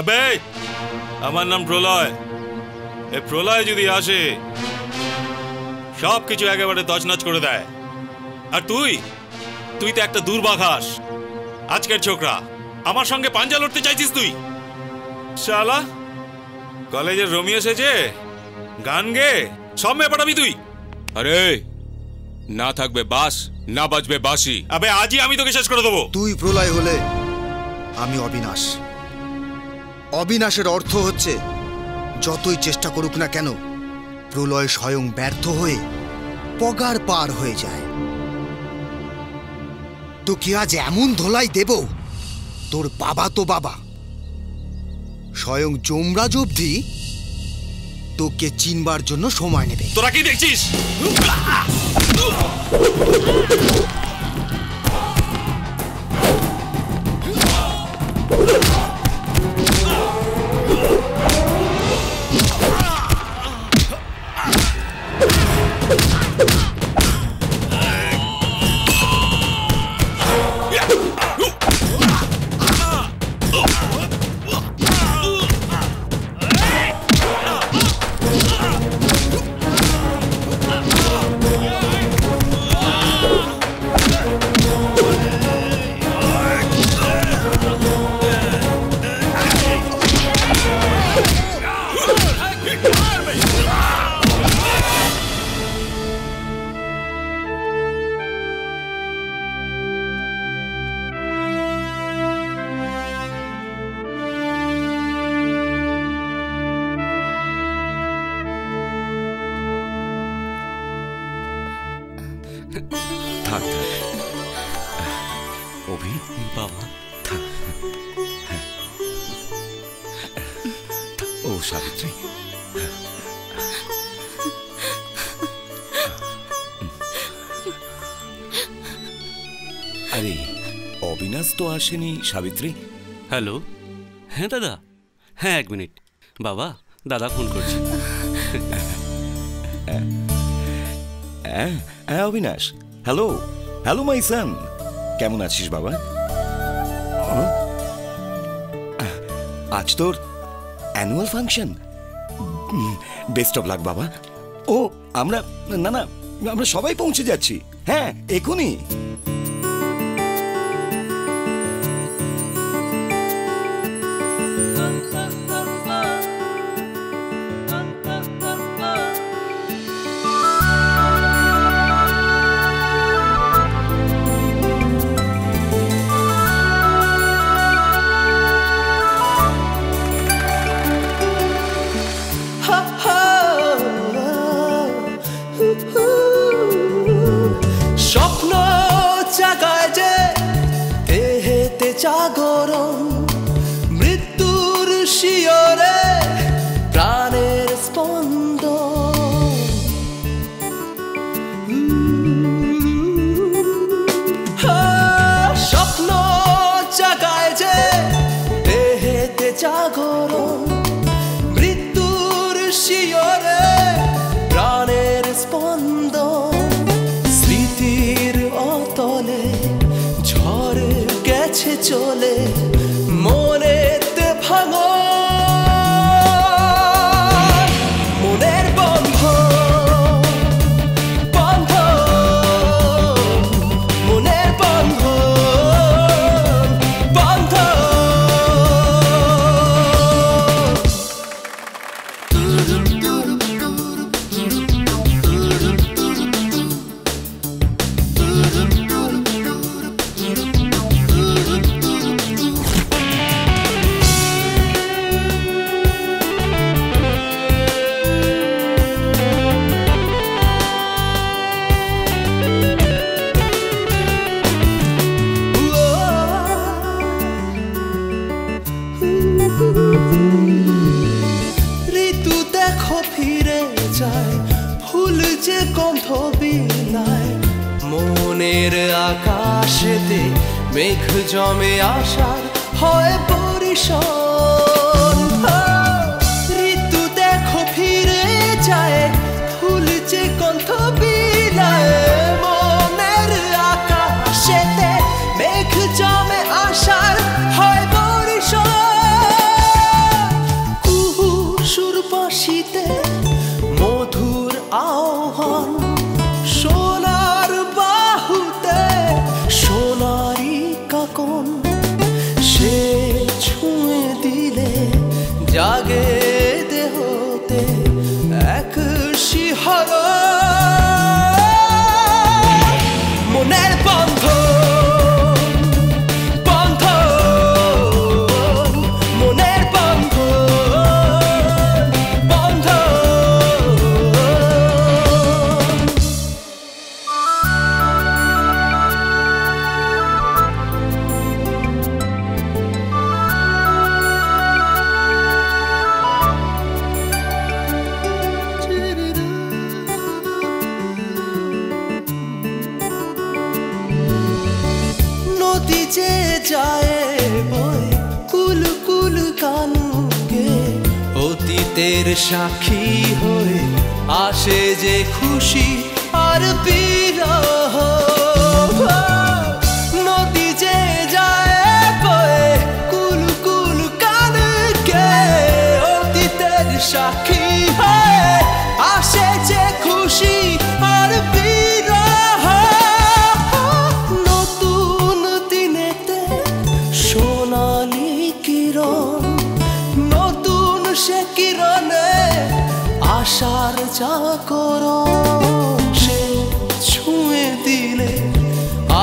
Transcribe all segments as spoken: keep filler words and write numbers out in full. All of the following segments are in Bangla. अबे আমার নাম প্রলয়। এই প্রলয় যদি আসে সব কিছু একেবারে তছনছ করে দেয়। আর তুই তুই তো একটা দুর্বাঘাস আজকের ছোকরা। আমার সঙ্গে পাঞ্জা লড়তে চাইছিস তুই? শালা কলেজের রোমিও সেজে গান গে সব মেয়ে পাঠাবি তুই? আরে না থাকবে বাস না বাজবে বাসি। আবে আজই আমি তোকে শেষ করে দেবো। তুই প্রলয় হলে আমি অবিনাশ। অবিনাশের অর্থ হচ্ছে যতই চেষ্টা করুক না কেন প্রলয় স্বয়ং ব্যর্থ হয়ে পগার পার হয়ে যায়। তোকে আজ এমন ধোলাই দেব তোর বাবা তো বাবা স্বয়ং যমরাজ অবধি তোকে চিনবার জন্য সময় নেবে। তোরা কি দেখছিস? আরে অবিনাশ তো আসেনি। সাবিত্রী হ্যালো। হ্যাঁ দাদা, হ্যাঁ এক মিনিট বাবা, দাদা ফোন করছে। হ্যাঁ Abinash, hello hello my son, কেমন আছিস বাবা? আজ তোর annual function, best of luck বাবা। ও আমরা না না আমরা সবাই পৌঁছে যাচ্ছি, হ্যাঁ এখনই। চলে মনেতে ভাঙো মনের বন্ধ বন্ধ মনের বন্ধ বন্ধ। মেঘ জমে আসার হয় পরিশন, ঋতু দেখো ফিরে যায়, ফুল যে কণ্ঠ বিলায়। नीचे जाए बोए कुल कुल কানুকে অতীতের সাক্ষী হয়ে আসে যে খুশি আর বিরহ নদী যে যায় বয়ে কুল কুল কানুকে অতীতের সাক্ষী হয়ে আসে যে খুশি আর আশার জাগরো সে ছুঁয়ে দিলে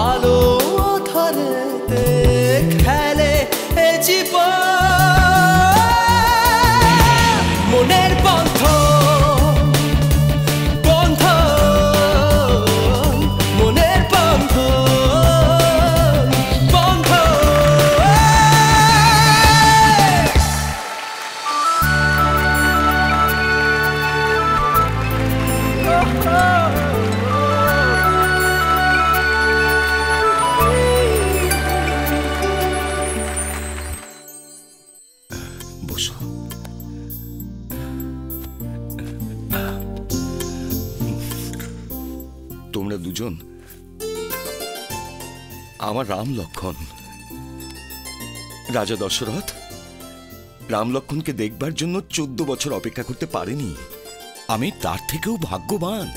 আলো আঁধারেতে খেলে এ জীবন মনের বন্ধ বন্ধ মনের বন্ধ বন্ধ তোমরা দুজন আমার রাম লক্ষণ। রাজা দশরথ রাম লক্ষণকে দেখবার জন্য চোদ্দ বছর অপেক্ষা করতে পারেনি। আমি তার থেকেও ভাগ্যবান।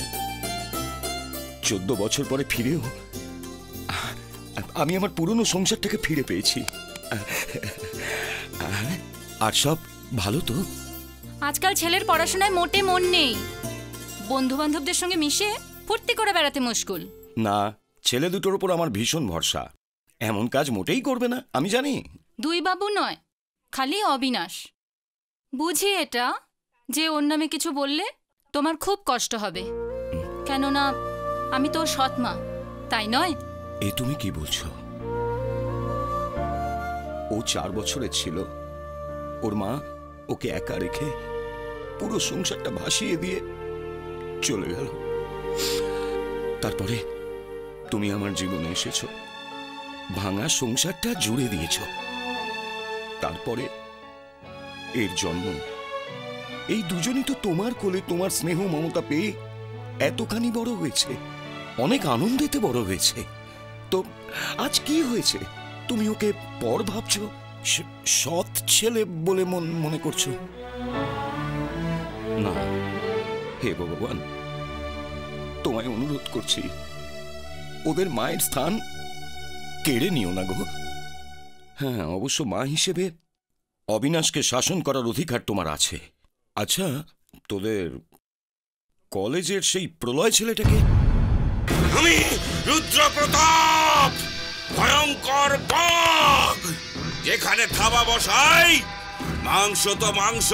চোদ্দ বছর পরে ফিরেও আমি আমার পুরনো সংসারটাকে ফিরে পেয়েছি। আর সব ভালো তো? আজকাল ছেলের পড়াশোনায় মোটে মন নেই, বন্ধু বান্ধবদের সঙ্গে মিশে ফুর্তি করে বেড়াতে মুশকুল। না, ছেলে দুটোর উপর আমার ভীষণ ভরসা, এমন কাজ মোটেই করবে না। আমি জানি দুই বাবু নয়, খালি অবিনাশ। বুঝি এটা যে ওর নামে কিছু বললে তোমার খুব কষ্ট হবে, কেননা আমি তোর সৎ মা, তাই নয়? এ তুমি কি বলছো? ও চার বছরের ছিল, ওর মা ওকে একা রেখে পুরো সংসারটা ভাসিয়ে দিয়ে চলে গেল। তারপরে তুমি আমার জীবনে এসেছো, ভাঙা সংসারটা জুড়ে দিয়েছো। তারপরে এর জন্য এই দুজনই তো তোমার কোলে তোমার স্নেহ মমতা পেয়ে এতখানি বড় হয়েছে, অনেক আনন্দেতে বড় হয়েছে। তো আজ কি হয়েছে? তুমি ওকে পর ভাবছো, সৎ ছেলে বলে মনে করছো? না হে ভগবান, তোমায় অনুরোধ করছি, ওদের মায়ের স্থান কেড়ে নিও না গো। হ্যাঁ, অবশ্য মা হিসেবে অবিনাশকে শাসন করার অধিকার তোমার আছে। আচ্ছা, তোদের কলেজের সেই প্রলয় ছেলেটাকে আমি রুদ্রপ্রতাপ ভয়ঙ্কর বাঘ, যেখানে থাবা বসাই মাংস তো মাংস,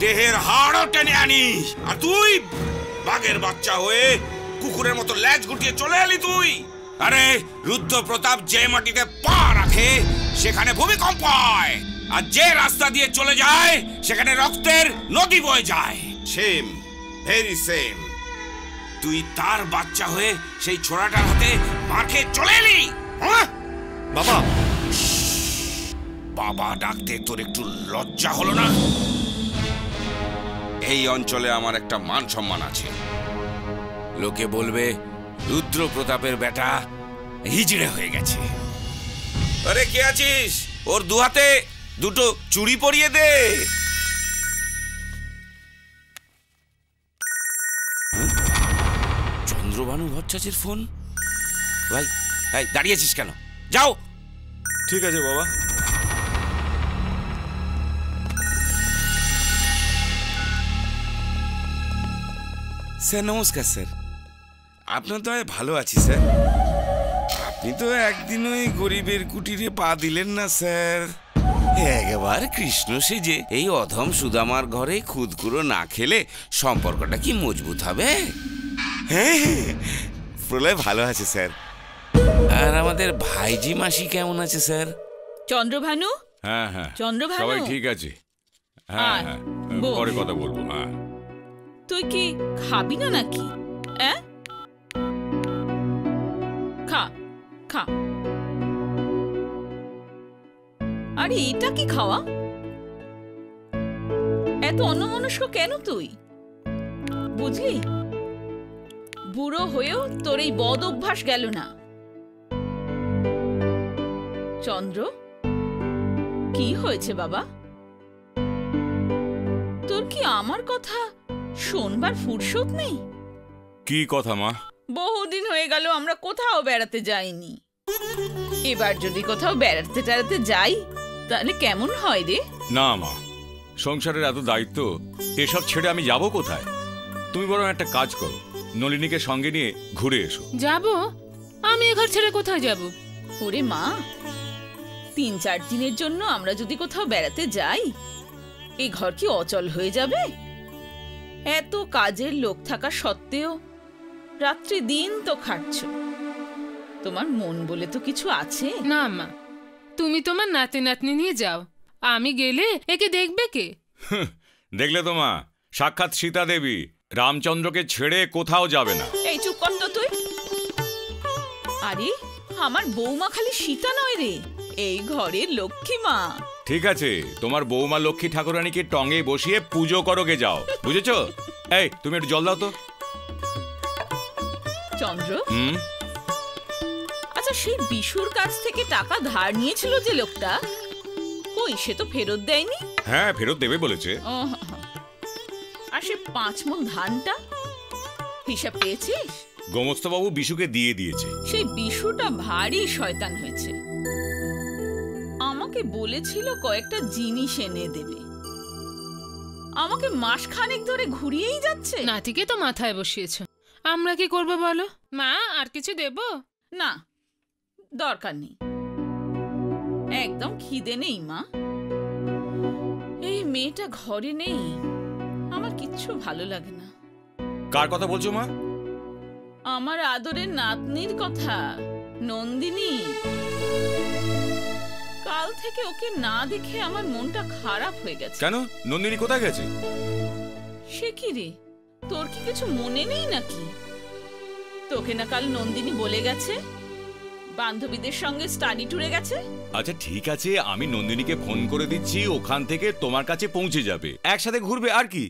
দেহের হাড়ও টেনে আনি, আর তুই বাঘের বাচ্চা হয়ে কুকুরের মতো লেজ গুটিয়ে চলে এলি তুই। আরে রুদ্রপ্রতাপ যে মাটিতে পা রাখে সেখানে ভূমিকম্প হয়, আর যে রাস্তা দিয়ে চলে যায় সেখানে রক্তের নদী বয়ে যায়। Same, very same. তুই তার বাচ্চা হয়ে সেই ছোড়াটার হাতে মাঠে চলে এলি। বাবা বাবা ডাকতে তোর একটু লজ্জা হলো না? এই অঞ্চলে আমার একটা মান সম্মান আছে, লোকে বলবে রুদ্র প্রতাপের বেটা হিজড়ে হয়ে গেছে। আরে কে আছিস? ওর দু হাতে দুটো চুড়ি পরিয়ে দে। চন্দ্রবানু ভট্টাচার্যের ফোন। ভাই ভাই দাঁড়িয়েছিস কেন? যাও। ঠিক আছে বাবা। স্যার নমস্কার। স্যার আপনার দয়া ভালো আছি স্যার। আপনি তো একদিন ওই গরিবের কুটিরে পা দিলেন না স্যার। একবার কৃষ্ণ সেজে এই অধম সুদামার ঘরে খুদকুড়ো না খেলে সম্পর্কটা কি মজবুত হবে? হ্যাঁ, প্রলয় ভালো আছে স্যার। আর আমাদের ভাইজি মাসি কেমন আছে স্যার? চন্দ্রভানু। হ্যাঁ হ্যাঁ চন্দ্রভানু সবাই ঠিক আছে। হ্যাঁ হ্যাঁ পরে কথা বলবো। হ্যাঁ, তুই কি খাবি না নাকি? হ্যাঁ খা খা। আর এটা কি খাওয়া? এত অন্যমনস্ক কেন তুই? বুঝলি, বুড়ো হয়েও তোর এই বদ অভ্যাস গেল না। চন্দ্র, কি হয়েছে বাবা? তোর কি আমার কথা শোনবার ফুরসত নেই? কি কথা মা? বহুদিন হয়ে গেল আমরা কোথাও বেড়াতে যাইনি। এবার যদি কোথাও বেড়াতে বেড়াতে যাই তাহলে কেমন হয় রে? না মা, সংসারের এত দায়িত্ব, এসব ছেড়ে আমি যাব কোথায়? তুমি বরং একটা কাজ করো, নলিনীকে সঙ্গে নিয়ে ঘুরে এসো। যাব? আমি এখান ছেড়ে কোথায় যাব? ওরে মা, তিন চার দিনের জন্য আমরা যদি কোথাও বেড়াতে যাই এই ঘর কি অচল হয়ে যাবে? এত কাজের লোক থাকা সত্ত্বেও রাত্রি দিন তো খাটছ, তোমার মন বলে তো কিছু আছে না। মা, তুমি তোমার নাতি নাতনি নিয়ে যাও, আমি গেলে একে দেখবে কে? দেখলে তো মা, সাক্ষাৎ সীতা দেবী রামচন্দ্রকে ছেড়ে কোথাও যাবে না। এই চুপ কর তো তুই। আরে আমার বৌমা খালি সীতা নয় রে, এই ঘরের লক্ষ্মী মা। ঠিক আছে, তোমার বৌমা লক্ষ্মী ঠাকুরানীকে টঙ্গে বসিয়ে পুজো করোগে, যাও, বুঝেছো? এই তুমি একটু জল দাও তো। চন্দ্র, আচ্ছা সেই বিশুর কাছ থেকে টাকা ধার নিয়েছিল যে লোকটা, কই সে তো ফেরত দেয়নি? হ্যাঁ, ফেরত দেবে বলেছে। আর সে পাঁচ মণ ধানটা হিসাব পেয়েছিস? গোমস্তবাবু বিশুকে দিয়ে দিয়েছে। সেই বিশুটা ভারী শয়তান হয়েছে, আমাকে বলেছিল কয়েকটা জিনিস এনে দেবে, আমাকে মাসখানেক ধরে ঘুরিয়েই যাচ্ছে। নাতিকে তো মাথায় বসিয়েছো, আমরা কি করব বলো? মা, আর কিছু দেব না, দরকার নেই, একদম খিদে নেই মা। এই মেয়েটা ঘরে নেই, আমার কিচ্ছু ভালো লাগে না। কার কথা বলছো মা? আমার আদরের নাতনির কথা, নন্দিনী। কাল থেকে ওকে না দেখে আমার মনটা খারাপ হয়ে গেছে। কেন, নন্দিনী কোথায় গেছে? সে কি রে, তোর কি কিছু মনে নেই নাকি? তোকে না কাল নন্দিনী বলে গেছে বান্ধবীদের সঙ্গে স্টাডি ট্যুরে গেছে। আচ্ছা ঠিক আছে, আমি নন্দিনীকে ফোন করে দিচ্ছি, ওখান থেকে তোমার কাছে পৌঁছে যাবে, একসাথে ঘুরবে আর কি।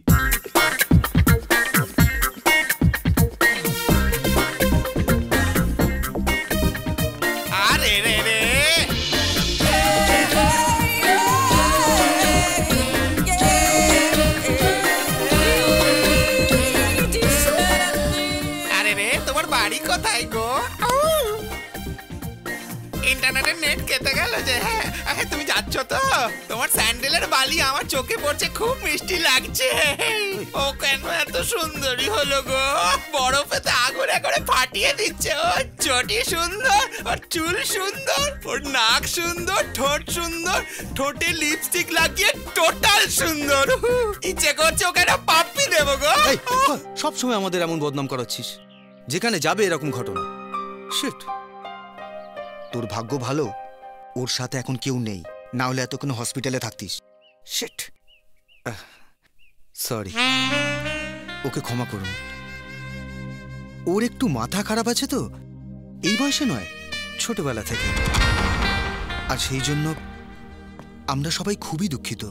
তুমি যাচ্ছ তো? তোমার স্যান্ডেলের বালি আমার চোখে পড়ছে, খুব মিষ্টি লাগছে। ও কেন এত সুন্দরী হলো গো? বরফে তো আগুন করে ফাটিয়ে দিচ্ছে। ও চটি সুন্দর, ওর চুল সুন্দর, ওর নাক সুন্দর, ঠোঁট সুন্দর, ঠোঁটে লিপস্টিক লাগিয়ে টোটাল সুন্দর। ইচ্ছে করছে ওকে একটা পাপ্পি দেবো গো। সব সময় আমাদের এমন বদনাম করাচ্ছিস, যেখানে যাবে এরকম ঘটনা। শিট, তোর ভাগ্য ভালো ওর সাথে এখন কেউ নেই, না হলে এতক্ষণ হসপিটালে থাকতিস। শিট, সরি, ওকে ক্ষমা করুন। ওর একটু মাথা খারাপ আছে তো, এই বয়সে নয়, ছোটবেলা থেকে, আর সেই জন্য আমরা সবাই খুবই দুঃখিত।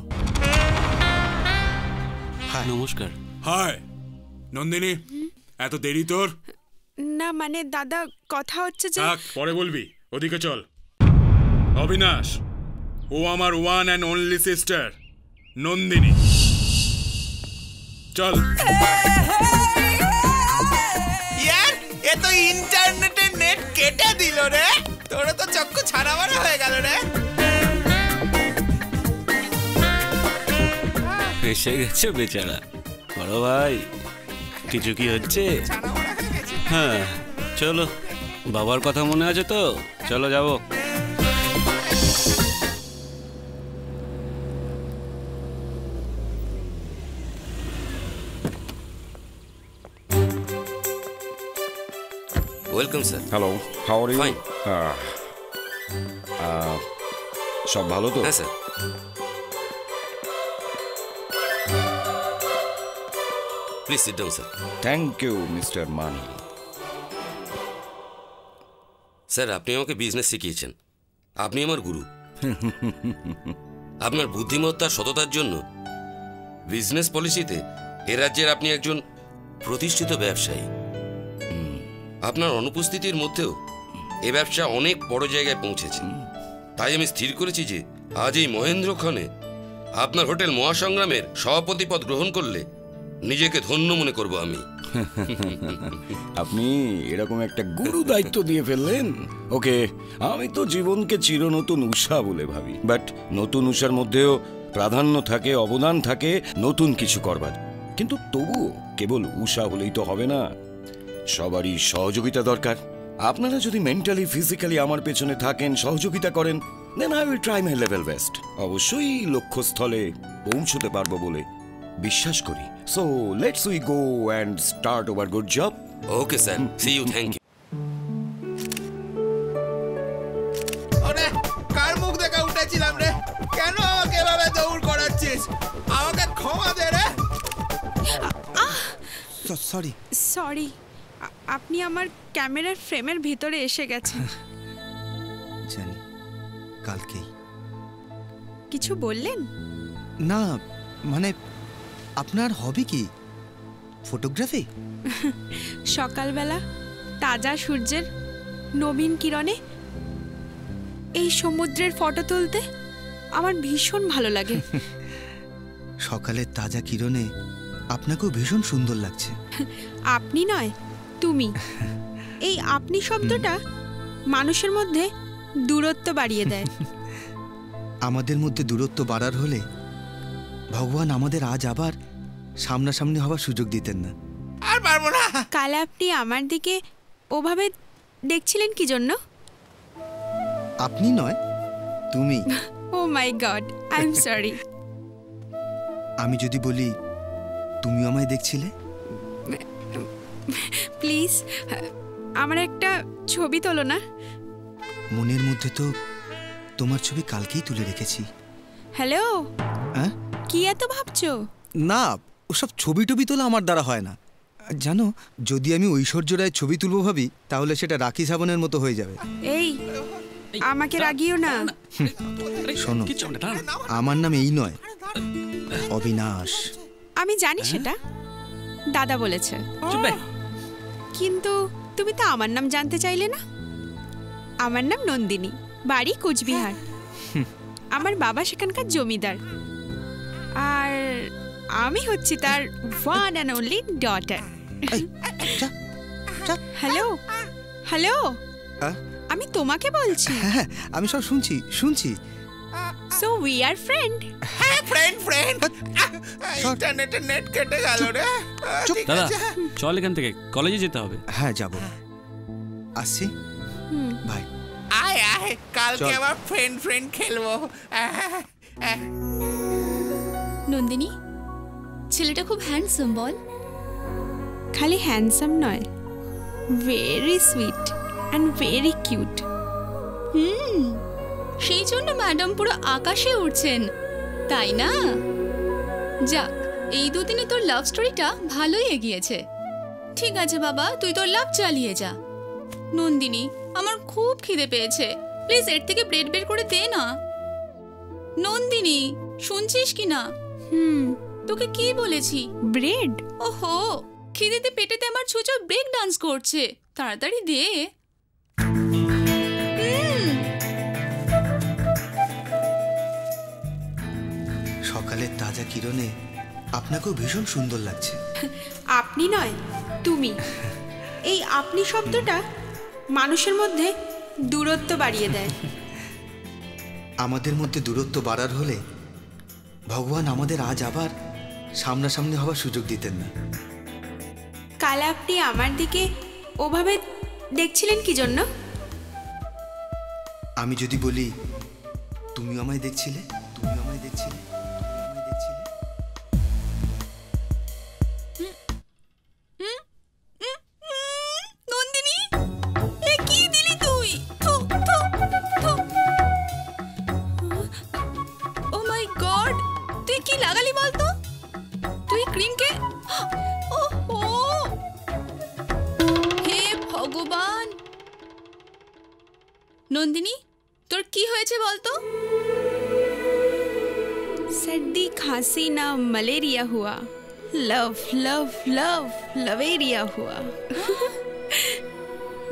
হ্যাঁ নমস্কার। হায় নন্দিনী, এত দেরি তোর? না মানে দাদা, কথা হচ্ছে যে পরে বলবি, ওদিকে চল। অবিনাশ, ও আমার one and only sister Nandini, চল। ইয়ার, এ তো ইন্টারনেটে নেট কেটে দিল রে, তোর তো চক্ষু ছানাবানা হয়ে গেল রে। এসে গেছে বেচারা। বড় ভাই, কিছু কি হচ্ছে? হ্যাঁ চলো, বাবার কথা মনে আছে তো, চলো যাব। Welcome sir. Hello, how are you? Fine. সব ভালো তো? হ্যাঁ sir. Please sit down sir. Thank you mister Mani. Sir, আপনি আমাকে বিজনেস শিখিয়েছেন, আপনি আমার গুরু। আপনার বুদ্ধিমত্তা সততার জন্য বিজনেস পলিসিতে এ রাজ্যের আপনি একজন প্রতিষ্ঠিত ব্যবসায়ী। আপনার অনুপস্থিতির মধ্যেও এ ব্যবসা অনেক বড় জায়গায় পৌঁছেছে। তাই আমি স্থির করেছি যে আজ এই মহেন্দ্রক্ষণে আপনার হোটেল মহাসংগ্রামের সভাপতি পদ গ্রহণ করলে নিজেকে ধন্য মনে করব আমি। আপনি এরকম একটা গুরু দায়িত্ব দিয়ে ফেললেন। ওকে, আমি তো জীবনকে চির নতুন উষা বলে ভাবি, বাট নতুন উষার মধ্যেও প্রাধান্য থাকে, অবদান থাকে নতুন কিছু করবার। কিন্তু তবুও কেবল উষা হলেই তো হবে না, সবারই সহযোগিতা দরকার। আপনারা যদি মেন্টালি ফিজিক্যালি আমার পেছনে থাকেন, সহযোগিতা করেন, then I will try my level best. অবশ্যই লক্ষ্যস্থলে পৌঁছতে পারবো বলে বিশ্বাস করি। So let's we go and start our good job. Okay sir, see you, thank you. আরে কার মুখ দেখা উঠেছিলাম রে? কেন আমাকে এভাবে দৌড় করাচ্ছিস? আমাকে ক্ষমা দে রে। সরি সরি, আপনি আমার ক্যামেরার ফ্রেমের ভিতরে এসে গেছেন। জানি কালকেই কিছু বললেন না, মানে আপনার হবি কি ফটোগ্রাফি? সকালবেলা তাজা সূর্যের নবীন কিরণে এই সমুদ্রের ফটো তুলতে আমার ভীষণ ভালো লাগে। সকালের তাজা কিরণে আপনাকেও ভীষণ সুন্দর লাগছে। আপনি নয়, তুমি। এই আপনি শব্দটা মানুষের মধ্যে দূরত্ব বাড়িয়ে দেয়। আমাদের মধ্যে দূরত্ব বাড়ার হলে ভগবান আমাদের আজ আবার সামনাসামনি হওয়ার সুযোগ দিতেন না। আর পারবো না। কাল আপনি আমার দিকে ওভাবে দেখছিলেন কি জন্য? আপনি নয়, তুমি। Oh my god, I am sorry. আমি যদি বলি তুমি আমায় দেখছিলে? প্লিজ আমার একটা ছবি তোলো না। মনের মধ্যে তো তোমার ছবি কালকেই তুলে রেখেছি। হ্যালো, হ্যাঁ কি এত ভাবছো? না, ওসব ছবি টবি তোলা আমার দ্বারা হয় না। জানো, যদি আমি ঐশ্বর্য রায়ের ছবি তুলবো ভাবি, তাহলে সেটা রাখি সাবনের মতো হয়ে যাবে। এই আমাকে রাগিও না। শোনো, আমার নাম এই নয়, অবিনাশ। আমি জানি, সেটা দাদা বলেছে। কিন্তু তুমি তো আমার নাম জানতে চাইলে না। আমার নাম নন্দিনী, বাড়ি কোচবিহার। আমার বাবা সেখানকার জমিদার, আর আমি হচ্ছি তার one and only daughter. Hello hello, আমি তোমাকে বলছি। আমি সব শুনছি শুনছি। So we are friend. হ্যাঁ ফ্রেন্ড ফ্রেন্ড। ইন্টারনেটে নেট কেটে গেল রে। দাদা চল এখান থেকে, কলেজে যেতে হবে। হ্যাঁ যাব, আসি ভাই। আয় আয়, কালকে আবার ফ্রেন্ড ফ্রেন্ড খেলবো। নন্দিনী, ছেলেটা খুব হ্যান্ডসাম বল? খালি হ্যান্ডসাম নয়, very sweet and very cute. Hmm, সেই জন্য ম্যাডাম পুরো আকাশে উঠছেন, তাই না? যাক, এই দুদিনে তোর লাভ স্টোরিটা ভালোই এগিয়েছে। ঠিক আছে বাবা, তুই তোর লাভ চালিয়ে যা। নন্দিনী, আমার খুব খিদে পেয়েছে, প্লিজ এর থেকে ব্রেড বের করে দে না। নন্দিনী শুনছিস কি না? হুম, তোকে কি বলেছি? ব্রেড? ওহো, খিদেতে পেটেতে আমার ছোট ব্রেক ডান্স করছে, তাড়াতাড়ি দে। সকালের তাজা কিরণে আপনাকেও ভীষণ সুন্দর লাগছে। আপনি নয়, তুমি। এই আপনি শব্দটা মানুষের মধ্যে দূরত্ব বাড়িয়ে দেয়। আমাদের মধ্যে দূরত্ব বাড়ার হলে ভগবান আমাদের আজ আবার সামনাসামনি হওয়ার সুযোগ দিতেন না। কাল আপনি আমার দিকে ওভাবে দেখছিলেন কি জন্য? আমি যদি বলি তুমি আমায় দেখছিলে, তুমি আমায় দেখছিলে, তুমি আমায় দেখছিলে। নন্দিনী, কি দিলি তুই? ও মাই গড, তুই কি লাগালি বলতো? তুই ক্রিমকে? হে ভগবান! নন্দিনী, তোর কি হয়েছে বলতো? सर्दी खांसी ना मलेरिया हुआ, लव लव लव लवेरिया हुआ।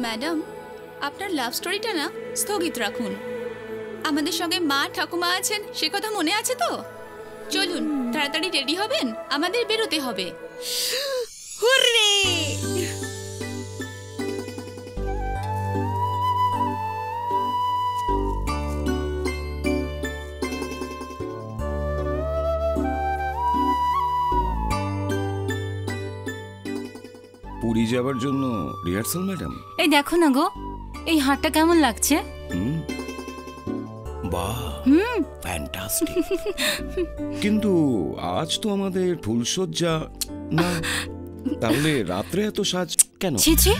मैडम আপনার লাভ স্টোরিটা না স্থগিত রাখুন। আমাদের সঙ্গে মা ঠাকুমা আছেন, সে কথা মনে আছে তো? চলুন তাড়াতাড়ি রেডি হবেন, আমাদের বেরোতে হবে। হুররে! পুরী যাবার জন্য রিহার্সাল ম্যাডাম? এই দেখো না গো, এই হাটটা কেমন লাগছে। বাহ, ফ্যান্টাস্টিক। কিন্তু আজ তো আমাদের ফুলসজ্জা না, তাহলে রাতে এত সাজ কেন? ছি ছি,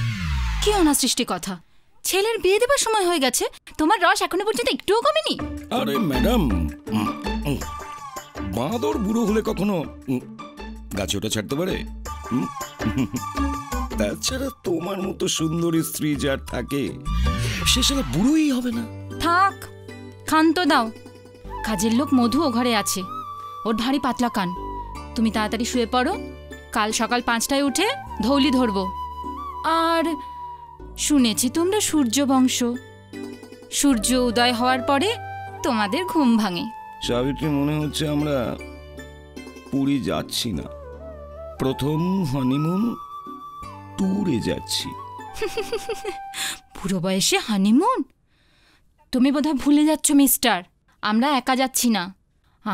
কি অনাসৃষ্টি কথা! ছেলের বিয়ে দেবার সময় হয়ে গেছে, তোমার রস এখনো পর্যন্ত একটুও কমেনি। আরে ম্যাডাম, বাঁদর বুড়ো হলে কখনো গাছে ওটা ছাড়তে পারে? তাছাড়া তোমার মতো সুন্দরী স্ত্রী যার থাকে সে সারা বুড়োই হবে না। থাক, খান্ত দাও। কাজের লোক মধু ও ঘরে আছে, ওর ভারী পাতলা কান। তুমি তাড়াতাড়ি শুয়ে পড়ো, কাল সকাল পাঁচটায় উঠে ধৌলি ধরব। আর শুনেছি তোমরা সূর্য বংশ, সূর্য উদয় হওয়ার পরে তোমাদের ঘুম ভাঙে। সাবিত্রী, মনে হচ্ছে আমরা পুরী যাচ্ছি না, প্রথম হানিমুন ট্যুরে যাচ্ছি। বুড়ো বয়সে হানিমুন? তুমি বোধহয় ভুলে যাচ্ছ মিস্টার, আমরা একা যাচ্ছি না,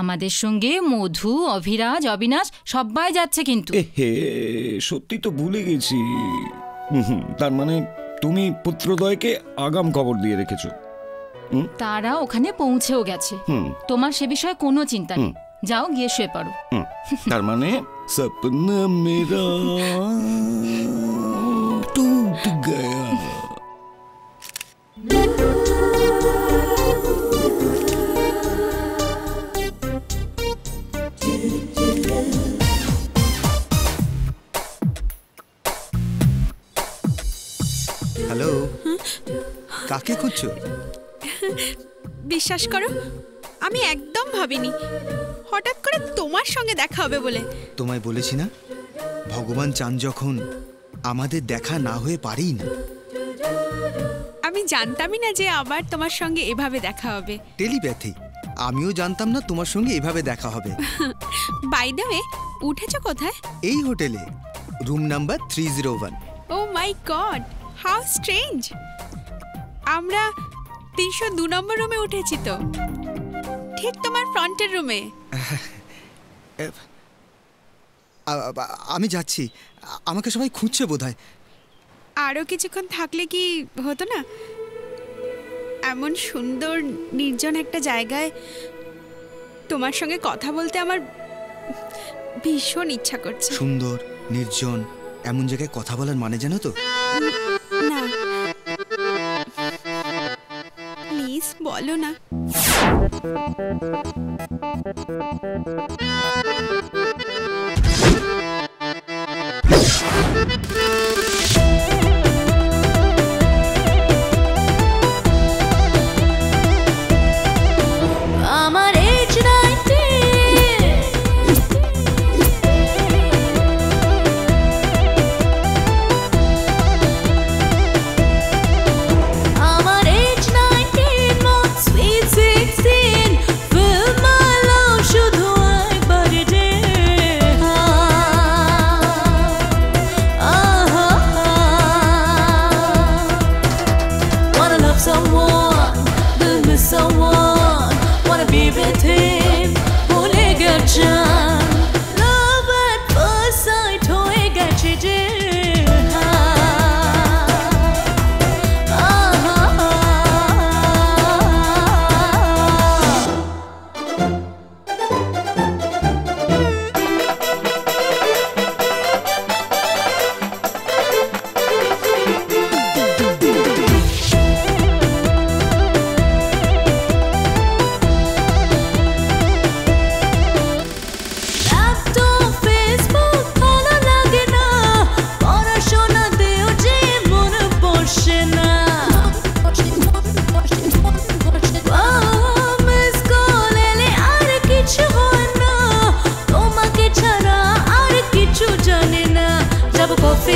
আমাদের সঙ্গে মধু, অভিরাজ, অবিনাশ সবাই যাচ্ছে। কিন্তু হে, সত্যি তো ভুলে গেছি। তার মানে তুমি পুত্রদয়কে আগাম খবর দিয়ে রেখেছ? তারা ওখানে পৌঁছেও গেছে, তোমার সে বিষয়ে কোনো চিন্তা নেই, যাও গিয়ে শুয়ে পড়ো। তার মানে স্বপ্ন মেরা টুট গয়া। হ্যালো, কাকে খুঁজছো? বিশ্বাস করো, আমি একদম ভাবিনি হঠাৎ করে তোমার সঙ্গে দেখা হবে বলে। তোমায় বলেছি না, ভগবান চান যখন আমাদের দেখা না হয়ে পারেই না। আমি জানতামই না যে আবার তোমার সঙ্গে এভাবে দেখা হবে। টেলিপ্যাথি। আমিও জানতাম না তোমার সঙ্গে এভাবে দেখা হবে। বাই দ্য ওয়ে, উঠেছো কোথায়? এই হোটেলে, room number three zero one. Oh my god, how strange! আমরা তিনশো দু নম্বর রুমে উঠেছি, তো ঠিক তোমার ফ্রন্টের রুমে। আমি যাচ্ছি, আমাকে সবাই খুঁজছে বোধহয়। আরও কিছুক্ষণ থাকলে কি হতো না? এমন সুন্দর নির্জন একটা জায়গায় তোমার সঙ্গে কথা বলতে আমার ভীষণ ইচ্ছা করছে। সুন্দর নির্জন এমন জায়গায় কথা বলার মানে জানো তো? না, প্লিজ বলো না।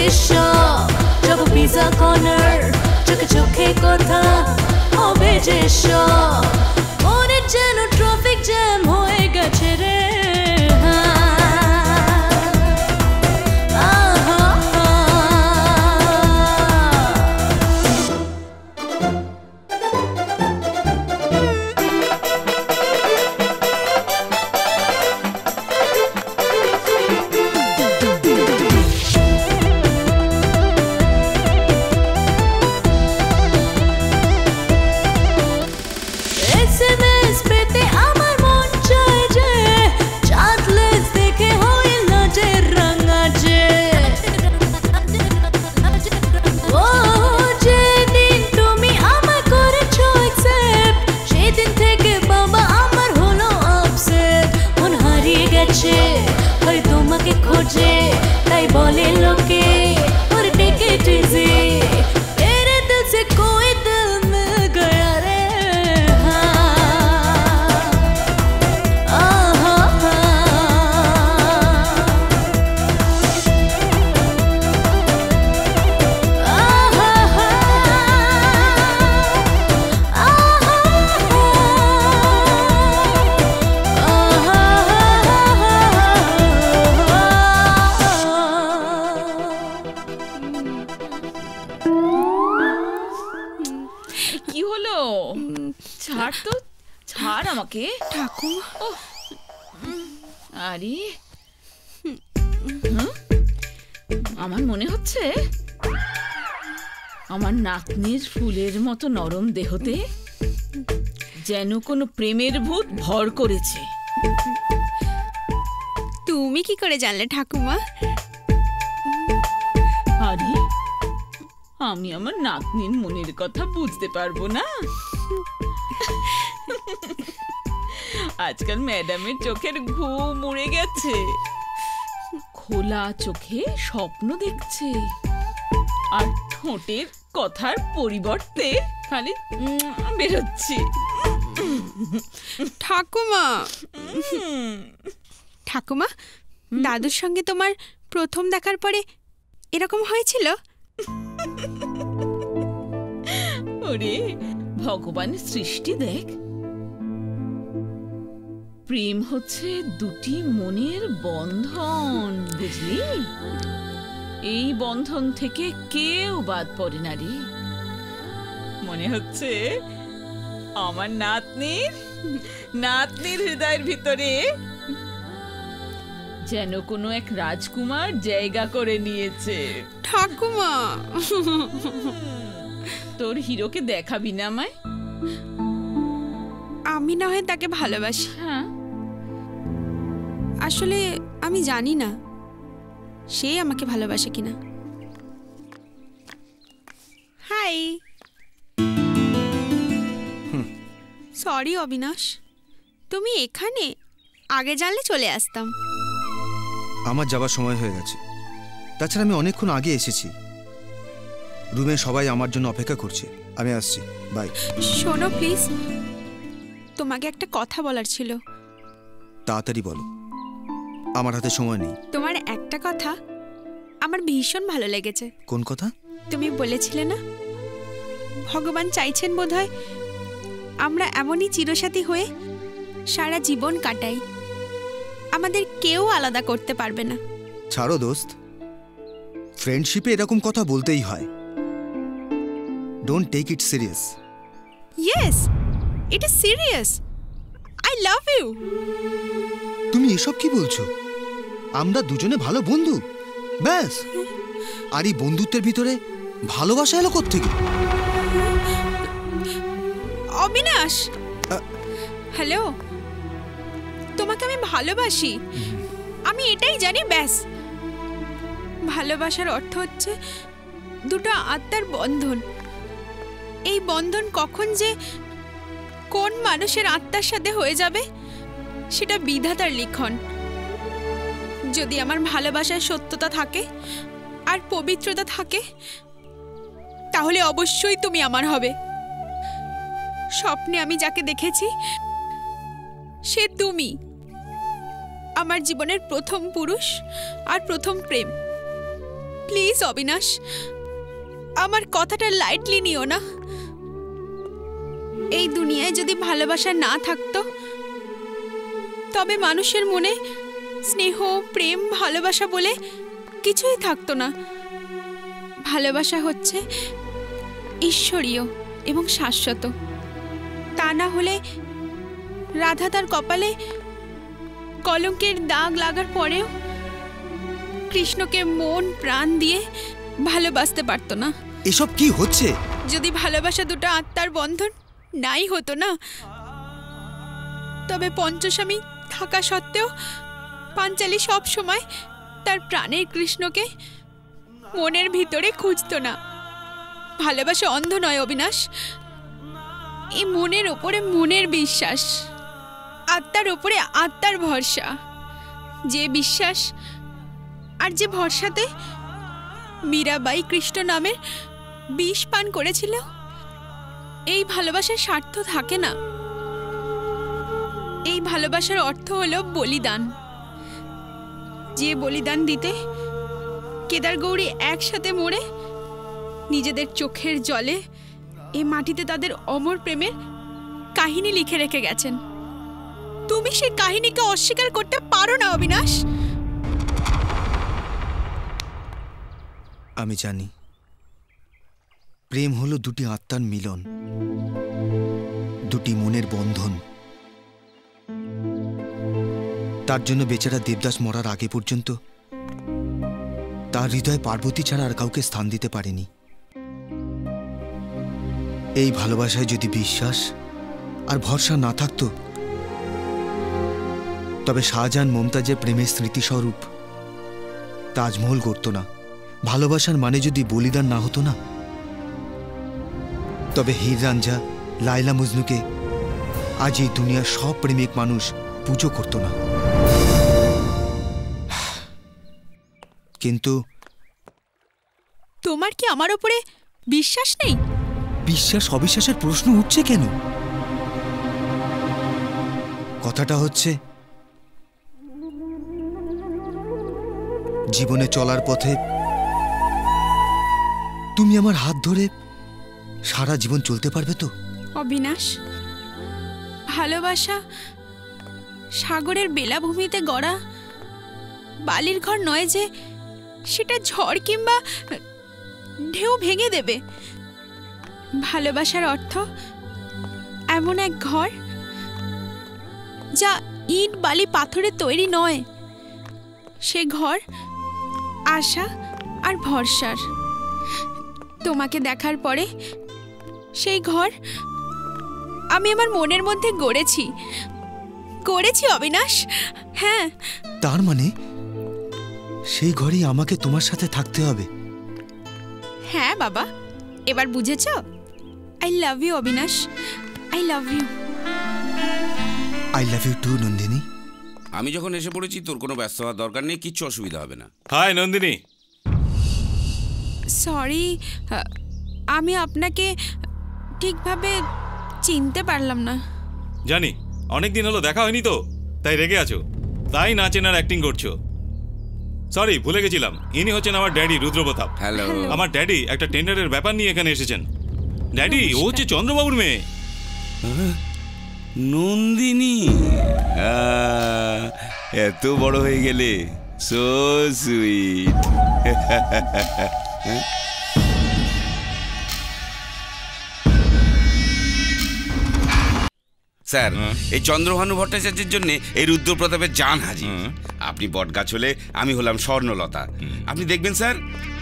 Disha, Jago Pizza Corner, Chuka Chuke Kotha, Hobe Disha, Ore Jeno Traffic Jam Hoega Chere. আমার নাতনির ফুলের মতো নরম দেহতে যেন কোনো প্রেমের ভূত ভর করেছে। তুমি কি করে জানলে ঠাকুমা? আরে আমি আমার নাতনির মনের কথা বুঝতে পারবো না? আজকাল ম্যাডামের চোখের ঘুম উড়ে গেছে, খোলা চোখে স্বপ্ন দেখছে, আর ঠোঁটের কথার পরিবর্তে খালি বেরোচ্ছে। ঠাকুমা ঠাকুমা দাদুর সঙ্গে তোমার প্রথম দেখার পরে এরকম হয়েছিল? ওরে ভগবানের সৃষ্টি দেখ, প্রেম হচ্ছে দুটি মনের বন্ধন, বুঝলি? এই বন্ধন থেকে কেউ বাদ পড়ে না রে। মনে হচ্ছে আমার নাতনির নাতনির হৃদয়ের ভিতরে যেন কোনো এক রাজকুমার জায়গা করে নিয়েছে। ঠাকুমা তোর হিরোকে দেখাবি না আমায়? আমি না হয় তাকে ভালোবাসি। হ্যাঁ, আসলে আমি জানি না সে আমাকে ভালোবাসে কিনা। হাই, সরি অবিনাশ, তুমি এখানে? আগে জানলে চলে আসতাম। আমার যাবার সময় হয়ে গেছে, তাছাড়া আমি অনেকক্ষণ আগে এসেছি। রুমে সবাই আমার জন্য অপেক্ষা করছে, আমি আসছি, বাই। শোনো প্লিজ, তোমাকে একটা কথা বলার ছিল। তাড়াতাড়ি বলো, আমার হাতে সময় নেই। তোমার একটা কথা আমার ভীষণ ভালো লেগেছে। কোন কথা? তুমি বলেছিলে না ভগবান চাইছেন বোধহয় আমরা এমনই চিরসাথী হয়ে সারা জীবন কাটাই, আমাদের কেউ আলাদা করতে পারবে না। ছাড়ো দোস্ত, ফ্রেন্ডশিপে এরকম কথা বলতেই হয়। Don't take it serious. Yes, it is serious. I love you. তুমি এসব কি বলছো? আমরা দুজনে ভালো বন্ধু, ব্যাস। আর এই বন্ধুত্বের ভিতরে ভালোবাসা এলো কোত্থেকে? অবিনাশ, হ্যালো, তোমাকে আমি ভালোবাসি, আমি এটাই জানি, ব্যাস। ভালোবাসার অর্থ হচ্ছে দুটো আত্মার বন্ধন। এই বন্ধন কখন যে কোন মানুষের আত্মার সাথে হয়ে যাবে সেটা বিধাতার লিখন। যদি আমার ভালোবাসার সত্যতা থাকে আর পবিত্রতা থাকে, তাহলে অবশ্যই তুমি আমার হবে। স্বপ্নে আমি যাকে দেখেছি সে তুমি, আমার জীবনের প্রথম পুরুষ আর প্রথম প্রেম। প্লিজ অবিনাশ, আমার কথাটা লাইটলি নিও না। এই দুনিয়ায় যদি ভালোবাসা না থাকতো তবে মানুষের মনে স্নেহ, প্রেম, ভালোবাসা বলে কিছুই থাকতো না। ভালোবাসা হচ্ছে ঈশ্বরীয় এবং শাশ্বত। তা না হলে রাধা তার কপালে কলঙ্কের দাগ লাগার পরেও কৃষ্ণকে মন প্রাণ দিয়ে ভালোবাসতে পারত না। এসব কি হচ্ছে? যদি ভালোবাসা দুটো আত্মার বন্ধন নাই হতো না তবে পঞ্চস্বামী থাকা সত্ত্বেও পাঞ্চালী সব সময় তার প্রাণের কৃষ্ণকে মনের ভিতরে খুঁজত না। ভালোবাসা অন্ধ নয় অবিনাশ, এই মনের ওপরে মনের বিশ্বাস, আত্মার ওপরে আত্মার ভরসা। যে বিশ্বাস আর যে ভরসাতে মীরাবাই কৃষ্ণ নামের বিষ পান করেছিল, এই ভালোবাসার স্বার্থ থাকে না। এই ভালোবাসার অর্থ হলো বলিদান, যে বলিদান দিতে কেদার গৌরী একসাথে মরে নিজেদের চোখের জলে এ মাটিতে তাদের অমর প্রেমের কাহিনী লিখে রেখে গেছেন। তুমি সেই কাহিনীকে অস্বীকার করতে পারো না অবিনাশ। আমি জানি প্রেম হলো দুটি আত্মার মিলন, দুটি মনের বন্ধন। তার জন্য বেচারা দেবদাস মরার আগে পর্যন্ত তার হৃদয় পার্বতী ছাড়া আর কাউকে স্থান দিতে পারেনি। এই ভালোবাসায় যদি বিশ্বাস আর ভরসা না থাকত তবে শাহজাহান মমতাজের প্রেমের স্মৃতিস্বরূপ তাজমহল গড়ত না। ভালোবাসার মানে যদি বলিদান না হতো না তবে হীর রাঞ্ঝা, লায়লা মজনুকে আজ এই দুনিয়ার সব প্রেমিক মানুষ পুজো করত না। কিন্তু তোমার কি আমার উপরে বিশ্বাস নেই? বিশ্বাস অবিশ্বাসের প্রশ্ন উঠছে কেন? কথাটা হচ্ছে জীবনে চলার পথে তুমি আমার হাত ধরে সারা জীবন চলতে পারবে তো? অবিনাশ, ভালোবাসা সাগরের বেলাভূমিতে গড়া বালির ঘর নয় যে সেটা ঝড় কিংবা ঢেউ ভেঙে দেবে। ভালোবাসার অর্থ এমন এক ঘর যা ইট, বালি, পাথরে তৈরি নয়। সে ঘর আশা আর ভরসার। তোমাকে দেখার পরে সেই ঘর আমি আমার মনের মধ্যে গড়েছি গড়েছি অবিনাশ। হ্যাঁ, তার মানে সেই ঘরেই আমাকে তোমার সাথে থাকতে হবে। হ্যাঁ বাবা, এবার বুঝেছ? I love you Abinash, I love you. I love you too Nandini. আমি যখন এসে পড়েছি তোর কোনো ব্যস্ত হওয়ার দরকার নেই, কিচ্ছু অসুবিধা হবে না। হাই নন্দিনী। সরি, আমি আপনাকে ঠিকভাবে চিনতে পারলাম না। জানি অনেকদিন হলো দেখা হয়নি তো, তাই রেগে আছো, তাই না চেনার অ্যাক্টিং করছো। সরি, ভুলে গেছিলাম ইনি হচ্ছেন আমার ড্যাডি রুদ্র প্রতাপ। হ্যালো। আমার ড্যাডি একটা টেন্ডারের ব্যাপার নিয়ে এখানে এসেছেন। ড্যাডি ও হচ্ছে চন্দ্রবাবুর মেয়ে নন্দিনী। এত বড় হয়ে গেলে, সো সুইট। স্যার, এই চন্দ্রভানু ভট্টাচার্যের জন্য এই রুদ্র প্রতাপের জান হাজি। আপনি বটগাছ হলে আমি হলাম স্বর্ণলতা। আপনি দেখবেন স্যার,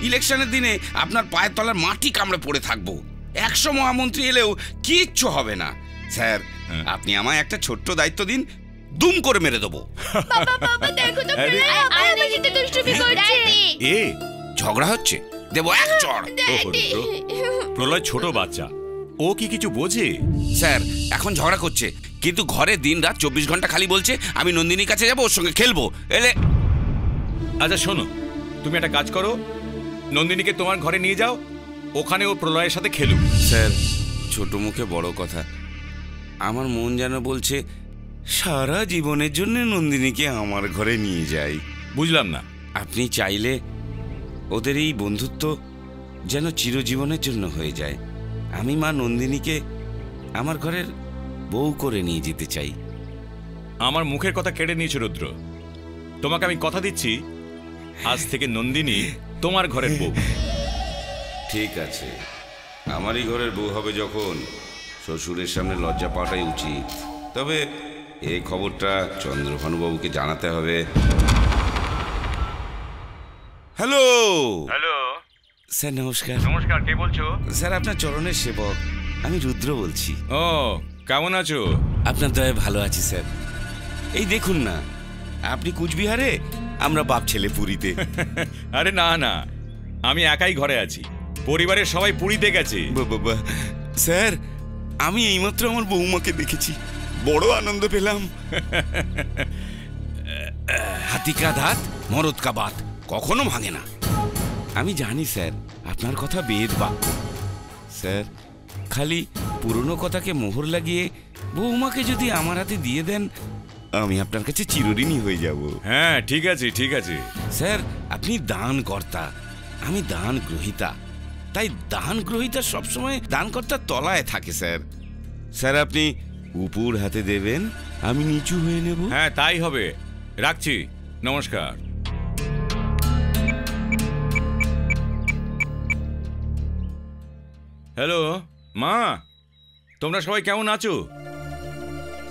ইলেকশনের দিনে আপনার পায়ের তলার মাটি কামড়ে পড়ে থাকবো। একশো মহামন্ত্রী এলেও কিচ্ছু হবে না। স্যার, আপনি আমায় একটা ছোট্ট দায়িত্ব দিন, দুম করে মেরে দেবো। এ ঝগড়া হচ্ছে, দেবো এক চড়। প্রলয় ছোট বাচ্চা, ও কি কিছু বোঝে? স্যার, এখন ঝগড়া করছে কিন্তু ঘরে দিন রাত চব্বিশ ঘন্টা খালি বলছে আমি নন্দিনীর কাছে যাবো, ওর সঙ্গে খেলবো। এলে আচ্ছা শোনো, তুমি একটা কাজ করো, নন্দিনীকে তোমার ঘরে নিয়ে যাও, ওখানে ও প্রলয়ের সাথে খেলুক। স্যার, ছোট মুখে বড় কথা। আমার মন যেন বলছে সারা জীবনের জন্য নন্দিনীকে আমার ঘরে নিয়ে যাই। বুঝলাম না। আপনি চাইলে ওদের এই বন্ধুত্ব যেন চিরজীবনের জন্য হয়ে যায়। আমি মা নন্দিনীকে আমার ঘরের বউ করে নিয়ে যেতে চাই। আমার মুখের কথা কেড়ে নিয়েছে রুদ্র, তোমাকে আমি কথা দিচ্ছি, আজ থেকে নন্দিনী তোমার ঘরের বউ। ঠিক আছে, আমারই ঘরের বউ হবে যখন, শ্বশুরের সামনে লজ্জা পাওয়াটাই উচিত। তবে এই খবরটা চন্দ্রভানুবাবুকে জানাতে হবে। হ্যালো হ্যালো স্যার, নমস্কার। নমস্কার, কে বলছো? স্যার, আপনার চরণের সেবক, আমি রুদ্র বলছি। ও, কেমন আছো? আপনার দয়ায় ভালো আছি স্যার। এই দেখুন না, আপনি কুচবিহারে, আমরা বাপ ছেলে পুরীতে। আরে না না, আমি একাই ঘরে আছি, পরিবারের সবাই পুরীতে গেছে। বাবা স্যার, আমি এইমাত্র আমার বৌমাকে দেখেছি, বড় আনন্দ পেলাম। হাতিকা দাঁত মরদ কা বাত কখনো ভাঙে না। আমি জানি স্যার, আপনার কথা বেদ বাক্য স্যার। খালি পুরনো কথাকে মোহর লাগিয়ে বৌমাকে যদি আমার হাতে দিয়ে দেন, আমি আপনার কাছে চিরঋণী হয়ে যাব। হ্যাঁ ঠিক আছে ঠিক আছে স্যার, আপনি দান কর্তা, আমি দান গ্রহীতা, তাই দান গ্রহীতা সবসময় দান কর্তার তলায় থাকে স্যার। স্যার আপনি উপর হাতে দেবেন, আমি নিচু হয়ে নেব। হ্যাঁ তাই হবে, রাখছি, নমস্কার। হ্যালো মা, তোমরা সবাই কেমন আছো?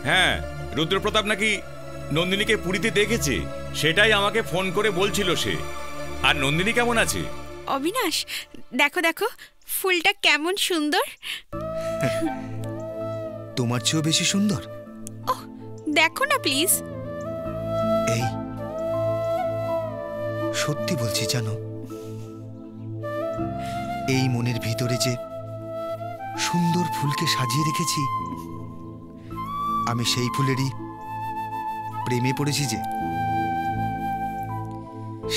হ্যাঁ, রুদ্রপ্রতাপ নাকি নন্দিনীকে পুরীতে দেখেছে, সেটাই আমাকে ফোন করে বলছিল সে। আর নন্দিনী কেমন আছে? অবিনাশ, দেখো দেখো ফুলটা কেমন সুন্দর। তোমার চেয়েও বেশি সুন্দর। ও দেখো না প্লিজ। এই সত্যি বলছি জানো, এই মনের ভিতরে যে সুন্দর ফুলকে সাজিয়ে রেখেছি, আমি সেই ফুলেরই প্রেমে পড়েছি যে,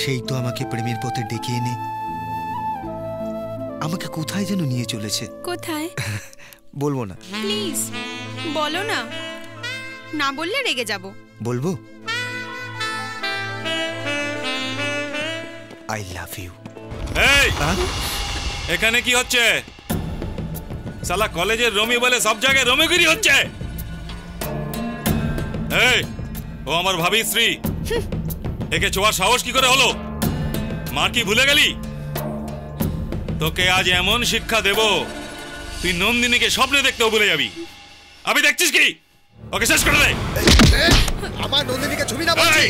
সেই তো আমাকে প্রেমের পথে ডেকে এনে আমাকে কোথায় যেন নিয়ে চলেছে। কোথায় বলবো না। প্লিজ বলো না, না বললে রেগে যাব। বলবো, আই লাভ ইউ। এই এখানে কি হচ্ছে? সালা কলেজের রমি বলে সব জায়গায় রমিগিরি হচ্ছে। এই ও আমার ভাবী স্ত্রী, একে ছোঁয়ার সাহস কি করে হলো? মা কি ভুলে গেলি? তোকে আজ এমন শিক্ষা দেব, তুই নন্দিনীকে স্বপ্নে দেখতেও ভুলে যাবি। আমি দেখছিস কি, ওকে শেষ করে দে। আমার নন্দিনীকে ছবি না বলছি।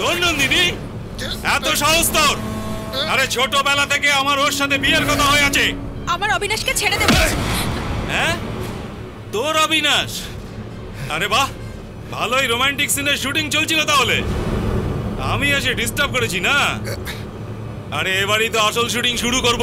তোর নন্দিনী? এত সাহস তোর? আরে ছোটবেলা থেকে আমার ওর সাথে বিয়ের কথা হয়ে আছে। আমার অবিনাশকে ছেড়ে দে। হ্যাঁ তোর অবিনাশ? আরে বাহ, ভালোই রোমান্টিক সিনের শুটিং চলছিল তাহলে। আমি এসে ডিস্টার্ব করেছি না? আরে এবারই তো আসল শুটিং শুরু করব।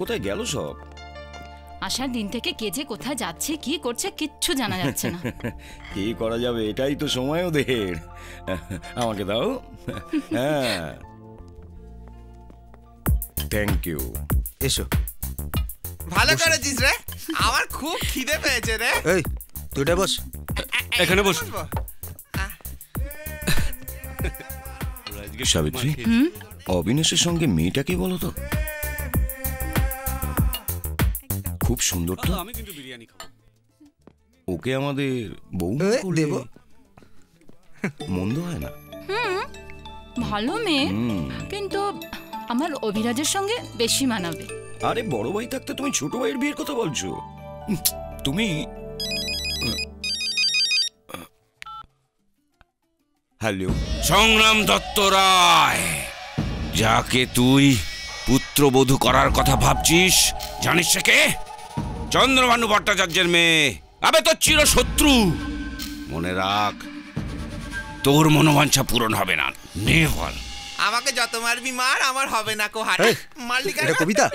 কোথায় গেল সব? আসার দিন থেকে কে যে কোথায় যাচ্ছে কি করছে কিচ্ছু জানা যাচ্ছে না। কি করা যাবে, এটাই তো সময় ওদের। আমাকে দাও। হ্যাঁ, থ্যাংক ইউ। এসো। ভালো করেছিস রে, আমার খুব খিদে পেয়েছে রে। এই তুইটা বস, এখানে বস। সাবিত্রী, অবিনাশের সঙ্গে মেয়েটা কি বলো তো? খুব সুন্দর তো। আমি কিন্তু বিরিয়ানি খাবো। ওকে আমাদের বউ দেব, মন্দ হয় না। হুম, ভালো মেয়ে, কিন্তু আমার অভিরাজের সঙ্গে বেশি মানাবে। আরে বড় ভাই থাকতে তুমি ছোট ভাইয়ের বিয়ের কথা বলছো? তুমি হ্যালো সংগ্রাম দত্ত রায়, যাকে তুই পুত্রবধূ করার কথা ভাবছিস, জানিস সে কে? চন্দ্রভানু ভট্টাচার্যের মেয়ে। আবে তোর চির শত্রু, মনে রাখ। তোর মনোবাঞ্ছা পূরণ হবে না। নেভার। আমাকে যত মারবি মার, আমার হবে না। কোহারে মারলি কেন? এটা কবিতা।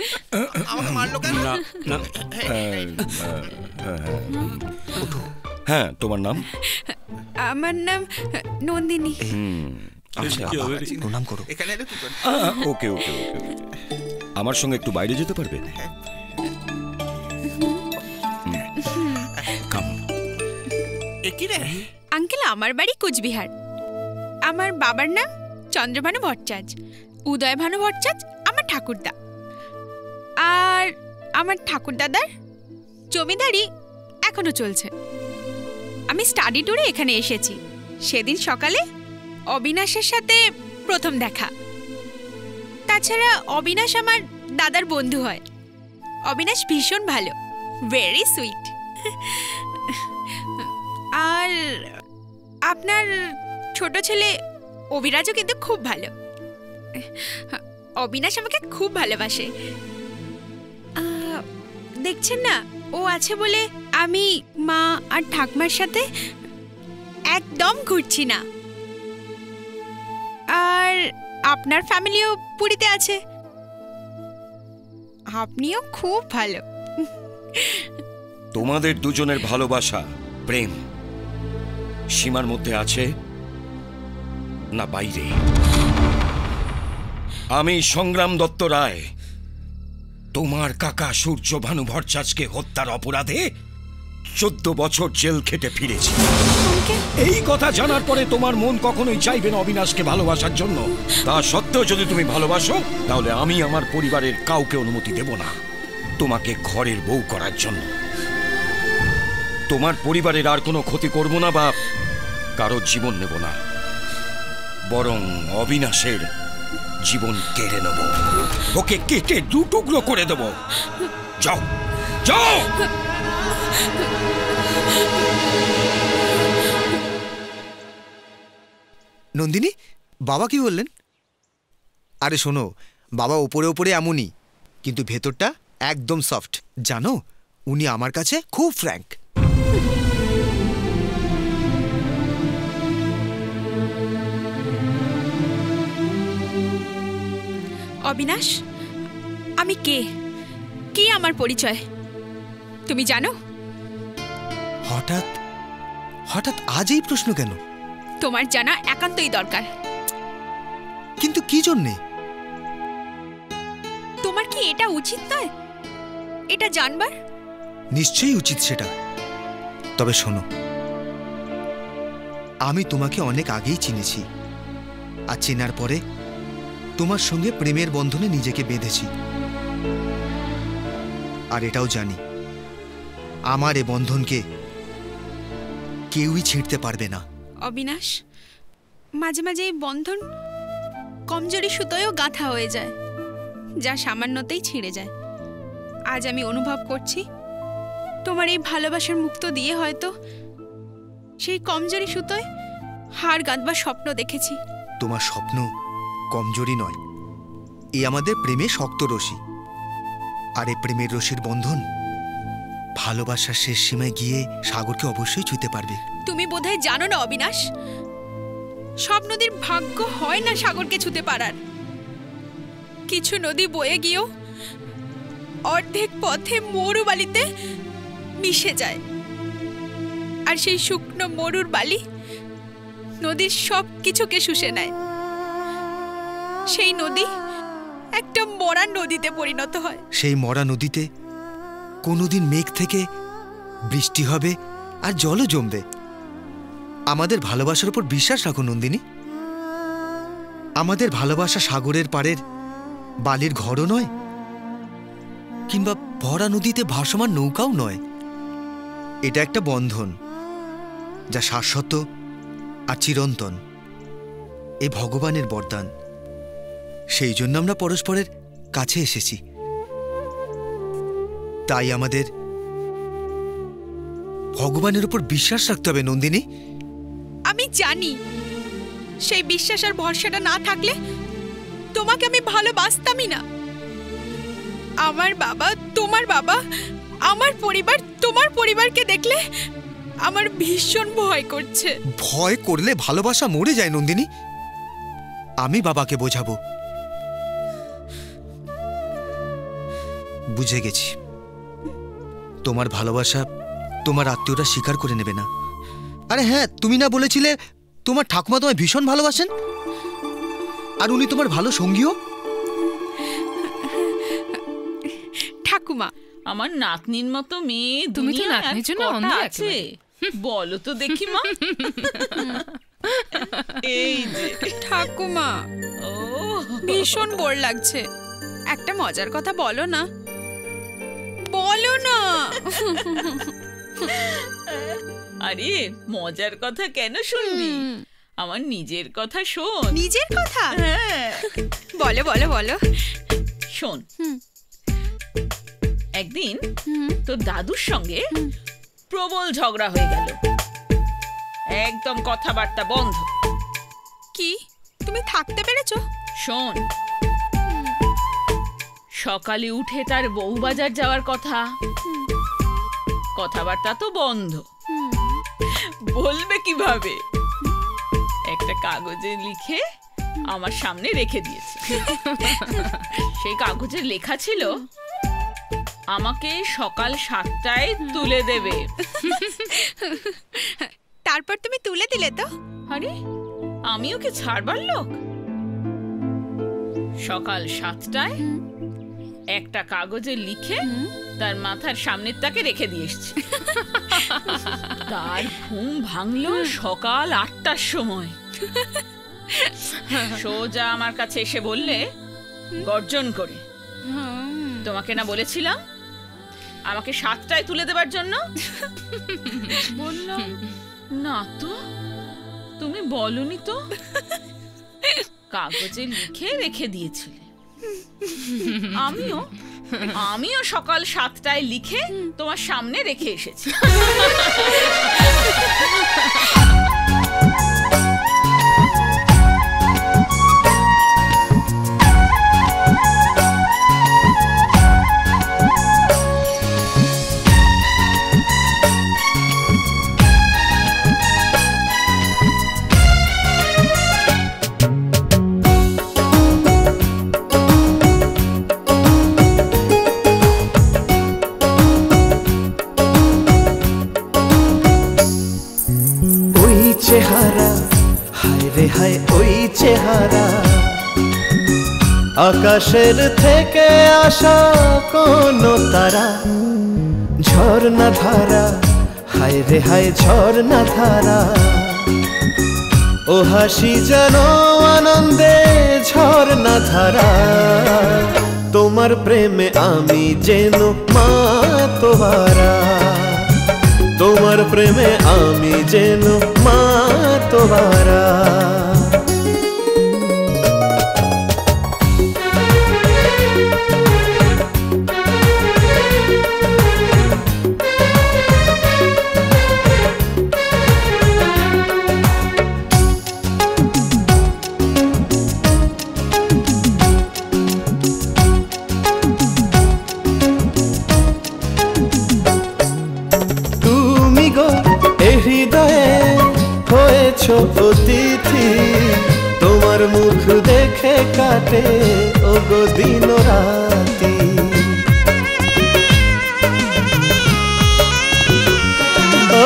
আমাকে মারলো কেন? না। হ্যাঁ, তোমার নাম? আমার নাম নন্দিনী। প্রণাম করো। এখানে এলে কি করবে? ওকে ওকে ওকে। আমার সঙ্গে একটু বাইরে যেতে পারবে? কাম। একি রে? আঙ্কেল, আমার বাড়ি কোচবিহার। আমার বাবার নাম চন্দ্রভানু ভট্টাচার্য, উদয়ভানু ভট্টাচার্য আমার ঠাকুরদা। আর আমার ঠাকুরদাদার জমিদারি এখনো চলছে। আমি স্টাডি ট্যুরে এখানে এসেছি। সেদিন সকালে অবিনাশের সাথে প্রথম দেখা। তাছাড়া অবিনাশ আমার দাদার বন্ধু হয়। অবিনাশ ভীষণ ভালো, ভেরি সুইট। আর আপনার ছোট ছেলে অভিরাজও কিন্তু খুব ভালো। অবিনাশ আমাকে খুব ভালোবাসে। দেখছেন না, ও আছে বলে আমি মা আর ঠাকুমার সাথে একদম ঘুরছি না। আর আপনার ফ্যামিলিও পুরীতে আছে, আপনিও খুব ভালো। তোমাদের দুজনের ভালোবাসা, প্রেম সীমার মধ্যে আছে না বাইরে? আমি সংগ্রাম দত্ত রায় তোমার কাকা সূর্যভানু ভট্টাচার্যকে হত্যার অপরাধে চোদ্দ বছর জেল খেটে ফিরেছি। এই কথা জানার পরে তোমার মন কখনোই চাইবে না অবিনাশকে ভালোবাসার জন্য। তা সত্ত্বেও যদি তুমি ভালোবাসো, তাহলে আমি আমার পরিবারের কাউকে অনুমতি দেব না তোমাকে ঘরের বউ করার জন্য। তোমার পরিবারের আর কোনো ক্ষতি করব না বা কারো জীবন নেব না, বরং অবিনাশের জীবন কেড়ে নেব, ওকে কেটে দু টুকরো করে দেব। যাও যাও। নন্দিনী, বাবা কি বললেন? আরে শোনো, বাবা ওপরে ওপরে এমনই, কিন্তু ভেতরটা একদম সফট জানো। উনি আমার কাছে খুব ফ্র্যাঙ্ক। অবিনাশ, আমি কে, কি আমার পরিচয় তুমি জানো? হঠাৎ হঠাৎ আজ এই প্রশ্ন কেন? তোমার জানা একান্তই দরকার। কিন্তু কি জন্য? তোমার কি এটা উচিত নয় এটা জানবার? নিশ্চয়ই উচিত সেটা। তবে শোনো, আমি তোমাকে অনেক আগেই চিনেছি, আর চেনার পরে তোমার সঙ্গে প্রেমের বন্ধনে নিজেকে বেঁধেছি। আর এটাও জানি, আমার এ বন্ধনকে কেউই ছিঁড়তে পারবে না। অবিনাশ, মাঝে মাঝে এই বন্ধন কমজোরি সুতোয়ও গাঁথা হয়ে যায়, যা সামান্যতেই ছিঁড়ে যায়। আজ আমি অনুভব করছি, তোমার এই ভালোবাসার মুক্ত দিয়ে হয়তো সেই কমজোরি সুতোয় হাড় গাঁথবার স্বপ্ন দেখেছি। তোমার স্বপ্ন কমজোরি নয়, এ আমাদের প্রেমের শক্ত রশি, আর এই প্রেমের রশির বন্ধন ভালোবাসার শেষ সীমায় গিয়ে সাগরকে অবশ্যই ছুঁতে পারবে। তুমি বোধহয় জানো না অবিনাশ, সব নদীর ভাগ্য হয় না সাগরকে ছুঁতে পারার। কিছু নদী বয়ে গিয়েও অর্ধেক পথে মরু বালিতে মিশে যায়, আর সেই শুকনো মরুর বালি নদীর সব কিছুকে শুষে নেয়। সেই নদী একটা মরা নদীতে পরিণত হয়। সেই মরা নদীতে কোনোদিন মেঘ থেকে বৃষ্টি হবে আর জলও জমবে। আমাদের ভালোবাসার উপর বিশ্বাস রাখো নন্দিনী। আমাদের ভালোবাসা সাগরের পাড়ের বালির ঘরও নয়, কিংবা ভরা নদীতে ভাসমান নৌকাও নয়। এটা একটা বন্ধন যা শাশ্বত আর চিরন্তন। এ ভগবানের বরদান, সেই জন্য আমরা পরস্পরের কাছে এসেছি। তাই আমাদের ভগবানের উপর বিশ্বাস রাখতে হবে নন্দিনী। আমি জানি সেই বিশ্বাস আর ভরসাটা না থাকলে তোমাকে আমি ভালোবাসতামই না। আমার বাবা তোমার বাবা, আমার পরিবার তোমার পরিবারকে দেখলে আমার ভীষণ ভয় করছে। ভয় করলে ভালোবাসা মরে যায় নন্দিনী। আমি বাবাকে বোঝাবো। বুঝে গেছি, তোমার ভালোবাসা তোমার আত্মীয়রা স্বীকার করে নেবে না। আরে হ্যাঁ, তুমি না বলেছিলে তোমার ঠাকুমা তোমায় ভীষণ ভালোবাসেন, আর উনি তোমার ভালো সঙ্গীও? ঠাকুমা আমার নাতনির মতো মেয়ে। তুমি তো নাতনির জন্য অন্ধ আছে, বলো তো দেখি মা। এই যে ঠাকুমা, ও ভীষণ বোর লাগছে, একটা মজার কথা বলো না, বলো না। আরে মজার কথা কেন শুনবি, আমার নিজের কথা শোন। নিজের কথা? হ্যাঁ বলো বলো বলো। শোন, একদিন তোর দাদুর সঙ্গে প্রবল ঝগড়া হয়ে গেল, একদম কথাবার্তা বন্ধ। কি তুমি থাকতে পেরেছো? শোন, সকালে উঠে তার বউবাজার যাওয়ার কথা, কথাবার্তা তো বন্ধ। বলবে কিভাবে? একটা কাগজে লিখে আমার সামনে রেখে দিয়েছে। সেই কাগজে লেখা ছিল, আমাকে সকাল সাতটায় তুলে দেবে। তারপর তুমি তুলে দিলে তো? আরে আমি ওকে ছাড়বার লোক? সকাল সাতটায় একটা কাগজে লিখে তার মাথার সামনের তাকে রেখে দিয়ে এসেছি। তার ঘুম ভাঙলো সকাল আটটার সময়। সোজা আমার কাছে এসে বললে গর্জন করে, তোমাকে না বলেছিলাম আমাকে সাতটায় তুলে দেবার জন্য? বললাম না তো। তুমি বলনি তো? কাগজে লিখে রেখে দিয়েছিলে। আমিও আমিও সকাল সাতটায় লিখে তোমার সামনে রেখে এসেছি। আকাশের থেকে আসা কোন তারা, ঝর্ণা ধারা, হায় রে হায় ঝর্ণা ধারা। ও হাসি যেন আনন্দে ঝর্ণা ধারা, তোমার প্রেমে আমি যেন মাতোয়ারা, তোমার প্রেমে আমি যেন মাতোয়ারা। হয়েছো অতিথি, তোমার মুখ দেখে কাটে ওগো দিন রাতি। ও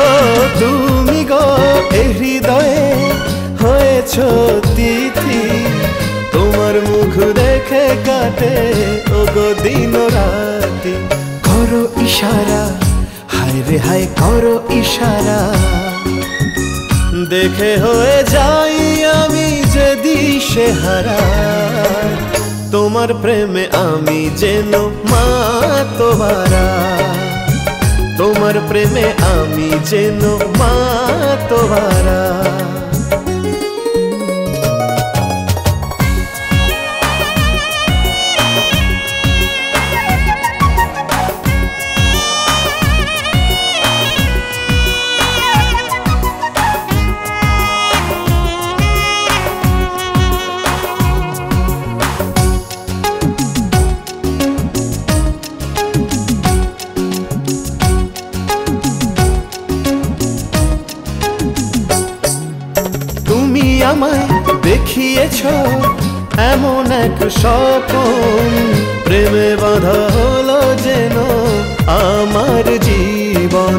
তুমি গো এই হৃদয়ে হয়েছো অতিথি, তোমার মুখ দেখে কাটে ওগো দিন রাতি। করো ইশারা হায় রে হায়, করো ইশারা দেখে হয়ে যাই আমি যে দিশেহারা। তোমার প্রেমে আমি যেন মাতোয়ারা, তোমার প্রেমে আমি যেন মাতোয়ারা। আমায় দেখিয়েছ এমন এক স্বপন, প্রেমে বাঁধা হলো যেন আমার জীবন।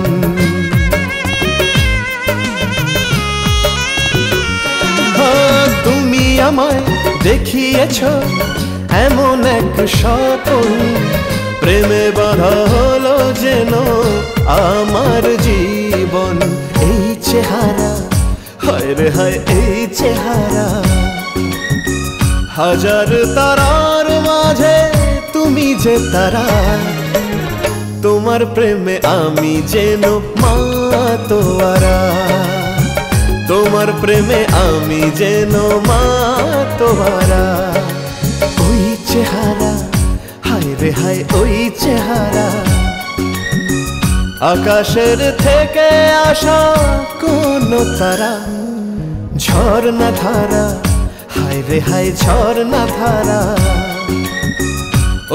তুমি আমায় দেখিয়েছ এমন এক স্বপন, প্রেমে বাঁধা হলো যেন আমার জীবন। এই চেহারা হায় রে হায়, এই চেহারা হাজার তারার মাঝে তুমি যে তারা। তোমার প্রেমে আমি যেন মাতোয়ারা, তোমার প্রেমে আমি যেন মাতোয়ারা। ওই চেহারা হায় রে হায়, ওই চেহারা আকাশের থেকে আসা কোন তারা। ঝর্ণা ধারা হায় রে হায়, ঝর্ণা ধারা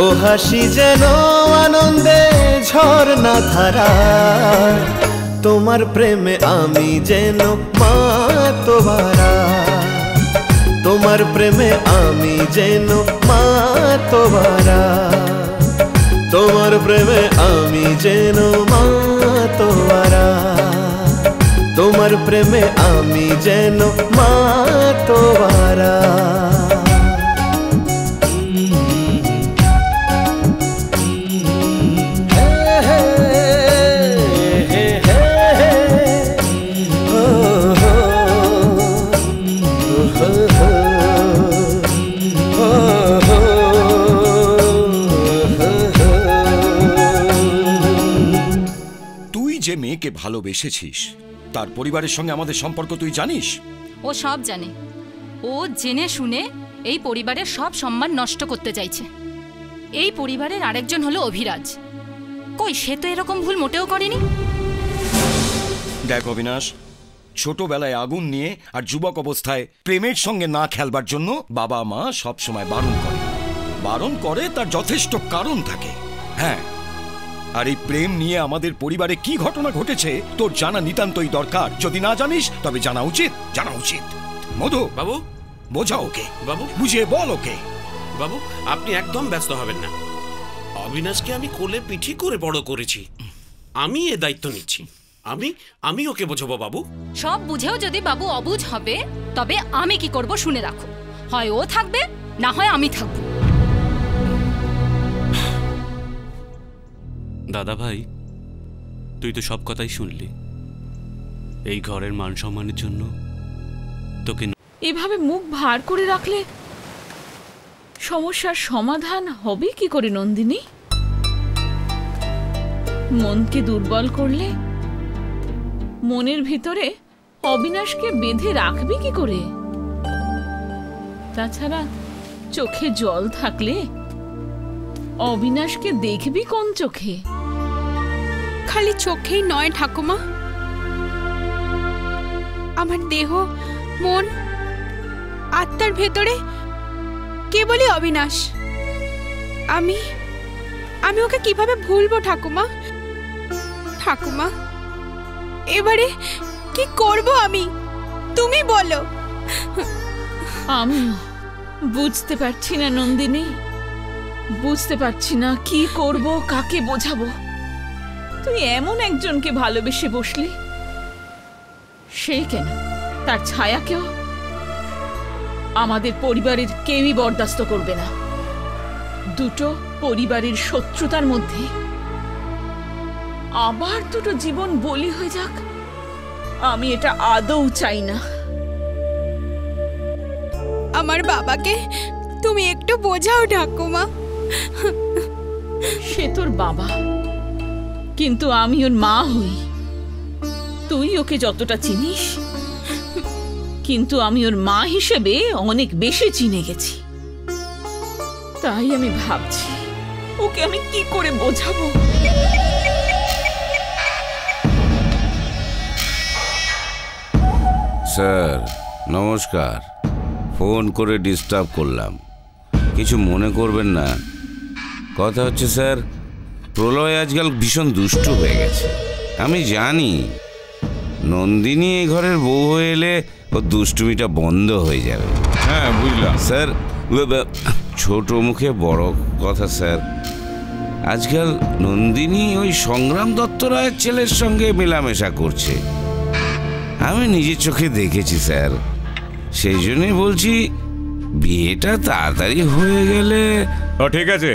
ও হাসি যেন আনন্দে ঝর্ণা ধারা। তোমার প্রেমে আমি যেন মাতোয়ারা, তোমার প্রেমে আমি যেন মাতোয়ারা। তোমার প্রেমে আমি যেন মাতোয়ারা, তোমার প্রেমে আমি যেন মাতোয়ারা। যে মেয়েকে ভালোবেসেছিস তার পরিবারের সঙ্গে আমাদের সম্পর্ক তুই জানিস? ও সব জানে, ও জেনে শুনে এই পরিবারের সব সম্মান নষ্ট করতে চাইছে। এই পরিবারের আরেকজন হলো অভিরাজ, কই সে তো এরকম ভুল মোটেও করেনি। দেখ অবিনাশ, ছোটবেলায় আগুন নিয়ে আর যুবক অবস্থায় প্রেমের সঙ্গে না খেলবার জন্য বাবা মা সব সময় বারণ করে বারণ করে তার যথেষ্ট কারণ থাকে। হ্যাঁ, আর এই প্রেম নিয়ে আমাদের পরিবারে কি ঘটনা ঘটেছে তোর জানা নিতান্তই দরকার। যদি না জানিস তবে জানা উচিত, জানা উচিত। মধু বাবু, বোঝাও ওকে বাবু, বুঝিয়ে বল ওকে বাবু। আপনি একদম ব্যস্ত হবেন না, অবিনাশকে আমি কোলে পিঠি করে বড় করেছি, আমি এ দায়িত্ব নিচ্ছি। আমি আমি ওকে বোঝাবো বাবু। সব বুঝেও যদি বাবু অবুঝ হবে তবে আমি কি করব শুনে রাখো, হয় ও থাকবে না হয় আমি থাকবো। দাদা ভাই, তুই তো সব কথাই শুনলি। এই ঘরের মান সম্মানের জন্য তোকে এভাবে মুখ ভার করে রাখলে সমস্যার সমাধান হবে কি করে নন্দিনী? মনকে দুর্বল করলে মনের ভিতরে অবিনাশকে বেঁধে রাখবি কি করে? তাছাড়া চোখে জল থাকলে অবিনাশকে দেখবি কোন চোখে? খালি চোখেই নয় ঠাকুমা, আমার দেহ মন আত্মার ভেতরে কেবলই অবিনাশ। আমি আমি ওকে কিভাবে ভুলবো ঠাকুমা? ঠাকুমা এবারে কি করব আমি? তুমি বলো। আমি বুঝতে পারছি না নন্দিনী, বুঝতে পারছি না কি করব, কাকে বোঝাবো। তুই এমন একজনকে ভালোবেসে বসলি, সেই কেন তার ছায়াকেও আমাদের পরিবারের কেউই বরদাস্ত করবে না। দুটো পরিবারের শত্রুতার মধ্যে আবার দুটো জীবন বলি হয়ে যাক, আমি এটা আদৌ চাই না। আমার বাবাকে তুমি একটু বোঝাও ঠাকুমা। সে তোর বাবা, কিন্তু আমি ওর মা হই। তুই ওকে যতটা চিনিস, কিন্তু আমি ওর মা হিসেবে অনেক বেশি চিনে গেছি। তাই আমি ভাবছি ওকে আমি কি করে বোঝাবো। স্যার নমস্কার, ফোন করে ডিস্টার্ব করলাম, কিছু মনে করবেন না। কথা হচ্ছে স্যার, প্রলয় আজকাল ভীষণ দুষ্ট হয়ে গেছে। আমি জানি নন্দিনী এই ঘরের বউ হয়ে এলে ওর দুষ্টুমিটা বন্ধ হয়ে যাবে। হ্যাঁ বুঝলাম স্যার, ছোট মুখে বড় কথা স্যার। আজকাল নন্দিনী ওই সংগ্রাম দত্ত রায়ের ছেলের সঙ্গে মেলামেশা করছে, আমি নিজের চোখে দেখেছি স্যার। সেই জন্যই বলছি বিয়েটা তাড়াতাড়ি হয়ে গেলে। ও ঠিক আছে,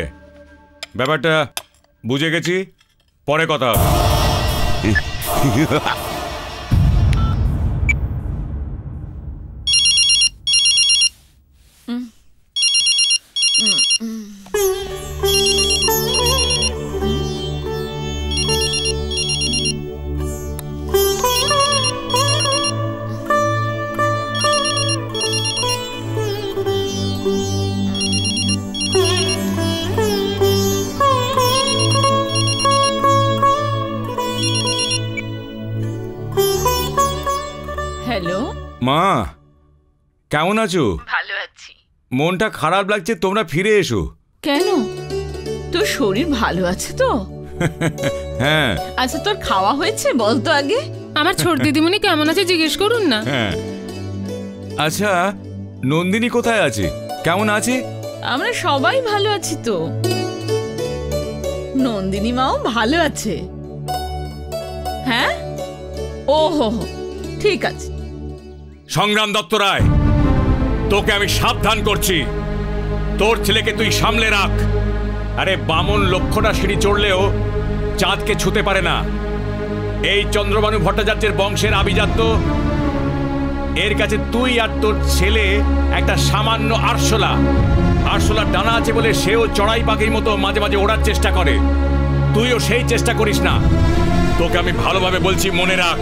ব্যাপারটা বুঝে গেছি, পরে কথা হবে। মা কেমন আছো? ভালো আছি। মনটা খারাপ লাগছে, তোমরা ফিরে এসো। কেন, তোর শরীর ভালো আছে তো? হ্যাঁ। আচ্ছা তোর খাওয়া হয়েছে বল তো আগে। আমার ছোট দিদিমণি কেমন আছে জিজ্ঞেস করুন না। হ্যাঁ। আচ্ছা নন্দিনী কোথায় আছে, কেমন আছে? আমরা সবাই ভালো আছি তো, নন্দিনী মাও ভালো আছে। হ্যাঁ ও হো ঠিক আছে। সংগ্রাম দত্ত রায়, তোকে আমি সাবধান করছি, তোর ছেলেকে তুই সামলে রাখ। আরে বামন লক্ষ্যটা সিঁড়ি চড়লেও চাঁদকে ছুঁতে পারে না। এই চন্দ্রবানু ভট্টাচার্যের বংশের আভিজাত্য, এর কাছে তুই আর তোর ছেলে একটা সামান্য আরশোলা। আরশোলার ডানা আছে বলে সেও চড়াই পাখির মতো মাঝে মাঝে ওড়ার চেষ্টা করে, তুইও সেই চেষ্টা করিস না। তোকে আমি ভালোভাবে বলছি, মনে রাখ।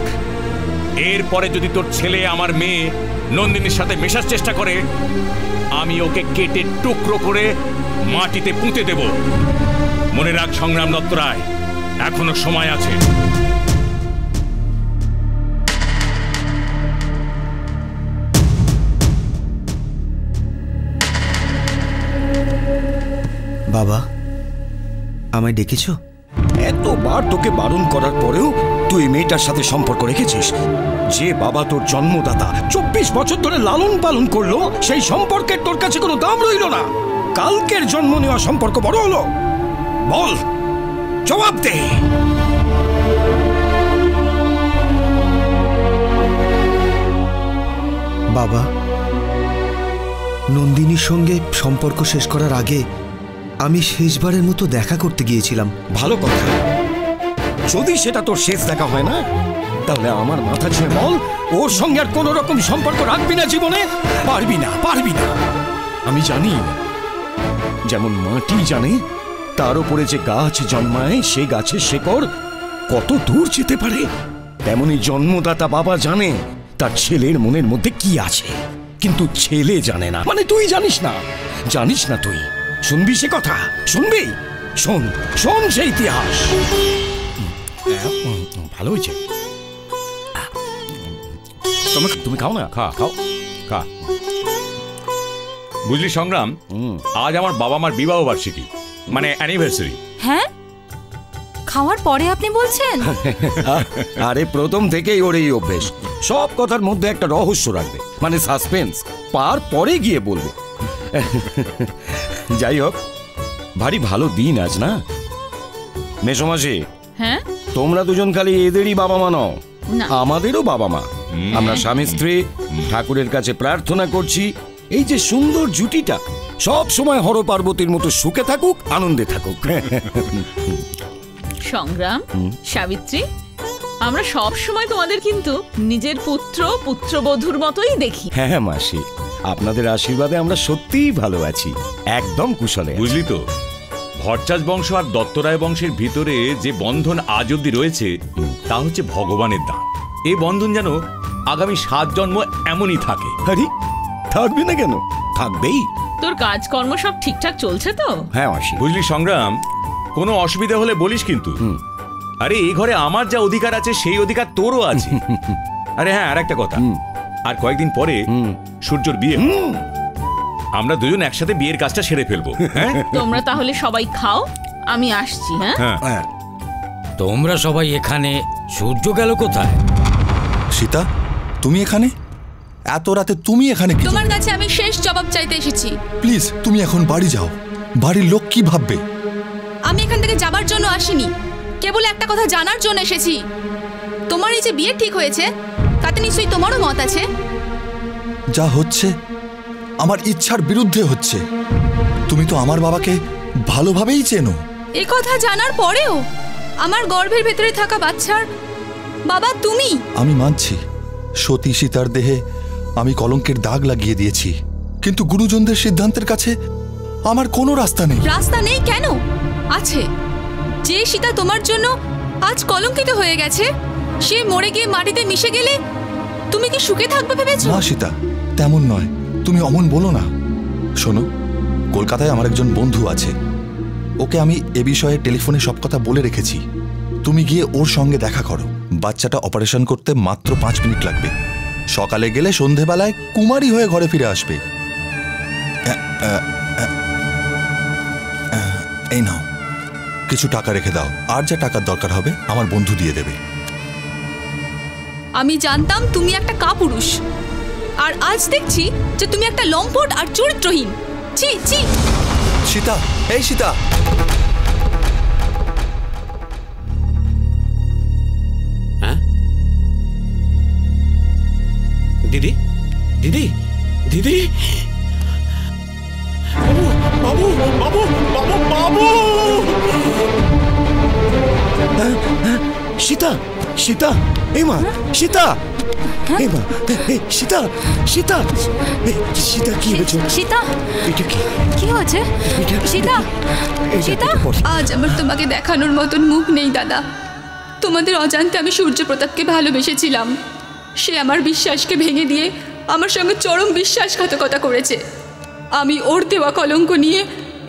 এরপরে যদি তোর ছেলে আমার মেয়ে নন্দিনীর সাথে মেশার চেষ্টা করে, আমি ওকে কেটে টুকরো করে মাটিতে পুঁতে দেব। মনে রাখ সংগ্রাম দত্ত রায়, এখনো সময় আছে। বাবা আমায় ডেকেছ? এতবার তোকে বারণ করার পরেও তুই মেয়েটার সাথে সম্পর্ক রেখেছিস। যে বাবা তোর জন্মদাতা চব্বিশ বছর ধরে লালন পালন করলো, সেই সম্পর্কের তোর কাছে কোনো দাম রইল না। কালকের জন্ম নেওয়া সম্পর্ক বড় হলো, বল জবাব দে। বাবা নন্দিনীর সঙ্গে সম্পর্ক শেষ করার আগে আমি শেষবারের মতো দেখা করতে গিয়েছিলাম। ভালো কথা, যদি সেটা তোর শেষ দেখা হয় না, তাহলে আমার মাথা ছুঁয়ে বল ওর সঙ্গে আর কোনো রকম সম্পর্ক রাখবি না জীবনে? পারবি না, পারবি না। আমি জানি, যেমন মাটি জানে তার উপরে যে গাছ জন্মায় সে গাছের শেকড় কত দূর যেতে পারে, তেমনি জন্মদাতা বাবা জানে তার ছেলের মনের মধ্যে কি আছে, কিন্তু ছেলে জানে না। মানে তুই জানিস না, জানিস না তুই। শুনবি সে কথা, শুনবি, শোন শোন সেই ইতিহাস। ভালো হয়েছে, তুমি খাও না, খা খাও খা। বুঝলি সংগ্রাম, আজ আমার বাবা মার বিবাহ বার্ষিকী, মানে অ্যানিভার্সারি। হ্যাঁ খাওয়ার পরে আপনি বলছেন? আরে প্রথম থেকেই ওর এই অভ্যেস, সব কথার মধ্যে একটা রহস্য রাখবে, মানে সাসপেন্স, পার পরে গিয়ে বলবে। যাই হোক, ভারী ভালো দিন আজ না মেসোমাসি? হ্যাঁ, তোমরা দুজন খালি এদেরই বাবা মা নও, আমাদেরও বাবা মা। আমরা স্বামী স্ত্রী ঠাকুরের কাছে প্রার্থনা করছি এই যে সুন্দর জুটিটা সব সময় হর পার্বতীর মতো সুখে থাকুক, আনন্দে থাকুক। সংগ্রাম, সাবিত্রী, আমরা সব সময় তোমাদের কিন্তু নিজের পুত্র পুত্রবধূর মতোই দেখি। হ্যাঁ মাসি, আপনাদের আশীর্বাদে আমরা সত্যিই ভালো আছি, একদম কুশলে। বুঝলি তো, ভট্টাচার্য বংশ আর দত্তরায় বংশের ভিতরে যে বন্ধন আজ অবধি রয়েছে তা হচ্ছে ভগবানের দান। এই বন্ধন যেন আগামী সাত জন্ম এমনই থাকে। আরে থাকবে না কেন, থাকবেই। তোর কাজকর্ম সব ঠিকঠাক চলছে তো? হ্যাঁ মাসি। বুঝলি সংগ্রাম, কোনো অসুবিধা হলে বলিস কিন্তু। আরে এই ঘরে আমার যা অধিকার আছে সেই অধিকার তোরও আছে। আরে হ্যাঁ, আর একটা কথা, আর কয়েকদিন পরে সূর্যর বিয়ে, আমরা দুজন একসাথে বিয়ের কাজটা সেরে ফেলবো। তোমরা তাহলে সবাই খাও, আমি আসছি। হ্যাঁ, তোমরা সবাই এখানে? সূর্য গেল কোথায়? সীতা, তুমি এখানে এত রাতে? তুমি এখানে? তোমার কাছে আমি শেষ জবাব চাইতে এসেছি। প্লিজ তুমি এখন বাড়ি যাও, বাড়ির লোক কি ভাববে? আমি এখান থেকে যাবার জন্য আসিনি, কেবল একটা কথা জানার জন্য এসেছি। তোমার এই যে বিয়ে ঠিক হয়েছে তাতে নিশ্চয়ই তোমারও মত আছে। যা হচ্ছে আমার ইচ্ছার বিরুদ্ধে হচ্ছে। তুমি তো আমার বাবাকে ভালোভাবেই চেনো। এই কথা জানার পরেও আমার গর্ভের ভেতরে থাকা বাচ্চার বাবা তুমি। আমি মানছি সতী সীতার দেহে আমি কলঙ্কের দাগ লাগিয়ে দিয়েছি, কিন্তু গুরুজনদের সিদ্ধান্তের কাছে আমার কোনো রাস্তা নেই। রাস্তা নেই কেন, আছে। যে সীতা তোমার জন্য আজ কলঙ্কিত হয়ে গেছে, সে মরে গিয়ে মাটিতে মিশে গেলে তুমি কি সুখে থাকবে ভেবেছো? না সীতা, তেমন নয়, তুমি অমন বলো না। শোনো, কলকাতায় আমার একজন বন্ধু আছে, ওকে আমি এ বিষয়ে টেলিফোনে সব কথা বলে রেখেছি। তুমি গিয়ে ওর সঙ্গে দেখা করো। বাচ্চাটা অপারেশন করতে মাত্র পাঁচ মিনিট লাগবে। সকালে গেলে সন্ধেবেলায় কুমারী হয়ে ঘরে ফিরে আসবে। এই নাও, কিছু টাকা রেখে দাও, আর যা টাকার দরকার হবে আমার বন্ধু দিয়ে দেবে। আমি জানতাম তুমি একটা কাপুরুষ, আর আজ দেখছি যে তুমি একটা লম্পট আর চরিত্রহীন। ছি ছি। সীতা, এই সীতা, দিদি, দিদি, দিদি, বাবু, বাবু, বাবু, বাবু, বাবু। সীতা, সীতা, এমা, সীতা, এমা, সীতা, সীতা, সীতা, কি হয়েছে? সীতা, এটা কি? কি হয়েছে? সীতা, সীতা, আজ আমার তোমাকে দেখানোর মতন মুখ নেই দাদা। তোমাদের অজান্তে আমি সূর্যপ্রতাপকে ভালোবেসেছিলাম। সে আমার বিশ্বাসকে ভেঙে দিয়ে আমার সঙ্গে চরম বিশ্বাসঘাতকতা করেছে। আমি ওর দেওয়া কলঙ্ক নিয়ে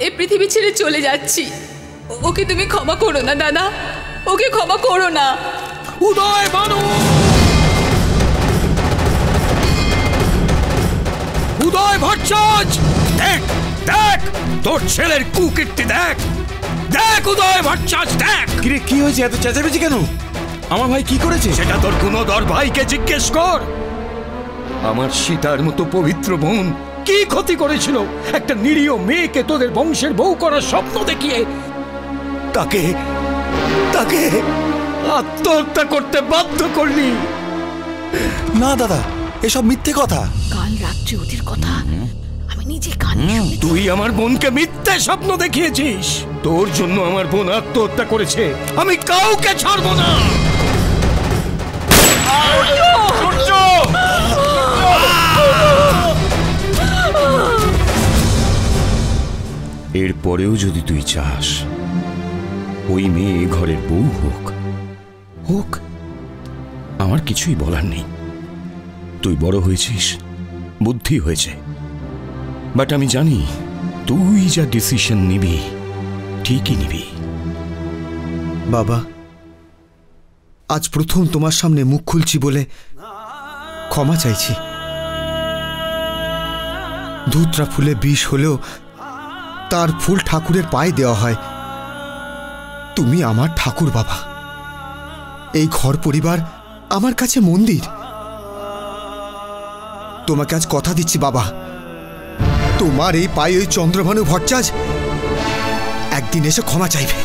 এ পৃথিবী ছেড়ে চলে যাচ্ছি। ওকে তুমি ক্ষমা করো না দাদা, ওকে ক্ষমা করো না। উদয় বানু, উদয় ভট্টাচার্য, দেখ দেখ তোর ছেলের কুকীর্তি, দেখ দেখ উদয় ভট্টাচার্য দেখ। কিরে কি হয়েছে, এত চেঁচামেচি কেন? আমার ভাই কি করেছে সেটা তোর গুণধর ভাইকে জিজ্ঞেস কর। আমার সীতার মতো পবিত্র বোন কি ক্ষতি করেছিল? একটা নিরীহ মেয়েকে তোদের বংশের বউ করার স্বপ্ন দেখিয়ে তাকে তাকে আত্মহত্যা করতে বাধ্য করলি। না দাদা, এসব মিথ্যে কথা। কাল রাত্রে ওদের কথা আমি নিজে কানে শুনেছি। তুই আমার বোনকে মিথ্যে স্বপ্ন দেখিয়েছিস। তোর জন্য আমার বোন আত্মহত্যা করেছে। আমি কাউকে ছাড়বো না। এরপরেও যদি তুই চাস ওই মেয়ে ঘরের বউ হোক হোক আমার কিছুই বলার নেই। তুই বড় হয়েছিস, বুদ্ধি হয়েছে, বাট আমি জানি তুই যা ডিসিশন নিবি ঠিকই নিবি। বাবা, আজ প্রথম তোমার সামনে মুখ খুলছি বলে ক্ষমা চাইছি। ধুতরা ফুলে বিষ হলেও তার ফুল ঠাকুরের পায়ে দেওয়া হয়। তুমি আমার ঠাকুর বাবা। এই ঘর পরিবার আমার কাছে মন্দির। তোমাকে আজ কথা দিচ্ছি বাবা, তোমার এই পায়ে ওই চন্দ্রভানু ভট্টাচার্য একদিন এসে ক্ষমা চাইবে।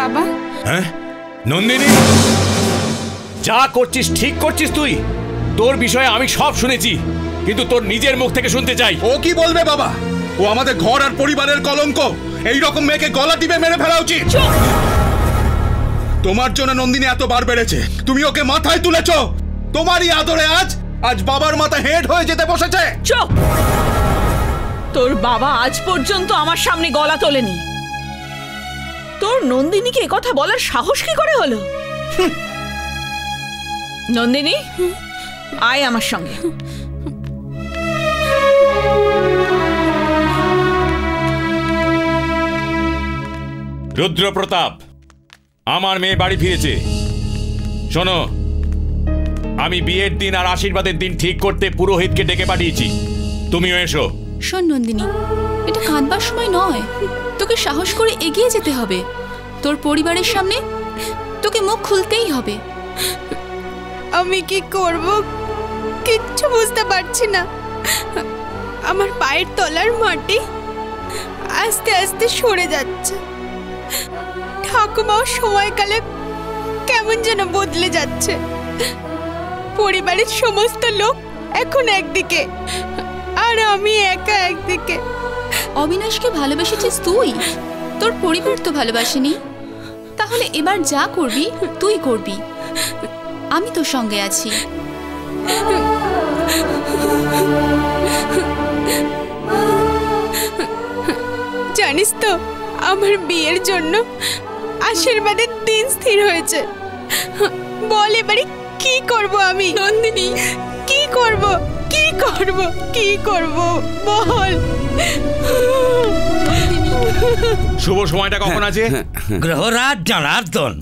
বাবা। হ্যাঁ নন্দিনী, যা করছিস ঠিক করছিস তুই। তোর বিষয়ে আমি সব শুনেছি, কিন্তু তোর নিজের মুখ থেকে শুনতে চাই। ও কি বলবে বাবা? ও আমাদের ঘর আর পরিবারের কলঙ্ক। এই রকম মেয়েকে গলা টিপে মেরে ফেলা উচিত। তোমার জন্য নন্দিনী এত বার বেড়েছে, তুমি ওকে মাথায় তুলেছো। তোমারই আদরে আজ আজ বাবার মাথা হেড হয়ে যেতে বসেছে। চুপ। তোর বাবা আজ পর্যন্ত আমার সামনে গলা তোলেনি, তোর নন্দিনীকে কথা বলার সাহস কি করে হলো? নন্দিনী আয় আমার সঙ্গে। রুদ্র প্রতাপ, আমার মেয়ে বাড়ি ফিরেছে। শোনো, আমি বিয়ের দিন আর আশীর্বাদের দিন ঠিক করতে পুরোহিতকে ডেকে পাঠিয়েছি, তুমিও এসো। শোন নন্দিনী, এটা কাঁদবার সময় নয়, তোকে সাহস করে এগিয়ে যেতে হবে। তোর পরিবারের সামনে তোকে মুখ খুলতেই হবে। আমি কি করব কিচ্ছু বুঝতে পারছি না। আমার পায়ের তলার মাটি আস্তে আস্তে সরে যাচ্ছে। ঠাকুমাও সময়কালে কেমন যেন বদলে যাচ্ছে। পরিবারের সমস্ত লোক এখন একদিকে, আর আমি একা একদিকে। অবিনাশকে ভালোবেসেছিস তুই, তোর পরিবার তো ভালোবাসেনি। তাহলে এবার যা করবি তুই করবি, আমি তোর সঙ্গে আছি। জানিস তো, আমার বিয়ের জন্য আশীর্বাদের দিন স্থির হয়েছে। বল এবারে কি করব আমি? নন্দিনী কি করব কি করব কি করব বল। শুভ সময়টা কখন আছে? গ্রহরাজ জনার্দন,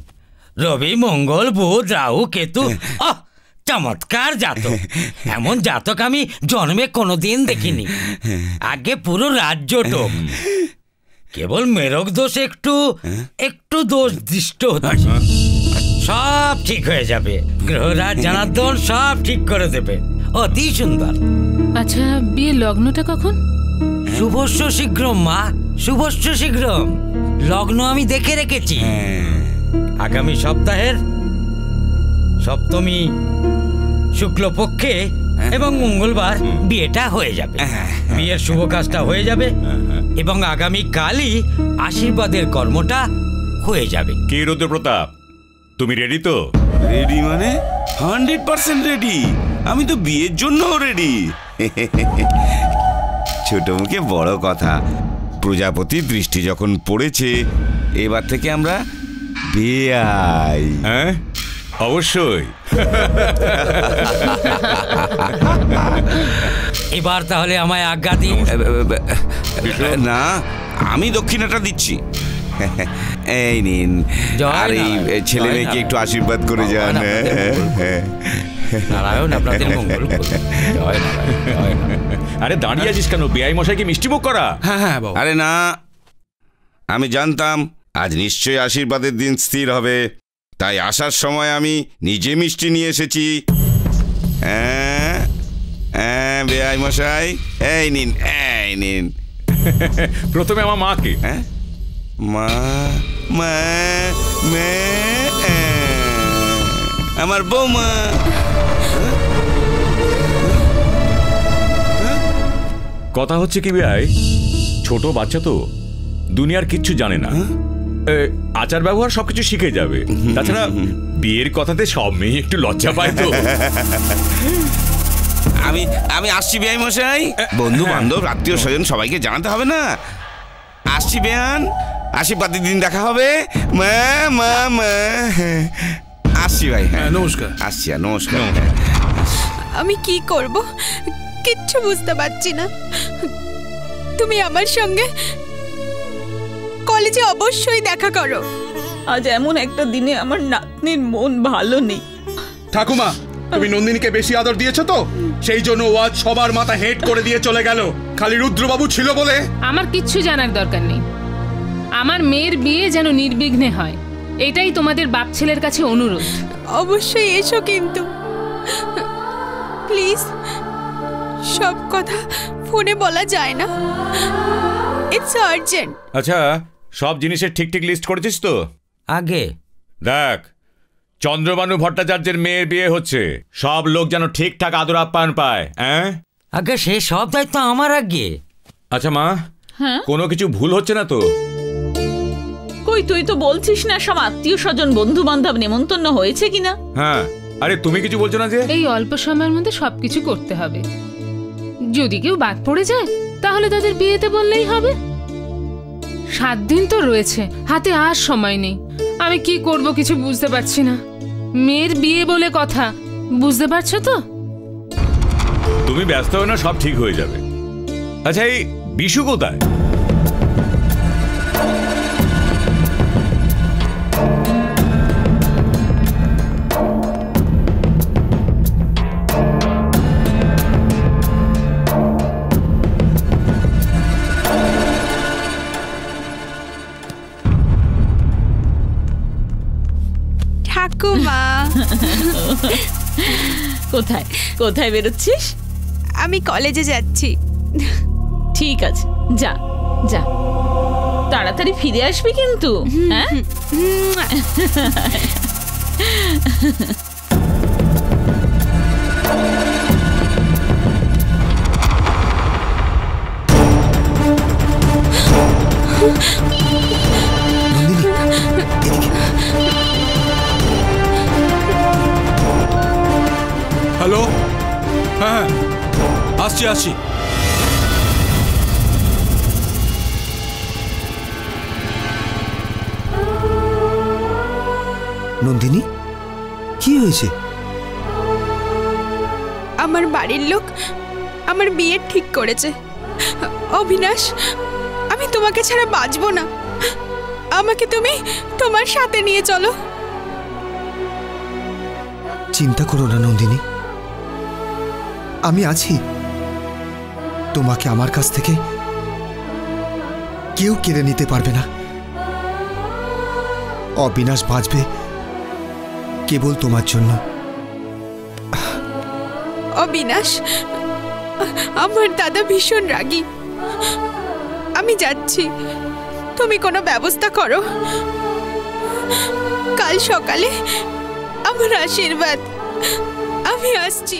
রবি মঙ্গল বুধ রাহু কেতু। আহ চমৎকার জাতক, এমন জাতক আমি জন্মে কোনোদিন দেখিনি। আগে পুরো রাজ্যটক, কেবল মেরক দোষ একটু একটু দোষ দৃষ্ট হচ্ছে। সব ঠিক হয়ে যাবে, গ্রহরাজ জনার্দন সব ঠিক করে দেবে। অতি সুন্দর। আচ্ছা বিয়ে লগ্নটা কখন? শুভস্য শীঘ্রম মা, শুভস্য শীঘ্রম। লগ্ন আমি দেখে রেখেছি, আগামী সপ্তাহের সপ্তমী শুক্লপক্ষে এবং মঙ্গলবার বিয়েটা হয়ে যাবে। বিয়ের শুভ কাজটা হয়ে যাবে এবং আগামী কালই আশীর্বাদের কর্মটা হয়ে যাবে। কি রুদ্র প্রতাপ, তুমি রেডি তো? রেডি মানে হান্ড্রেড পার্সেন্ট রেডি। আমি তো বিয়ের জন্য রেডি। ছোট মুখে বড় কথা। প্রজাপতির দৃষ্টি যখন পড়েছে, এবার থেকে আমরা বিয়াই। হ্যাঁ অবশ্যই। এবার তাহলে আমায় আজ্ঞা দিন। না, আমি দক্ষিণাটা দিচ্ছি। এই নিন, আর এই ছেলে মেয়েকে একটু আশীর্বাদ করে যান। নারায়ণ আপনাদের মঙ্গল। আরে দাঁড়িয়ে আছিস কেন? বিয়াই মশাইকে মিষ্টি মুখ করা। হ্যাঁ হ্যাঁ। আরে না, আমি জানতাম আজ নিশ্চয়ই আশীর্বাদের দিন স্থির হবে, তাই আসার সময় আমি নিজে মিষ্টি নিয়ে এসেছি। হ্যাঁ হ্যাঁ বেআই মশাই, এই নিন এই নিন। প্রথমে আমার মাকে। হ্যাঁ মা, মা আমার বৌমা। কথা হচ্ছে কি বেআই, ছোট বাচ্চা তো দুনিয়ার কিচ্ছু জানে না, আচার ব্যবহার সবকিছু শিখে যাবে। তাছাড়া বিয়ের কথাতে সব মেয়ে একটু লজ্জা পায় তো। আমি আমি আসছি বেআই মশাই। বন্ধু বান্ধব আত্মীয় স্বজন সবাইকে জানাতে হবে না? আসছি বেআন, আশীর্বাদের দিন দেখা হবে। মা মা মা আসছি ভাই। হ্যাঁ নমস্কার। আসছি নমস্কার। আমি কি করব কিচ্ছু বুঝতে পারছি না। তুমি আমার সঙ্গে কলেজে অবশ্যই দেখা করো। আজ এমন একটা দিনে আমার নাতনির মন ভালো নেই। ঠাকুমা, তুমি নন্দিনীকে বেশি আদর দিয়েছো তো, সেই জন্য ও আজ সবার মাথা হেড করে দিয়ে চলে গেল, খালি রুদ্রবাবু ছিল বলে। আমার কিচ্ছু জানার দরকার নেই, আমার মেয়ের বিয়ে যেন নির্বিঘ্নে হয়, এটাই তোমাদের বাপ ছেলের কাছে অনুরোধ। অবশ্যই এসো, কিন্তু প্লিজ সব কথা ফোনে বলা যায় না, ইটস আর্জেন্ট। আচ্ছা, সব জিনিসের ঠিক ঠিক লিস্ট করেছিস তো? আগে দেখ, চন্দ্রবানু ভট্টাচার্যের মেয়ের বিয়ে হচ্ছে, সব লোক যেন ঠিকঠাক আদর আপ্যায়ন পায়। হ্যাঁ আগে, সে সব দায়িত্ব আমার। আগে আচ্ছা মা, কোনো কিছু ভুল হচ্ছে না তো? কই, তুই তো বলছিস না সব আত্মীয় স্বজন বন্ধু বান্ধব নেমন্তন্ন হয়েছে কিনা। হ্যাঁ, আরে তুমি কিছু বলছো না যে এই অল্প সময়ের মধ্যে সবকিছু করতে হবে, যদি কেউ বাদ পড়ে যায় তাহলে তাদের বিয়েতে বললেই হবে। সাত দিন তো রয়েছে হাতে, আর সময় নেই। আমি কি করব কিছু বুঝতে পারছি না, মেয়ের বিয়ে বলে কথা, বুঝতে পারছো তো? তুমি ব্যস্ত হও না, সব ঠিক হয়ে যাবে। আচ্ছা এই বিশু কোথায়? কোথায় কোথায় বেরোচ্ছিস? আমি কলেজে যাচ্ছি। ঠিক আছে, যা যা, তাড়াতাড়ি ফিরে আসবি কিন্তু। হ্যাঁ, হ্যালো, হ্যাঁ আসছি আসছি। নন্দিনী, কি হয়েছে? আমার বাড়ির লোক আমার বিয়ে ঠিক করেছে। অবিনাশ, আমি তোমাকে ছাড়া বাঁচবো না, আমাকে তুমি তোমার সাথে নিয়ে চলো। চিন্তা করো না নন্দিনী, আমি আছি। তোমাকে আমার কাছ থেকে কেউ কেড়ে নিতে পারবে না। অবিনাশ বাঁচবে কেবল তোমার জন্য। অবিনাশ আমার দাদা, ভীষণ রাগী। আমি যাচ্ছি, তুমি কোনো ব্যবস্থা করো। কাল সকালে আমার আশীর্বাদ। আমি আসছি।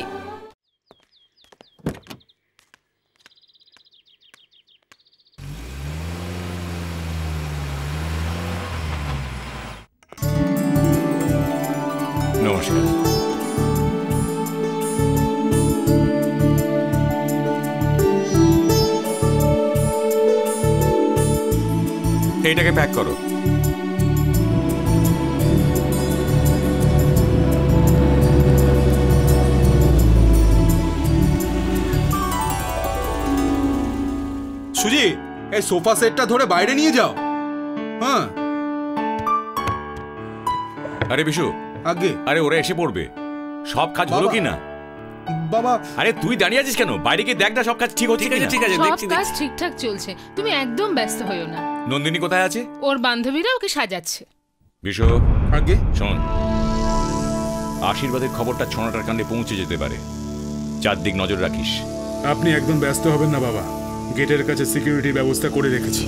এটাকে প্যাক করো। সুজি, এই সোফা সেটটা ধরে বাইরে নিয়ে যাও। হ্যাঁ আরে বিশু, আগে আরে ওরা এসে পড়বে। সব কাজ হলো কি না? বাবা আরে তুই দাঁড়িয়ে আছিস কেন? বাইরে গিয়ে দেখ না সব কাজ ঠিক হচ্ছে কিনা। ঠিক আছে, দেখছি কাজ ঠিকঠাক চলছে, তুমি একদম ব্যস্ত হইও না। নন্দিনী কোথায় আছে? ওর বান্ধবীরা ওকে সাজাচ্ছে। বিশু আগে শোন, আশীর্বাদের খবরটা ছনাটার কানে পৌঁছে যেতে পারে, চারদিক নজর রাখিস। আপনি একদম ব্যস্ত হবেন না বাবা, গেটের কাছে সিকিউরিটির ব্যবস্থা করে রেখেছি।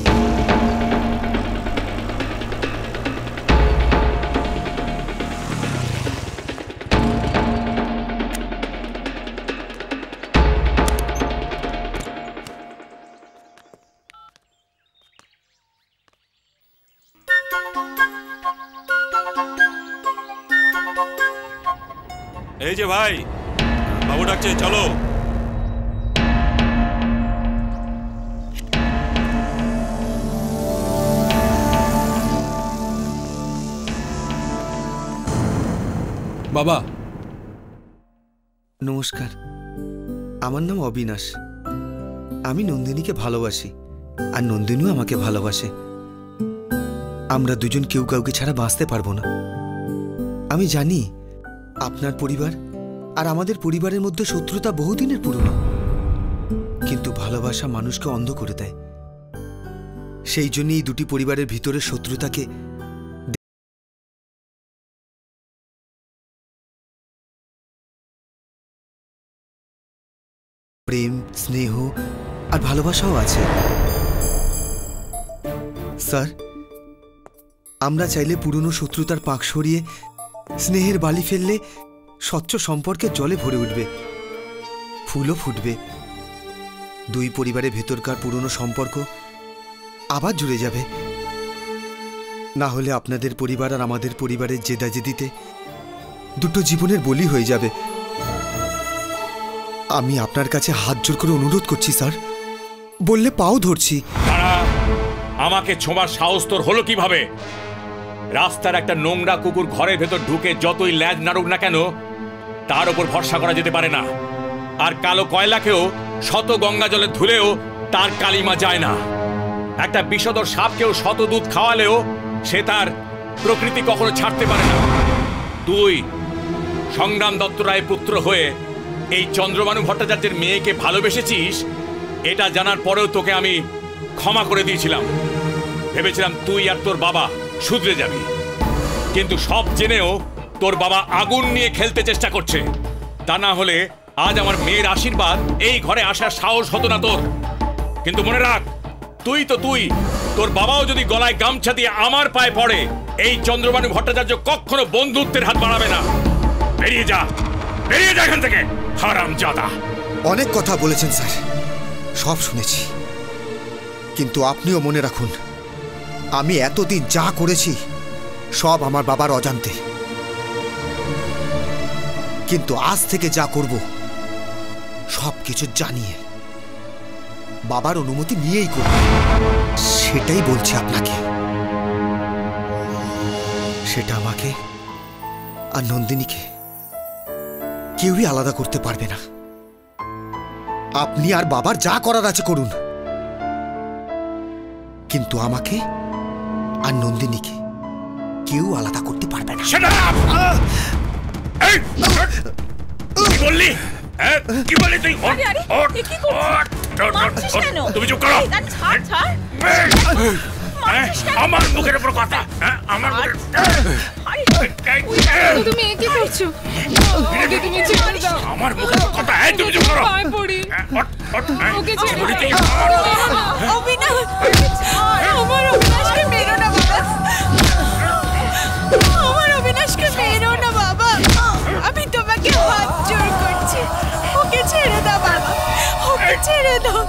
এই যে ভাই, বাবু ডাকছে, চলো। বাবা নমস্কার, আমার নাম অবিনাশ। আমি নন্দিনীকে ভালোবাসি, আর নন্দিনীও আমাকে ভালোবাসে। আমরা দুজন কেউ কাউকে ছাড়া বাঁচতে পারবো না। আমি জানি আপনার পরিবার আর আমাদের পরিবারের মধ্যে শত্রুতা বহুদিনের পুরনো, কিন্তু ভালোবাসা মানুষকে অন্ধ করে দেয়। সেই জন্যই দুটি পরিবারের ভিতরে শত্রুতাকে প্রেম, স্নেহ আর ভালোবাসাও আছে। স্যার, আমরা চাইলে পুরনো শত্রুতার পাক সরিয়ে স্নেহের বালি ফেললে স্বচ্ছ সম্পর্কে জলে ভরে উঠবে, ফুলও ফুটবে, দুই পরিবারের ভেতরকার পুরনো সম্পর্ক আবার জুড়ে যাবে। না হলে আপনাদের পরিবার আর আমাদের পরিবারের জেদাজেদিতে দুটো জীবনের বলি হয়ে যাবে। আমি আপনার কাছে হাত জোর করে অনুরোধ করছি স্যার, বললে পাও ধরছি। আমাকে ছোঁয়ার সাহস তোর হলো কিভাবে? রাস্তার একটা নোংরা কুকুর ঘরের ভেতর ঢুকে যতই ল্যাজ নাড়ুক না কেন, তার উপর ভরসা করা যেতে পারে না। আর কালো কয়লাকেও শত গঙ্গা জলে ধুলেও তার কালিমা যায় না। একটা বিষধর সাপকেও শত দুধ খাওয়ালেও সে তার প্রকৃতি কখনো ছাড়তে পারে না। তুই সংগ্রাম দত্ত রায়ের পুত্র হয়ে এই চন্দ্রবানু ভট্টাচার্যের মেয়েকে ভালোবেসেছিস, এটা জানার পরেও তোকে আমি ক্ষমা করে দিয়েছিলাম। ভেবেছিলাম তুই আর তোর বাবা শুধরে যাবি, কিন্তু সব জেনেও তোর বাবা আগুন নিয়ে খেলতে চেষ্টা করছে। তা না হলে আজ আমার মেয়ের আশীর্বাদ এই ঘরে আসার সাহস হতো না তোর। কিন্তু মনে রাখ, তুই তো তুই, তোর বাবাও যদি গলায় গামছা দিয়ে আমার পায়ে পড়ে, এই চন্দ্রবানু ভট্টাচার্য কখনো বন্ধুত্বের হাত বাড়াবে না। বেরিয়ে যা, বেরিয়ে যা এখান থেকে, হারামজাদা। অনেক কথা বলেছেন স্যার, সব শুনেছি, কিন্তু আপনিও মনে রাখুন আমি এতদিন যা করেছি সব আমার বাবার অজান্তে। কিন্তু আজ থেকে যা করব সব কিছু জানিয়ে, বাবার অনুমতি নিয়েই করব, সেটাই বলছি আপনাকে। সেটা আমাকে আর নন্দিনীকে কেউই আলাদা করতে পারবে না। আপনি আর বাবার যা করার আছে করুন, কিন্তু আমাকে আর নন্দিনীকে কেউ আলাদা করতে পারবে না। আমার মুখের উপর কথা, আমার তুমি কি করছো? তুমি ছেড়ে দাও, আমার মুখের উপর কথা। এই তুমি চুপ করো, পায়ে পড়ি। ওকে ছেড়ে দাও, অবিনা আমার অবিনাশকে মেরো না বাবা, আমার অবিনাশকে মেরো না বাবা, আমি তোমাকে হাত জোর করছি, ওকে ছেড়ে দাও বাবা, ওকে ছেড়ে দাও।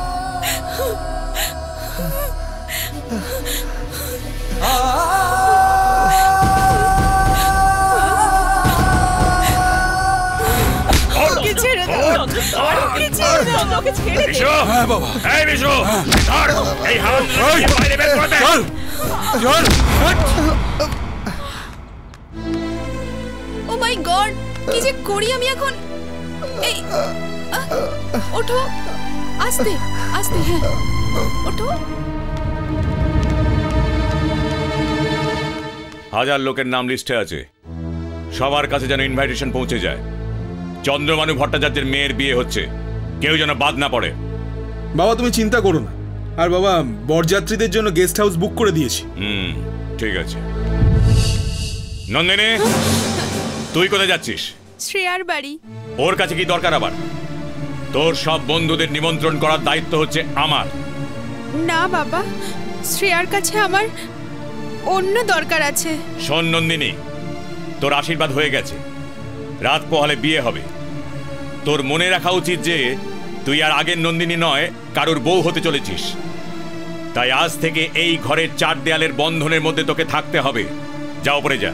ওঠো, আস্তে আস্তে, হ্যাঁ ওঠো। হাজার লোকের নাম লিস্টে আছে, সবার কাছে যেন ইনভাইটেশন পৌঁছে যায়। চন্দ্রবানু ভট্টাচার্যের মেয়ের বিয়ে হচ্ছে, কেউ যেন বাদ না পড়ে। বাবা তুমি চিন্তা করো না, আর বাবা বরযাত্রীদের জন্য গেস্ট হাউস বুক করে দিয়েছি। হুম, ঠিক আছে। নন্দিনী, তুই কোথায় যাচ্ছিস? শ্রেয়ার বাড়ি। ওর কাছে কি দরকার আবার? তোর সব বন্ধুদের নিমন্ত্রণ করার দায়িত্ব হচ্ছে আমার। না বাবা, শ্রেয়ার কাছে আমার অন্য দরকার আছে। শোন নন্দিনী, তোর আশীর্বাদ হয়ে গেছে, রাত পোহালে বিয়ে হবে। তোর মনে রাখা উচিত যে তুই আর আগের নন্দিনী নয়, কারোর বউ হতে চলেছিস। তাই আজ থেকে এই ঘরের চার দেয়ালের বন্ধনের মধ্যে তোকে থাকতে হবে। যা উপরে যা,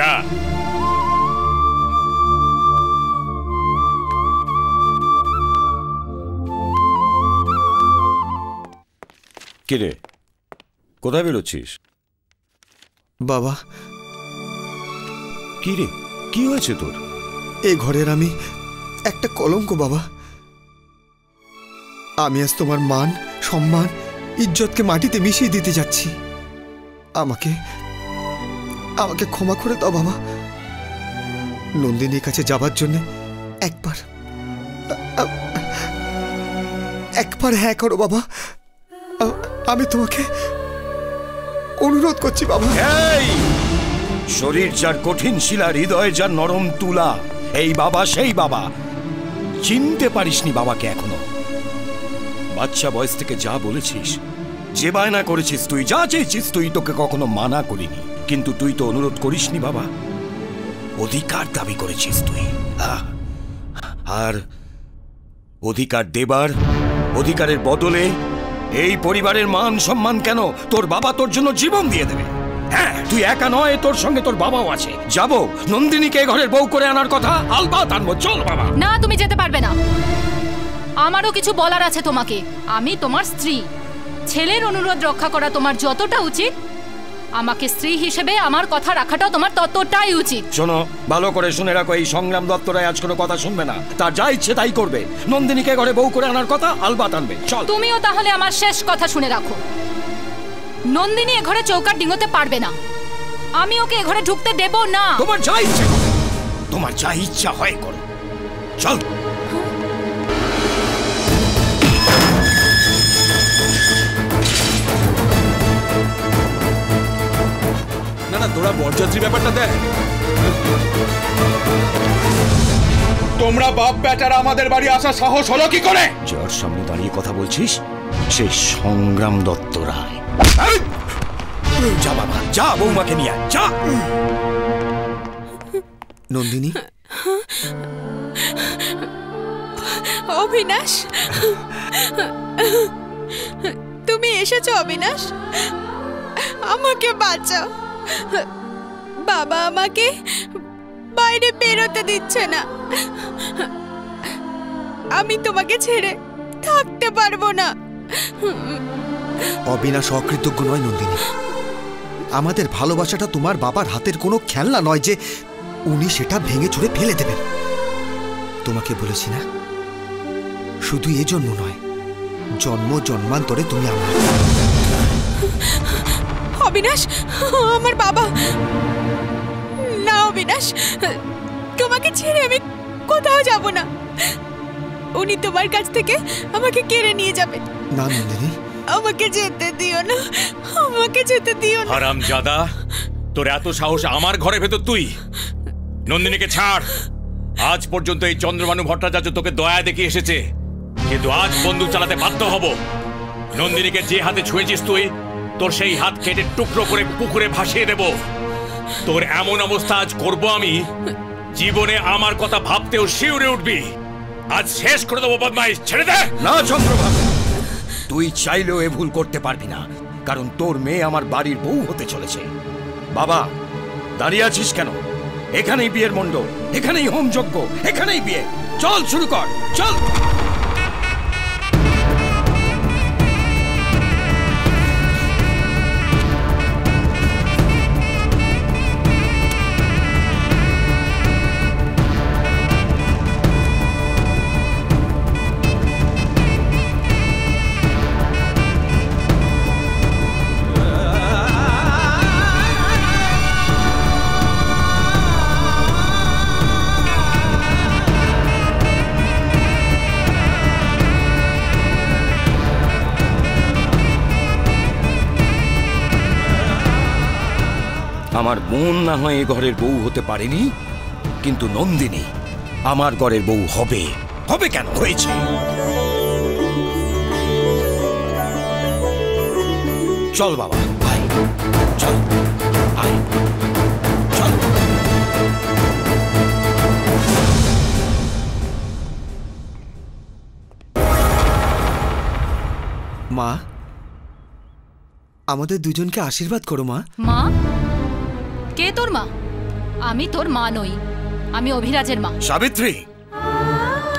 যা। কিরে, কোথায় বেরোচ্ছিস? বাবা। কিরে, কি হয়েছে তোর? এই ঘরের আমি একটা কলঙ্ক বাবা, আমি আজ তোমার মান সম্মান ইজ্জতকে মাটিতে মিশিয়ে দিতে যাচ্ছি। আমাকে আমাকে ক্ষমা করে দাও বাবা। নন্দিনীর কাছে যাবার জন্য একবার একবার হ্যাঁ করো বাবা। আমি তোমাকে অনুরোধ করছি বাবা। শরীর যার কঠিন শিলা, হৃদয় যার নরম তুলা, এই বাবা সেই বাবা। চিনতে পারিসনি বাবাকে এখনো? বাচ্চা বয়স থেকে যা বলেছিস, যে বায়না করেছিস তুই, যা চেয়েছিস তুই, তোকে কখনো মানা করিনি। কিন্তু তুই তো অনুরোধ করিসনি বাবা, অধিকার দাবি করেছিস তুই। আর অধিকার দেবার, অধিকারের বদলে এই পরিবারের মান সম্মান কেন? তোর বাবা তোর জন্য জীবন দিয়ে দেবে। হ্যাঁ, তুই একা নয়, তোর সঙ্গে তোর বাবাও আছে। যাব নন্দিনীকে ঘরের বউ করে আনার কথা, আলবাত আনবো। চল বাবা। না, তুমি যেতে পারবে না। আমারও কিছু বলার আছে তোমাকে। আমি তোমার স্ত্রী। ছেলের অনুরোধ রক্ষা করা তোমার যতটা উচিত, আমাকে স্ত্রী হিসেবে আমার কথা রাখাটাও তোমার ততটাই উচিত। শোনো, ভালো করে শুনে রাখো, এই সংগ্রাম দপ্তরে আজ কোনো কথা শুনবে না। তার যা ইচ্ছে তাই করবে। নন্দিনীকে ঘরে বউ করে আনার কথা, আলবাত আনবে। চল। তুমিও তাহলে আমার শেষ কথা শুনে রাখো। নন্দিনী এ ঘরে চৌকার ডিঙোতে পারবে না। আমি ওকে এ ঘরে ঢুকতে দেব না। তোমার যা ইচ্ছা, তোমার যা ইচ্ছা হয় করো। চল। না না, তোরা বরযাত্রীর ব্যাপারটা দেখ। তোমরা বাপ বেটারা আমাদের বাড়ি আসা সাহস হলো কি করে? যার সামনে দাঁড়িয়ে কথা বলছিস সে সংগ্রাম দত্ত রায়। যা বাবা, যা বৌমাকে নিয়ে যা। নন্দিনী। অবিনাশ, তুমি এসেছো? অবিনাশ, আমাকে বাঁচাও। বাবা আমাকে বাইরে বেরোতে দিচ্ছে না। আমি তোমাকে ছেড়ে থাকতে পারবো না। অবিনাশ অকৃতজ্ঞ নয় নন্দিনী। আমাদের ভালোবাসাটা তোমার বাবার হাতের কোনো খেলনা নয় যে উনি সেটা ভেঙে চুরে ফেলে দেবেন। তোমাকে বলেছি না, শুধু এ জন্ম নয়, জন্ম জন্মান্তরে তুমি আমার। অবিনাশ, আমার বাবা। না অবিনাশ, তোমাকে ছেড়ে আমি কোথাও যাব না। উনি তোমার কাছ থেকে আমাকে কেড়ে নিয়ে যাবে। না নন্দিনী, আমাকে যেতে দিও না, আমাকে যেতে দিও না। হারামজাদা, তোর এত সাহস আমার ঘরে ভেতর? তুই নন্দিনীকে ছাড়। আজ পর্যন্ত এই চন্দ্রমানু ভট্টাচার্য তোকে দয়া দেখে এসেছে, কিন্তু আজ বন্দুক চালাতে বাধ্য হব। নন্দিনীকে যে হাতে ছুঁয়েছিস তুই, তোর সেই হাত কেটে টুকরো করে পুকুরে ভাসিয়ে দেব। তোর এমন অবস্থা আজ করব আমি, জীবনে আমার কথা ভাবতেও শিউরে উঠবি। আজ শেষ করে দেবো বদমাইশ। ছেড়ে দে। না চন্দ্রবাবু, তুই চাইলেও এ ভুল করতে পারবি না, কারণ তোর মেয়ে আমার বাড়ির বউ হতে চলেছে। বাবা, দাঁড়িয়ে আছিস কেন? এখানেই বিয়ের মণ্ডপ, এখানেই হোম যজ্ঞ, এখানেই বিয়ে। চল শুরু কর, চল। আমার বোন না হয় এ ঘরের বউ হতে পারেনি, কিন্তু নন্দিনী আমার ঘরের বউ হবে। হবে কেন? হয়েছে। চল বাবা, আয়, চল, আয়, চল। মা, আমাদের দুজনকে আশীর্বাদ করো। মা। মা? কে তোর মা? আমি তোর মা নই, আমি অভিরাজের মা। সাবিত্রী।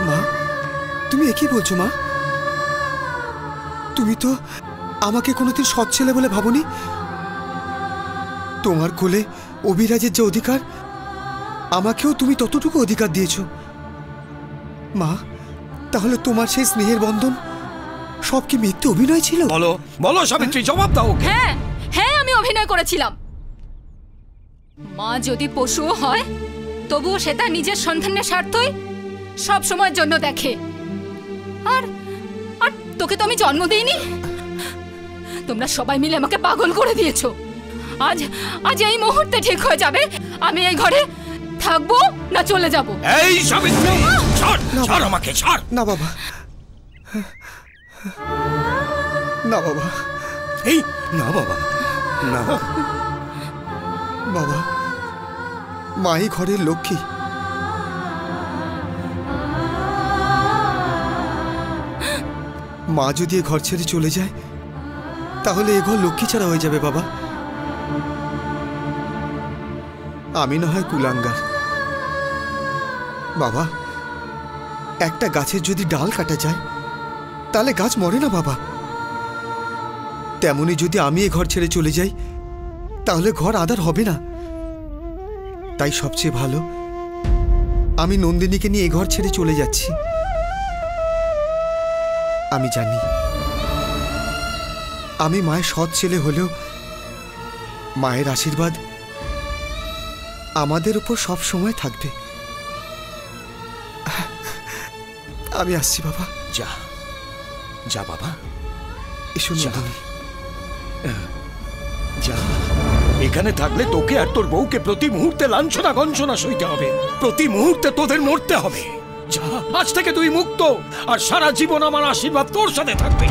মা, তুমি একই বলছো? মা, তুমি তো আমাকে কোনোদিন সৎ ছেলে বলে ভাবনি। তোমার কোলে অভিরাজের যে অধিকার, আমাকেও তুমি ততটুকু অধিকার দিয়েছো। মা, তাহলে তোমার সেই স্নেহের বন্ধন সব কি মিথ্যে অভিনয় ছিল? বলো বলো সাবিত্রী, জবাব দাও। হ্যাঁ হ্যাঁ, আমি অভিনয় করেছিলাম। মা যদি পশু হয় তবুও সে তার নিজের সন্তানের স্বার্থই সব সময়ের জন্য দেখে। আর আর তোকে তো আমি জন্ম দেইনি। তোমরা সবাই মিলে আমাকে পাগল করে দিয়েছো। আজ আজ এই মুহূর্তে ঠিক হয়ে যাবে আমি এই ঘরে থাকবো না চলে যাব। এই সাবিত্রী, ছাড় ছাড় আমাকে, ছাড়। না বাবা, না বাবা, এই না বাবা, না বাবা, মা এই ঘরের লক্ষ্মী। মা যদি এ ঘর ছেড়ে চলে যায় তাহলে এ ঘর লক্ষ্মী ছাড়া হয়ে যাবে বাবা। আমি না হয় কুলাঙ্গার বাবা, একটা গাছের যদি ডাল কাটা যায় তাহলে গাছ মরে না বাবা। তেমনি যদি আমি এ ঘর ছেড়ে চলে যাই তাহলে ঘর আদার হবে না। তাই সবচেয়ে ভালো আমি নন্দিনীকে নিয়ে এ ঘর ছেড়ে চলে যাচ্ছি। আমি জানি আমি মায়ের সৎ ছেলে হলেও মায়ের আশীর্বাদ আমাদের উপর সব সময় থাকবে। আমি আসছি বাবা। যা যা বাবা, এসো নন্দিনী, যা। এখানে থাকলে তোকে আর তোর বউকে প্রতি মুহূর্তে লাঞ্ছনা গঞ্ছনা সইতে হবে, প্রতি মুহূর্তে তোদের মরতে হবে। যা, আজ থেকে তুই মুক্ত, আর সারা জীবন আমার আশীর্বাদ তোর সাথে থাকবে।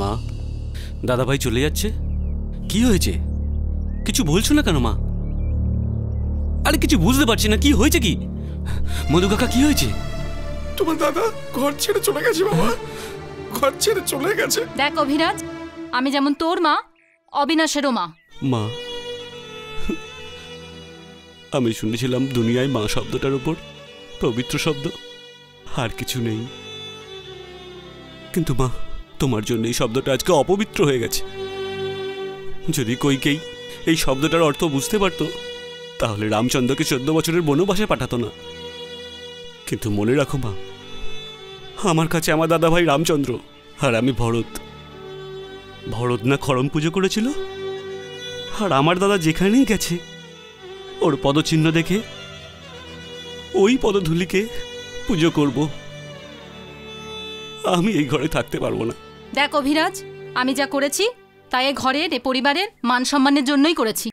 মা, দাদাভাই চলে যাচ্ছে। কি হয়েছে? কিছু বলছো না কেন মা? আরে কিছু বুঝতে পারছি না, কি হয়েছে? কি মধু কাকা, কি হয়েছে? তোমার দাদা ঘর ছেড়ে চলে গেছে বাবা, ঘর ছেড়ে চলে গেছে। দেখ অভিরাজ, আমি যেমন তোর মা, অবিনাশেরও মা। মা, আমি শুনেছিলাম দুনিয়ায় মা শব্দটার উপর পবিত্র শব্দ আর কিছু নেই, কিন্তু মা তোমার জন্য এই শব্দটা আজকে অপবিত্র হয়ে গেছে। যদি কইকেই এই শব্দটার অর্থ বুঝতে পারতো তাহলে রামচন্দ্রকে চোদ্দ বছরের বনবাসে পাঠাতো না। কিন্তু মনে রাখো মা, আমার কাছে আমার দাদাভাই রামচন্দ্র আর আমি ভরত। ভরত না খড়ম পুজো করেছিল, আর আমার দাদা যেখানেই গেছে ওর পদচিহ্ন দেখে ওই পদধূলিকে পুজো করব। আমি এই ঘরে থাকতে পারবো না। দেখ অভিরাজ, আমি যা করেছি তাই এ ঘরের, এ পরিবারের মান সম্মানের জন্যই করেছি।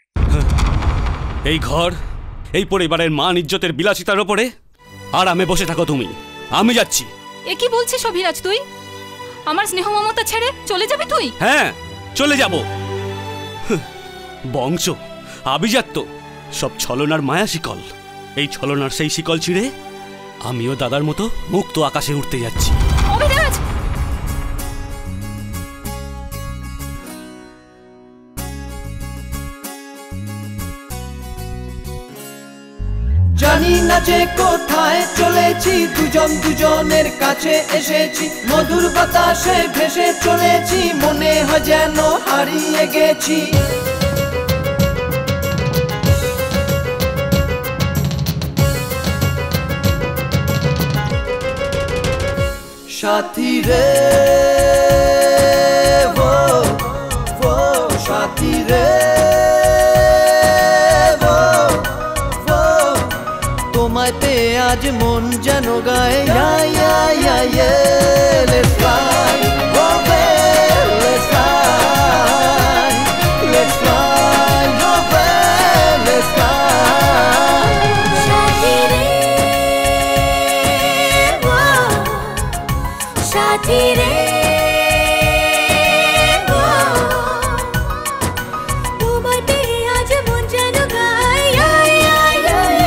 এই ঘর, এই পরিবারের মান ইজ্জতের বিলাসিতার ওপরে আর আমি বসে থাকো তুমি। আমি যাচ্ছি। এ কি বলছিস অভিরাজ তুই? আমার স্নেহ মমতা ছেড়ে চলে যাবি তুই? হ্যাঁ চলে যাব। বংশ, আভিজাত্য সব ছলনার মায়া শিকল। এই ছলনার সেই শিকল ছিঁড়ে আমিও দাদার মতো মুক্ত আকাশে উঠতে যাচ্ছি। অভিরাজ! জানি না যে কোথায় চলেছি, দুজন দুজনের কাছে এসেছি, মধুর বাতাসে ভেসে চলেছি, মনে হয় যেন হারিয়ে গেছি। সাথী রে ও ও সাথী রে ও ও, তোমায় পেয়ে আজ মন যেন গায় আয় আয় আয় লেটস ফ্লাই ও বে লেটস ফ্লাই লেটস ফ্লাই ও বে লেটস ফ্লাই। সাথী রে ও, তোমায় পেয়ে আজ মন যেন গায় আয় আয় আয়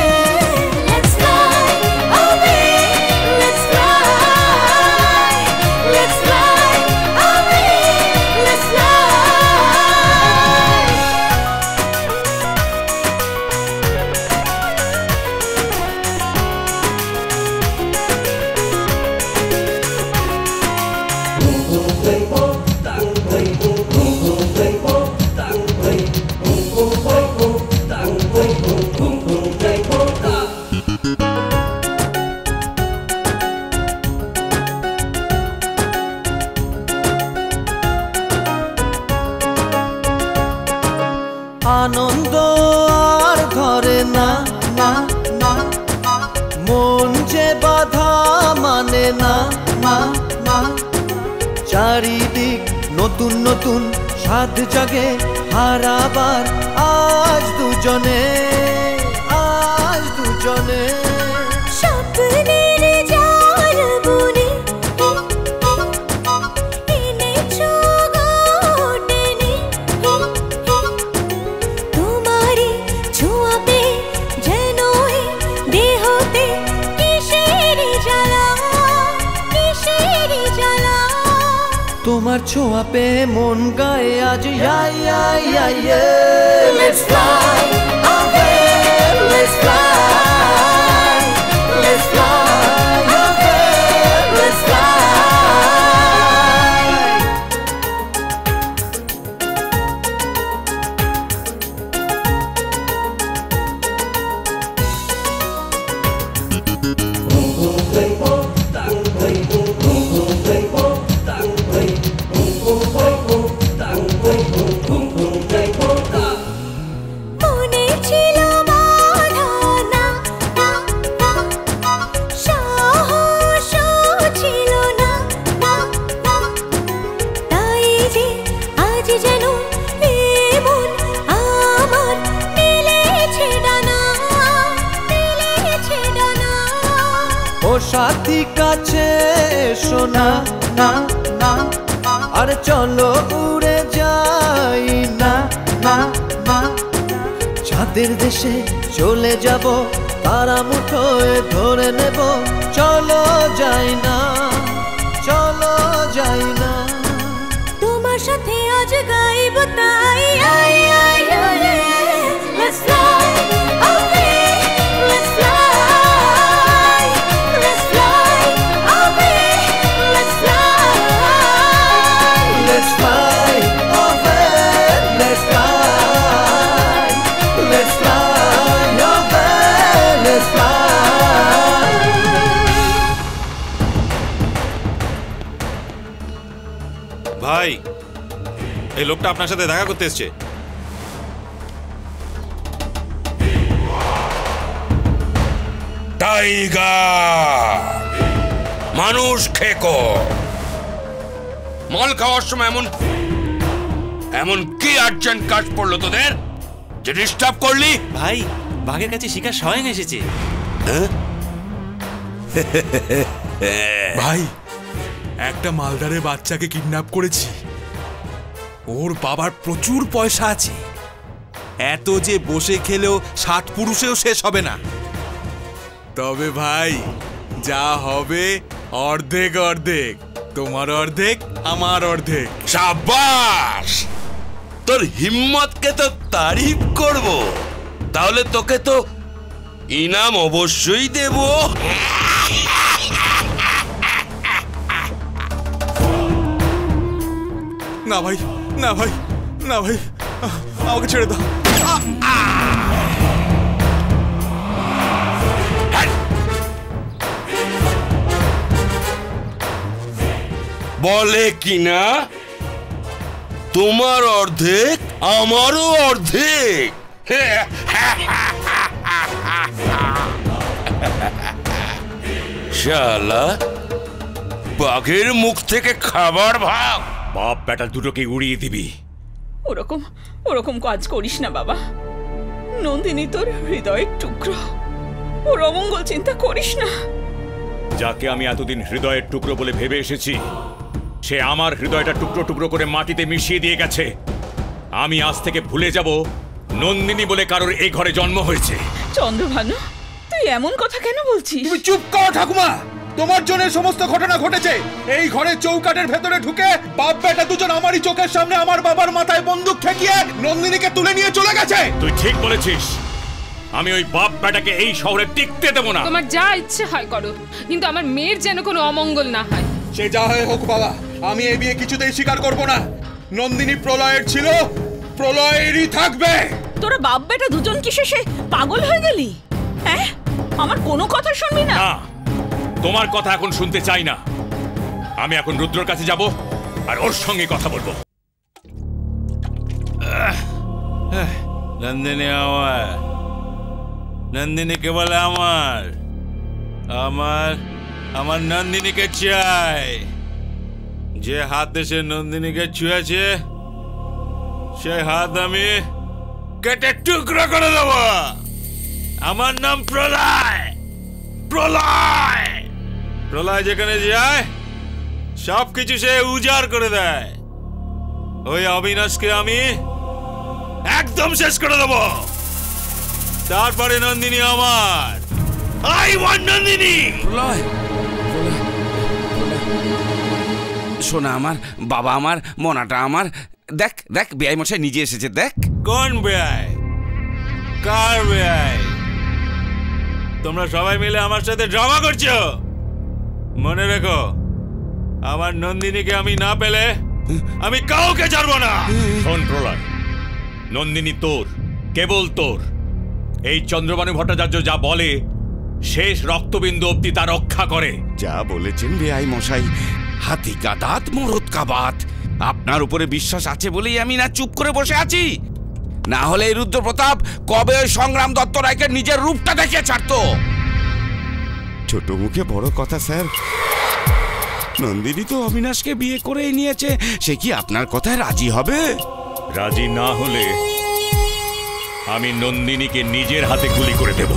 লেটস ফ্লাই ও বে লেটস ফ্লাই লেটস ফ্লাই। আনন্দ আর ধরে না, না না মন যে বাধা মানে না, না না চারিদিক নতুন নতুন স্বাদ জাগে হারাবার আজ দুজনে, আজ দুজনে তোমার ছোঁয়া পেয়ে মন গায়ে আজ আই আই আই let's fly away let's fly let's fly away let's fly hmm hmm hmm সাথী কাছে শোনা না না আর চলো উড়ে যাই না না না চাঁদের দেশে চলে যাব তারা মুঠোয় ধরে নেব চলো যাই না চলো যাই না তোমার সাথে আজ গাইব তাই আই আই আই লেটস ফ্লাই ভাই, এই লোকটা আপনার সাথে দেখা করতে এসছে। টাইগার মানুষ খেকো মল খাওয়ার সময় এমন এমন কি আর্জেন্ট কাজ পড়লো তোদের যে ডিস্টার্ব করলি? ভাই, বাঘের কাছে শিকার স্বয়ং এসেছে। ভাই, একটা মালদারে বাচ্চাকে কিডন্যাপ করেছি। ওর বাবার প্রচুর পয়সা আছে, এত যে বসে খেলেও ষাট পুরুষেও শেষ হবে না। তবে ভাই, যা হবে অর্ধেক অর্ধেক, তোমার অর্ধেক আমার অর্ধেক। সাবাস, তোর হিম্মতকে তো তারিফ করব। তাহলে তোকে তো ইনাম অবশ্যই দেব। না ভাই, না ভাই, না ভাই, আমাকে ছেড়ে দাও। বলে কিনা তোমার অর্ধেক আমারও অর্ধেক। শালা, বাঘের মুখ থেকে খাবার ভাগ। বাপ ব্যাটা দুটোকে উড়িয়ে দিবি। ওরকম ওরকম কাজ করিস না বাবা। নন্দিনী তোর হৃদয়ের টুকরো, ওর অমঙ্গল চিন্তা করিস না। যাকে আমি এতদিন হৃদয়ের টুকরো বলে ভেবে এসেছি, সে আমার হৃদয়টা টুকরো টুকরো করে মাটিতে মিশিয়ে দিয়ে গেছে। আমি আজ থেকে ভুলে যাব নন্দিনী বলে কারোর এই ঘরে জন্ম হয়েছে। চন্দ্রভানু, তুই এমন কথা কেন বলছিস? তুমি চুপ কর ঠাকুমা। তোমার জন্য সমস্ত ঘটনা ঘটেছে। এই ঘরে চৌকাঠের ভেতরে ঢুকে বাপ বেটা দুজন আমারই চোখের সামনে আমার বাবার মাথায় বন্দুক ঠেকিয়ে নন্দিনীকে তুলে নিয়ে চলে গেছে। তুই ঠিক বলেছিস। আমি ওই বাপ বেটাকে এই শহরে টিকতে দেব না। তোমার যা ইচ্ছে হয় করো, কিন্তু আমার মেয়ের যেন কোনো অমঙ্গল না হয়। সে যা হয় হোক বাবা, আমি এই বিয়ে কিছুতেই স্বীকার করব না। নন্দিনী প্রলয়ের ছিল, প্রলয়েরই থাকবে। তোরা বাপ বেটা দুজন কি শেষে পাগল হয়ে গেলি? হ্যাঁ, আমার কোনো কথা শুনবি না। তোমার কথা এখন শুনতে চাই না। আমি এখন রুদ্রর কাছে যাব আর ওর সঙ্গে কথা বলবো। নন্দিনী আমার, নন্দিনী কেবল আমার, আমার আমার নন্দিনীকে চাই। যে হাতে সে নন্দিনীকে ছুঁয়েছে সে হাত আমি কেটে টুকরো করে দেব। আমার নাম প্রলয়, প্রলয়। প্রলয় যেখানে যায় সব কিছু সে উজাড় করে দেয়। ওই অবিনাশকে আমি একদম শেষ করে দেব। তারপরে নন্দিনী আমার। I want Nandini. প্রলয়, সোনা আমার, বাবা আমার, মনাটা আমার। দেখ দেখ বেআই মশাই নিজে এসেছে। দেখ কোন বেআই, কার বেআই? তোমরা সবাই মিলে আমার সাথে ড্রামা করছো। মনে রেখো, আমার নন্দিনীকে আমি না পেলে আমি কাউকে ছাড়বো না। শোন প্রলয়, নন্দিনী তোর, কেবল তোর। এই চন্দ্রবানু ভট্টাচার্য যা বলে শেষ রক্তবিন্দু অব্দি তা রক্ষা করে। যা বলেছেন বেআই মশাই, হাতি কাদাত মরদ কাবাত। আপনার উপরে বিশ্বাস আছে বলেই আমি না চুপ করে বসে আছি, না হলে এই রুদ্র প্রতাপ কবে ওই সংগ্রাম দত্ত রায়কে নিজের রূপটা দেখিয়ে ছাড়তো। ছোট মুখে বড় কথা স্যার, নন্দিনী তো অবিনাশকে বিয়ে করেই নিয়েছে, সে কি আপনার কথায় রাজি হবে? রাজি না হলে আমি নন্দিনীকে নিজের হাতে গুলি করে দেব।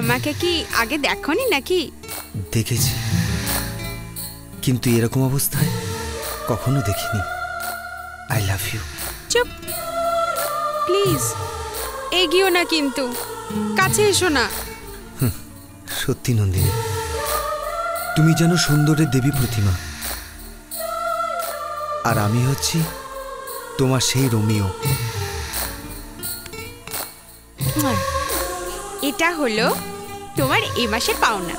আমাকে কি আগে দেখনি নাকি? দেখেছি, কিন্তু এরকম অবস্থায় কখনো দেখিনি। I love you. চুপ, প্লিজ এগিও না, কিন্তু কাছে এসো না। সত্যি নন্দিনী, তুমি যেন সুন্দরের দেবী প্রতিমা, আর আমি হচ্ছি তোমার সেই রোমিও। এটা হলো তোমার এ মাসে পাওনা,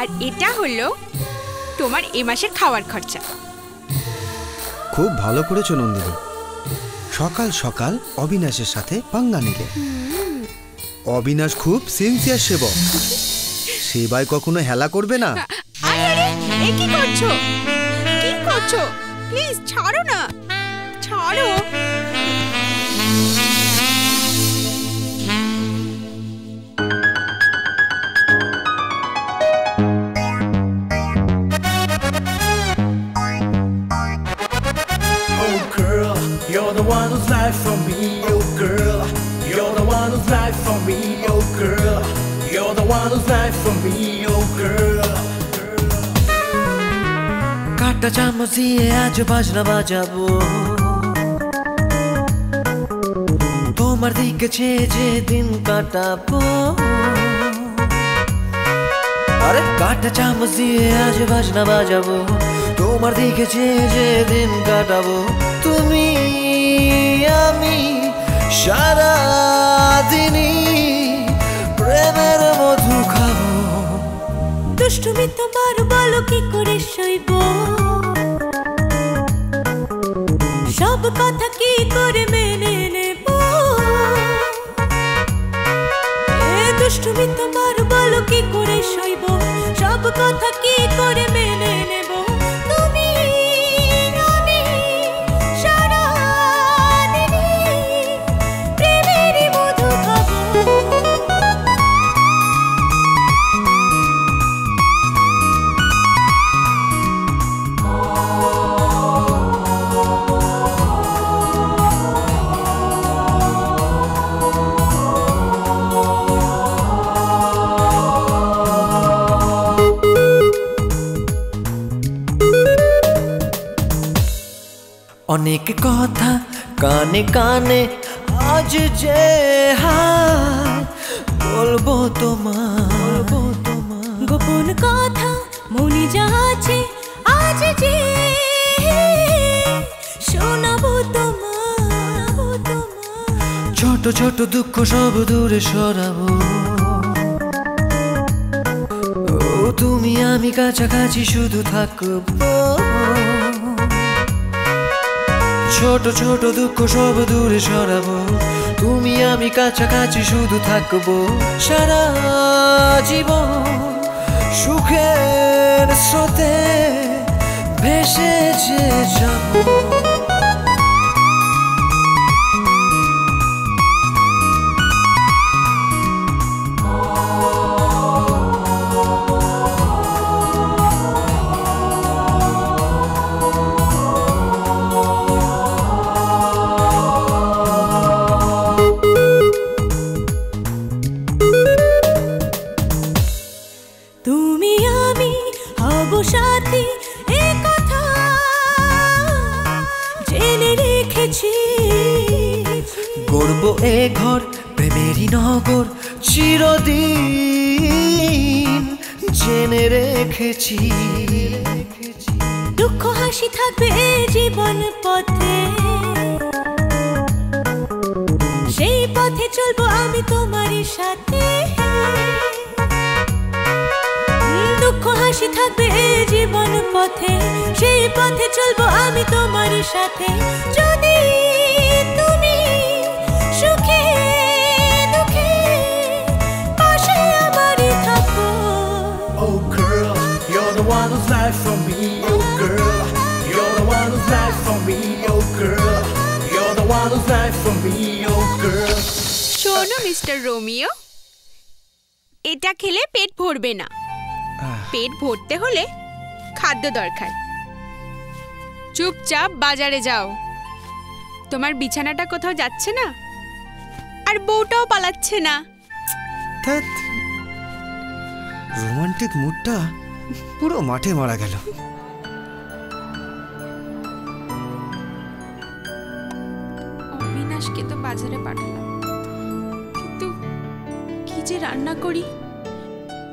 আর এটা হলো তোমার এ মাসের খাওয়ার খরচা। খুব ভালো করেছো নন্দিনী, সকাল সকাল অবিনাশের সাথে পাঙ্গা নিলে। অবিনাশ খুব সিনসিয়ার সেবক, সেবায় কখনো হেলা করবে না। কি করছো, কি করছো? প্লিজ ছাড়ো না, ছাড়ো। You're the one who's life for me, oh girl. You're the one who's life for me, oh girl. You're the one who's life for me, oh girl. Katta chamus diye aaj bajna bajabo. Tomar dikhe je je din katabo. Are katta chamus diye aaj bajna bajabo. Tomar dikhe je je din katabo. Tumi আমি সারাদিনই প্রেমের মধু খাবো। দুষ্টুমি তোমার বলো কি করে সইব, সব কথা কি করে মেনে নেব? দুষ্টুমি তোমার বলো কি করে সইব, সব কথা কি করে মেনে নেব? অনেক কথা কানে কানে আজ যে হায় বলবো তোমার, গোপন কথা মনে যাচ্ছে আজ যে শোনাবো তোমার। ছোট ছোট দুঃখ সব দূরে সরাবো, তুমি আমি কাছাকাছি শুধু থাকবো, ছোট ছোট দুঃখ সব দূরে সরাবো। তুমি আমি কাছাকাছি শুধু থাকবো সারা জীবন। সুখের স্রোতে ভেসে যাবো, গড়বো এ ঘর প্রেমেরই নগর চিরদিন। জেনে রেখেছি দুঃখ হাসি থাকবে জীবন পথে, সেই পথে চলবো আমি তোমারই সাথে। দুঃখ হাসি থাকবে জীবন পথে, সেই পথে চলবো আমি তোমারই সাথে। যদি You're the one who's life for me, oh girl. You're the one who's life for me, oh girl. You're the one who's life for me, oh girl. শোনো মিস্টার রোমিও, এটা খেলে পেট ভরবে না। পেট ভরতে হলে খাদ্য দরকার। চুপচাপ বাজারে যাও। তোমার বিছানাটা কোথাও যাচ্ছে না, আর বউটাও পালাচ্ছে না। রোমান্টিক মুডটা পুরো মাঠে মারা গেল। অবিনাশকে তো বাজারে পাঠালাম, কিন্তু কি যে রান্না করি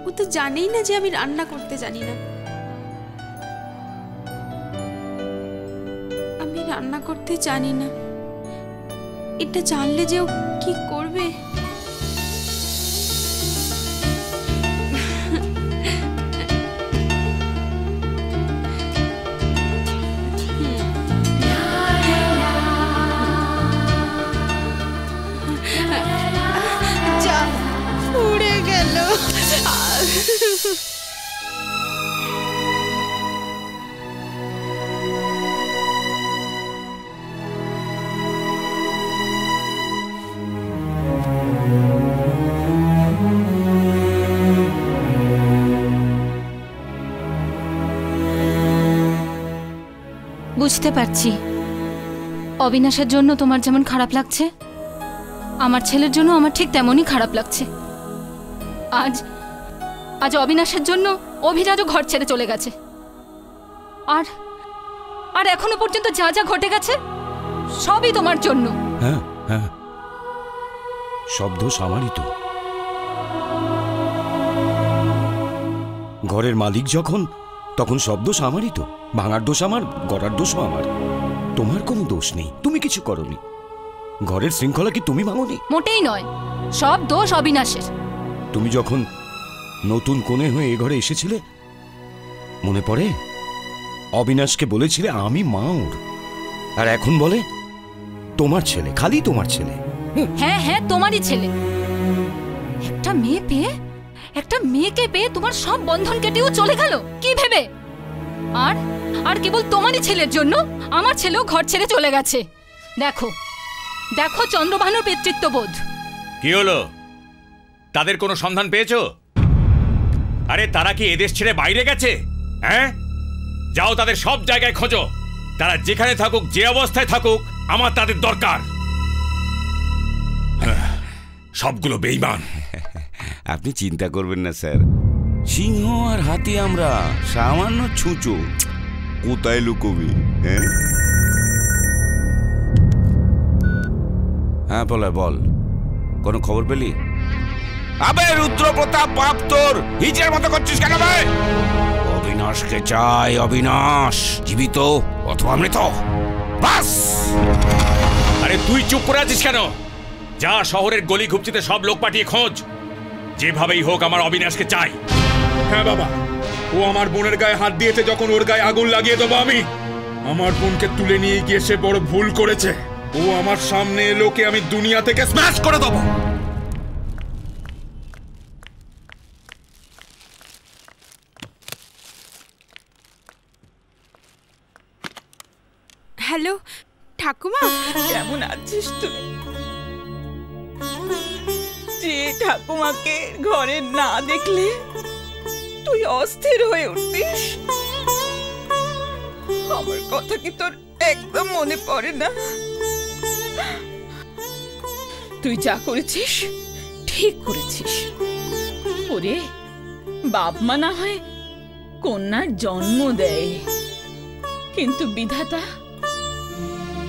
ও তো জানেই না যে আমি রান্না করতে জানি না। আমি রান্না করতে জানি না, এটা জানলে যে ও কি করবে। বুঝতে পারছি অবিনাশের জন্য তোমার যেমন খারাপ লাগছে, আমার ছেলের জন্য আমার ঠিক তেমনই খারাপ লাগছে। আজ আজ অবিনাশের জন্য অভিরাজও ঘর ছেড়ে চলে গেছে, আর আর এখনো পর্যন্ত যা যা ঘটে গেছে সবই তোমার জন্য। হ্যাঁ হ্যাঁ, সব দোষ আমারই তো। ঘরের মালিক যখন তখন সব দোষ আমারই তো। ভাঙার দোষ আমার, গড়ার দোষও আমার। তোমার কোনো দোষ নেই, তুমি কিছু করোনি। ঘরের শৃঙ্খলা কি তুমি ভাঙোনি? মোটেই নয়, সব দোষ অবিনাশের। তুমি যখন নতুন কোণে হয়ে এ ঘরে এসেছিলে মনে পড়ে? অবিনাশকে বলেছিলে আমি মা ওর, আর এখন বলে তোমার ছেলে, খালি তোমার ছেলে। হ্যাঁ হ্যাঁ, তোমারই ছেলে। একটা মেয়ে পেয়ে, একটা মেয়েকে পেয়ে তোমার সব বন্ধন কেটেও চলে গেল কি ভেবে? আর আর কেবল তোমারই ছেলের জন্য আমার ছেলেও ঘর ছেড়ে চলে গেছে। দেখো দেখো চন্দ্রভানুর পিতৃত্ববোধ। কি হলো, তাদের কোনো সন্ধান পেয়েছো? আরে তারা কি এদেশ ছেড়ে বাইরে গেছে? হ্যাঁ, যাও তাদের সব জায়গায় খোঁজো। তারা যেখানে থাকুক, যে অবস্থায় থাকুক, আমার তাদের দরকার। সবগুলো বেঈমান। আপনি চিন্তা করবেন না স্যার, সিংহ আর হাতি আমরা, সামান্য ছুঁচো। কোথায় লুকোবি? হ্যাঁ হ্যাঁ, বল বল, কোনো খবর পেলি? আবে রুদ্র প্রতাপ বাপ তোর, হিজের মতো করছিস কেন ভাই? অবিনাশকে চাই, অবিনাশ জীবিত অথবা মৃত, বাস। আরে তুই চুপ করে আছিস কেন? যা শহরের গলি ঘুপচিতে সব লোক পাঠিয়ে খোঁজ। যেভাবেই হোক আমার অবিনাশকে চাই। হ্যাঁ বাবা, ও আমার বোনের গায়ে হাত দিয়েছে যখন ওর গায়ে আগুন লাগিয়ে দেবো আমি। আমার বোনকে তুলে নিয়ে গিয়ে সে বড় ভুল করেছে। ও আমার সামনে এলোকে আমি দুনিয়া থেকে স্ম্যাশ করে দেবো। হ্যালো ঠাকুমা, কেমন আছিস তুই? যে ঠাকুমাকে ঘরে না দেখলে তুই অস্থির হয়ে উঠতিস, আমার কথা কি তোর একদম মনে পড়ে না? তুই যা করেছিস ঠিক করেছিস। ওরে বাপ মা না হয় কন্যার জন্ম দেয়, কিন্তু বিধাতা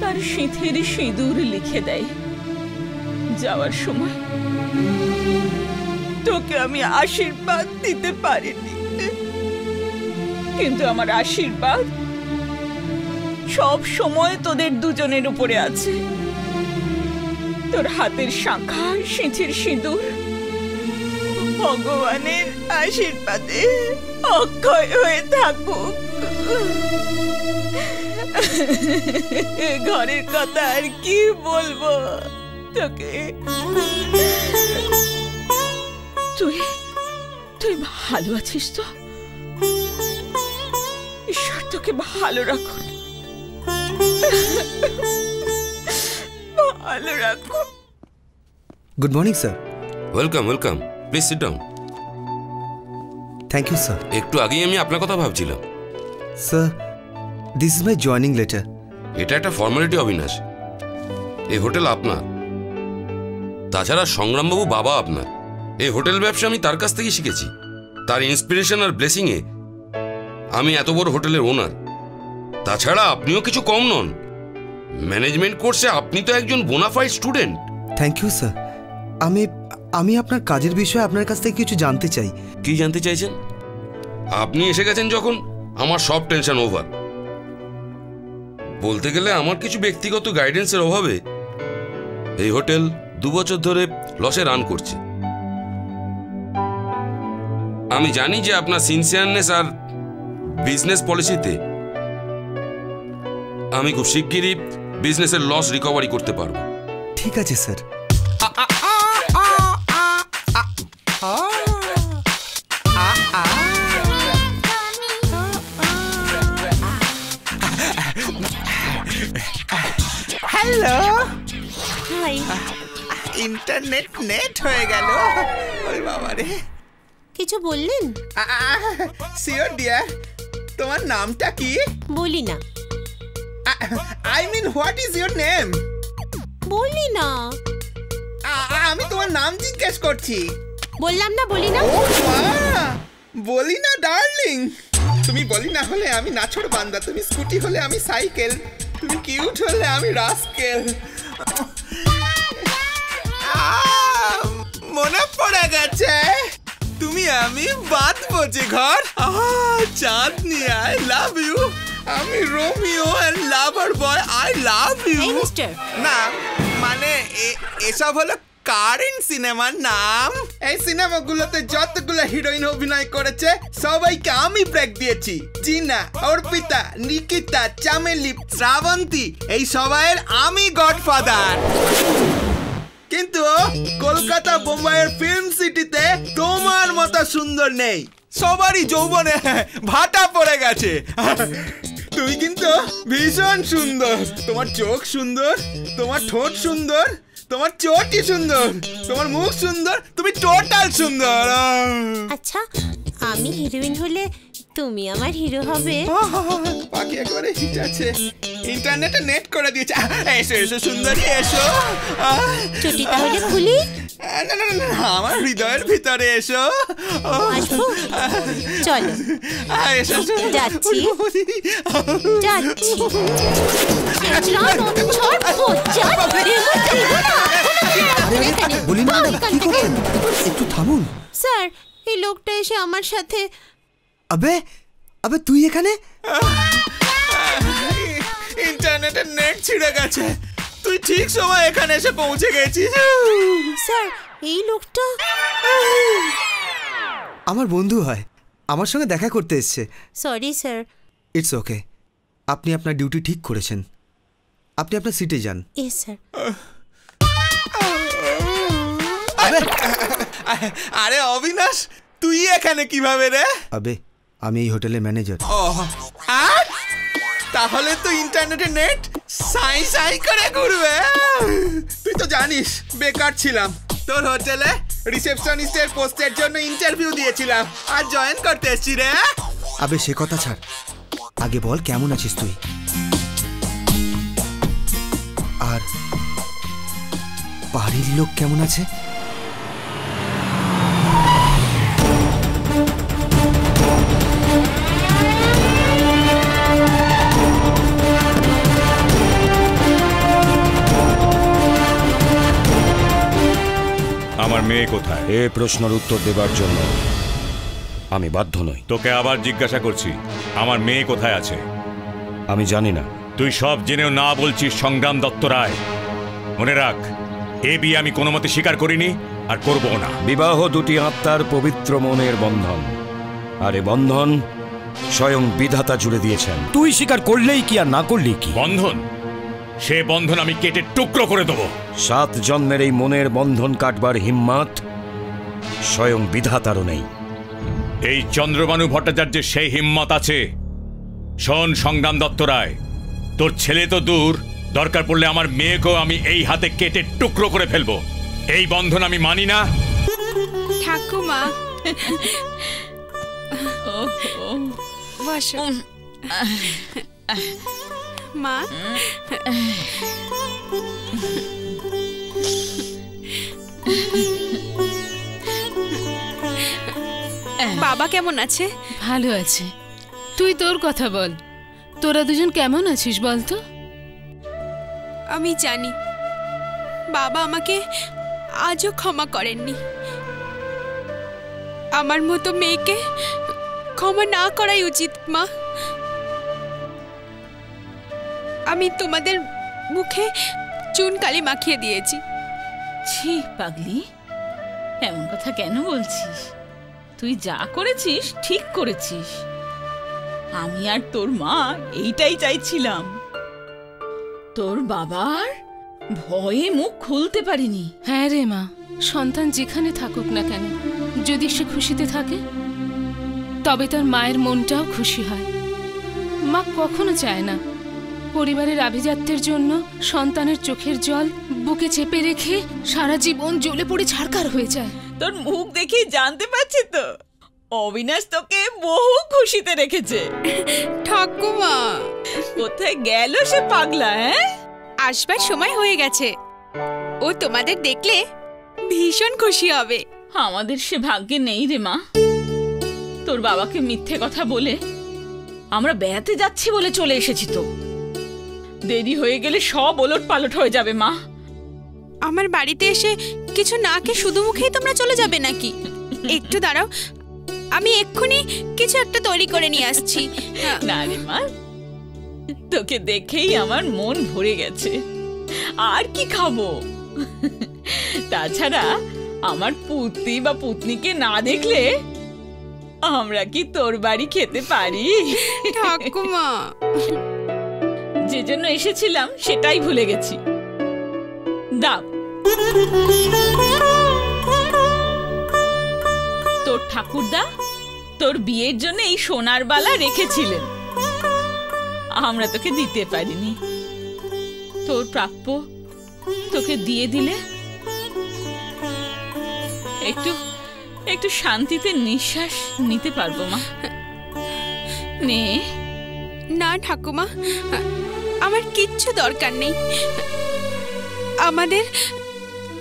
তার সিঁথির সিঁদুর লিখে দেয়। যাওয়ার সময় তোকে আমি আশীর্বাদ দিতে পারিনি, কিন্তু আমার আশীর্বাদ সব সময় তোদের দুজনের উপরে আছে। তোর হাতের শাঁখা, সিঁথির সিঁদুর ভগবানের আশীর্বাদে অক্ষয় হয়ে থাকুক। ঘরের কথা আর কি বলবো তোকে? তুই তুই ভালো আছিস তো? ঈশ্বর তোকে ভালো রাখুন, ভালো রাখুন। Good morning sir. Welcome welcome, please sit down. Thank you sir. একটু আগেই আমি আপনার কথা ভাবছিলাম। Sir, this is my joining letter. এটা একটা ফর্মালিটি অবিনাশ, এই হোটেল আপনার। তাছাড়া সংগ্রামবাবু বাবা আপনার। এই হোটেল ব্যবসা আমি তার কাছ থেকে শিখেছি, তার ইন্সপিরেশন আর ব্লেসিংয়ে আমি এত বড় হোটেলের ওনার। তাছাড়া আপনিও কিছু কম নন, ম্যানেজমেন্ট কোর্সে আপনি তো একজন bona fide student. Thank you sir. আমি আমি আপনার কাজের বিষয়ে আপনার কাছ থেকে কিছু জানতে চাই। কি জানতে চাইছেন? আপনি এসে গেছেন যখন, আমার সব টেনশন ওভার। বলতে গেলে আমার কিছু ব্যক্তিগত গাইডেন্সের অভাবে এই হোটেল দু বছর ধরে লসে রান করছে। আমি জানি যে আপনার সিনসিয়ারনেস আর বিজনেস পলিসিতে আমি খুব শিগগিরই বিজনেসের লস রিকভারি করতে পারবো। ঠিক আছে sir. Hello, hi. Internet net হয়ে গেল। ওই বাবা রে, কিছু বললেন? সিওর ডিয়ার, তোমার নামটা কি? বলি না। I mean what is your name? বলি না। আমি তোমার নাম জিজ্ঞেস করছি। বললাম না, বলি না। ও মা, বলি না ডার্লিং। তুমি বলি না হলে আমি নাছোড় বান্দা, তুমি স্কুটি হলে আমি সাইকেল, তুমি কিউট হলে আমি রাস্কেল। মনে পড়ে গেছে, তুমি আমি বাঁধবো যে ঘর। Chandni, I love you. আমি Romeo and lover boy, I love you. না মানে এসব হলো কারেন্ট সিনেমার নাম। এই সিনেমাগুলোতে যতগুলো হিরোইন অভিনয় করেছে সবাইকে আমি ব্রেক দিয়েছি। জিনা, অর্পিতা, নিকিতা, চামেলি, শ্রাবন্তী, এই সবাইয়ের আমি গডফাদার। কিন্তু কলকাতা, বোম্বাইয়ের ফিল্ম সিটিতে তোমার মতো সুন্দর নেই। সবারই যৌবনে ভাটা পড়ে গেছে। তুমি কিন্তু ভীষণ সুন্দর। তোমার চোখ সুন্দর, তোমার ঠোঁট সুন্দর, তোমার চোখটি সুন্দর, তোমার মুখ সুন্দর, তুমি টোটাল সুন্দর। আচ্ছা, আমি হিরোইন হলে তুমি আমার হিরো হবে। বাকি একেবারে ঠিক আছে। ইন্টারনেটে নেট করে দিয়েছে। এসো এসো সুন্দরী, এসো। ছুটি তাহলে খুলি। না না না, আমার হৃদয়ের ভিতরে এসো। চলো, এসো। যাচ্ছি যাচ্ছি। বলি না, কি করছেন? একটু থামুন স্যার, এই লোকটা এসে আমার সাথে। আবে আবে তুই এখানে? ইন্টারনেটে নেট ছিড়ে গেছে, তুই ঠিক সময় এখানে এসে পৌঁছে গেছিস। স্যার, এই লোকটা আমার বন্ধু হয়, আমার সঙ্গে দেখা করতে এসেছে। Sorry sir. ইটস ওকে, আপনি আপনার ডিউটি ঠিক করেছেন, আপনি আপনার সিটে যান। Yes sir. আরে অবিনাশ, তুই এখানে কিভাবে রে? আবে আমি এই হোটেলের ম্যানেজার। তাহলে তো ইন্টারনেটে নেট সাই সাই করে ঘুরবে। তুই তো জানিস বেকার ছিলাম, তোর হোটেলে রিসেপশনিস্টের পোস্টের জন্য ইন্টারভিউ দিয়েছিলাম, আর জয়েন করতে এসছি রে। আবে সে কথা ছাড়, আগে বল কেমন আছিস তুই? আর বাড়ির লোক কেমন আছে? আমার মেয়ে কোথায়? এ প্রশ্নের উত্তর দেবার জন্য আমি বাধ্য নই। তোকে আবার জিজ্ঞাসা করছি, আমার মেয়ে কোথায় আছে? আমি জানি না। তুই সব জেনেও না বলছিস সংগ্রাম দত্ত রায়? মনে রাখ, এ বিয়ে আমি কোনো মতে স্বীকার করিনি আর করবো না। বিবাহ দুটি আত্মার পবিত্র মনের বন্ধন, আর এ বন্ধন স্বয়ং বিধাতা জুড়ে দিয়েছেন। তুই স্বীকার করলেই কি আর না করলেই কি? বন্ধন, সে বন্ধন আমি কেটে টুকরো করে দেবো। সাত জন্মের এই মনের বন্ধন কাটবার হিম্মত স্বয়ং বিধাতারও নেই। এই চন্দ্রবানু ভট্টাচার্যের সেই হিম্মত আছে। শোন সংগ্রাম দত্ত রায়, তোর ছেলে তো দূর, দরকার পড়লে আমার মেয়েকেও আমি এই হাতে কেটে টুকরো করে ফেলবো। এই বন্ধন আমি মানি না। ঠাকুমা মা, বাবা কেমন আছে? ভালো আছে। তুই তোর কথা বল, তোরা দুজন কেমন আছিস বল তো? আমি জানি বাবা আমাকে আজও ক্ষমা করেননি। আমার মতো মেয়েকে ক্ষমা না করাই উচিত মা। আমি তোমাদের মুখে চুনকালি মাখিয়ে দিয়েছি। ছি পাগলি, এমন কথা কেন বলছিস? তুই যা করেছিস ঠিক করেছিস। আমি আর তোর মা এইটাই চাইছিলাম। তোর বাবার ভয়ে মুখ খুলতে পারিনি। হ্যাঁ রে মা, সন্তান যেখানে থাকুক না কেন, যদি সে খুশিতে থাকে তবে তার মায়ের মনটাও খুশি হয়। মা কখনো চায় না পরিবারের আভিজাত্যের জন্য সন্তানের চোখের জল বুকে চেপে রেখে সারা জীবন জ্বলে পড়ে ছারখার হয়ে যায়। তোর মুখ দেখে জানতে পারছি তো অবিনাশ তোকে বহু খুশিতে রেখেছে। ঠাকুমা কোথায় গেল সে পাগলা? হ্যাঁ, আসবার সময় হয়ে গেছে। ও তোমাদের দেখলে ভীষণ খুশি হবে। আমাদের সে ভাগ্যে নেই রে মা। তোর বাবাকে মিথ্যে কথা বলে আমরা বেড়াতে যাচ্ছি বলে চলে এসেছি তো। দেরি হয়ে গেলে সব ওলট পালট হয়ে যাবে মা। আমার বাড়িতে এসে কিছু না খেয়ে শুধু মুখেই তোমরা চলে যাবে নাকি? একটু দাঁড়াও, আমি এক্ষুনি কিছু একটা তৈরি করে নিয়ে আসছি। না রে মা, তোকে দেখেই আমার মন ভরে গেছে। আর কি খাবো? তাছাড়া আমার পুতি বা পুতনিকে না দেখলে আমরা কি তোর বাড়ি খেতে পারি? ঠাকুমা, যে জন্য এসেছিলাম সেটাই ভুলে গেছি। দাও, তোর ঠাকুরদা তোর বিয়ের জন্য এই সোনার বালা রেখেছিলেন, আমরা তোকে দিতে পারিনি। তোর প্রাপ্য তোকে দিয়ে দিলে একটু একটু শান্তিতে নিঃশ্বাস নিতে পারবো মা। নে। না ঠাকুমা, আমার কিচ্ছু দরকার নেই। আমাদের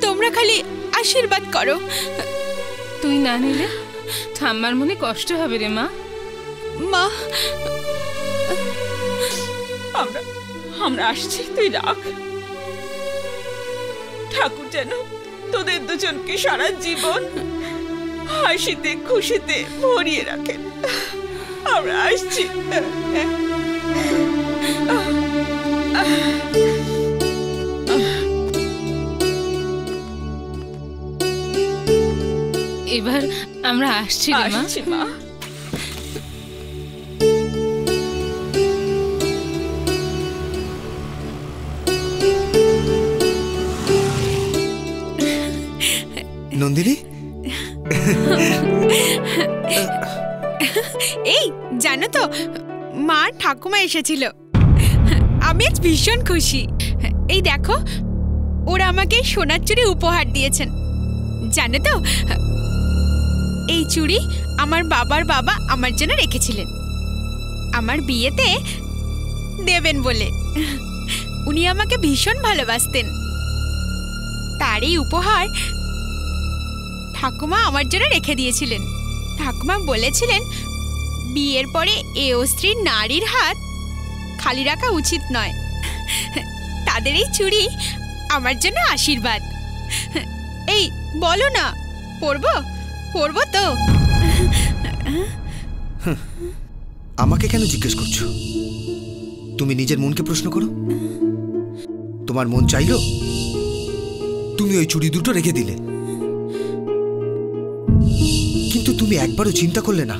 তোমরা খালি আশীর্বাদ করো। তুই না নিলে ঠাম্মার মনে কষ্ট হবে রে মা। মা আমরা আমরা আসছি, তুই রাখ। ঠাকুর যেন তোদের দুজনকে সারা জীবন হাসিতে খুশিতে ভরিয়ে রাখেন। আমরা আসছি। এবার আমরা আসছি মা। এই জানো তো, মা ঠাকুমা এসেছিল, আমি আজ ভীষণ খুশি। এই দেখো, ওরা আমাকে সোনার চুড়ি উপহার দিয়েছেন। জানো তো, এই চুড়ি আমার বাবার বাবা আমার জন্য রেখেছিলেন, আমার বিয়েতে দেবেন বলে। উনি আমাকে ভীষণ ভালোবাসতেন, তার এই উপহার ঠাকুমা আমার জন্য রেখে দিয়েছিলেন। ঠাকুমা বলেছিলেন, বিয়ের পরে এ স্ত্রী নারীর হাত খালি রাখা উচিত নয়। তাদের এই চুড়ি আমার জন্য আশীর্বাদ। এই বলো না, পরব পরব তো? আমাকে কেন জিজ্ঞেস করছো? তুমি নিজের মনকে প্রশ্ন করো। তোমার মন চাইলো, তুমি ওই চুড়ি দুটো রেখে দিলে, কিন্তু তুমি একবারও চিন্তা করলে না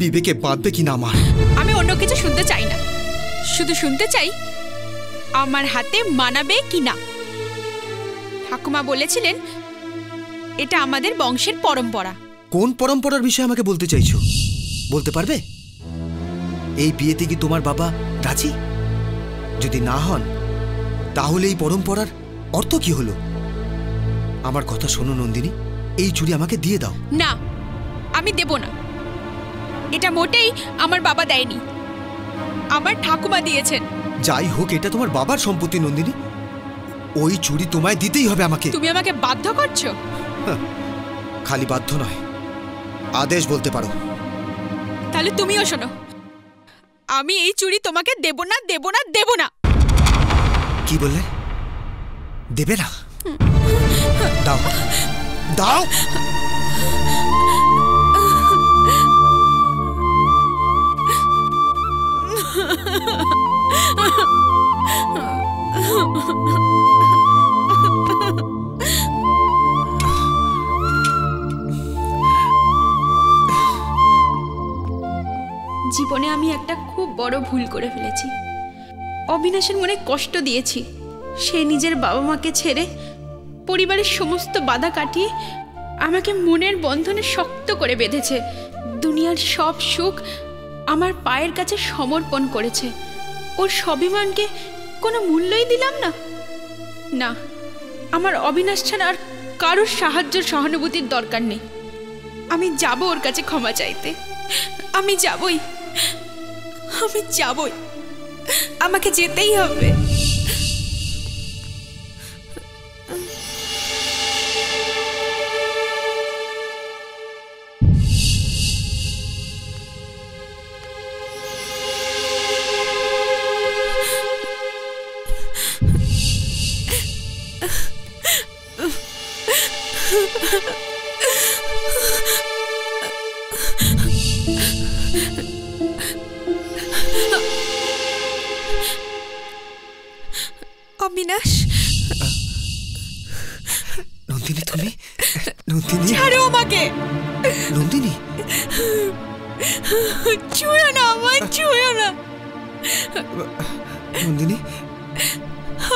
বিবেকে বাঁধবে কিনা আমার। আমি অন্য কিছু শুনতে চাই না, শুধু শুনতে চাই আমার হাতে মানাবে কিনা। ঠাকুমা বলেছিলেন এটা আমাদের বংশের পরম্পরা। কোন পরম্পরার বিষয়ে আমাকে বলতে চাইছো? বলতে পারবে? এই বিয়েতে কি তোমার বাবা রাজি? যদি না হন, তাহলে এই পরম্পরার অর্থ কি হলো? আমার কথা শোনো নন্দিনী, এই চুড়ি আমাকে দিয়ে দাও। না, আমি দেব না। এটা মোটেই আমার বাবা দেয়নি, আমার ঠাকুমা দিয়েছেন। যাই হোক, এটা তোমার বাবার সম্পত্তি নন্দিনী, ওই চুড়ি তোমায় দিতেই হবে আমাকে। তুমি আমাকে বাধ্য করছো? খালি বাধ্য নয়, আদেশ বলতে পারো। তাহলে তুমিও শোনো, আমি এই চুড়ি তোমাকে দেব না, দেব না, দেব না। কি বললে? দেবে না? দাও, দাও। জীবনে আমি একটা খুব বড় ভুল করে ফেলেছি। অবিনাশের মনে কষ্ট দিয়েছি। সে নিজের বাবা মাকে ছেড়ে পরিবারের সমস্ত বাধা কাটিয়ে আমাকে মনের বন্ধনে শক্ত করে বেঁধেছে। দুনিয়ার সব সুখ আমার পায়ের কাছে সমর্পণ করেছে। ওর স্বাভিমানকে কোনো মূল্যই দিলাম না। না, আমার অবিনাশ ছাড়া আর কারোর সাহায্য সহানুভূতির দরকার নেই। আমি যাব ওর কাছে ক্ষমা চাইতে, আমি যাবই, আমি যাবই, আমাকে যেতেই হবে।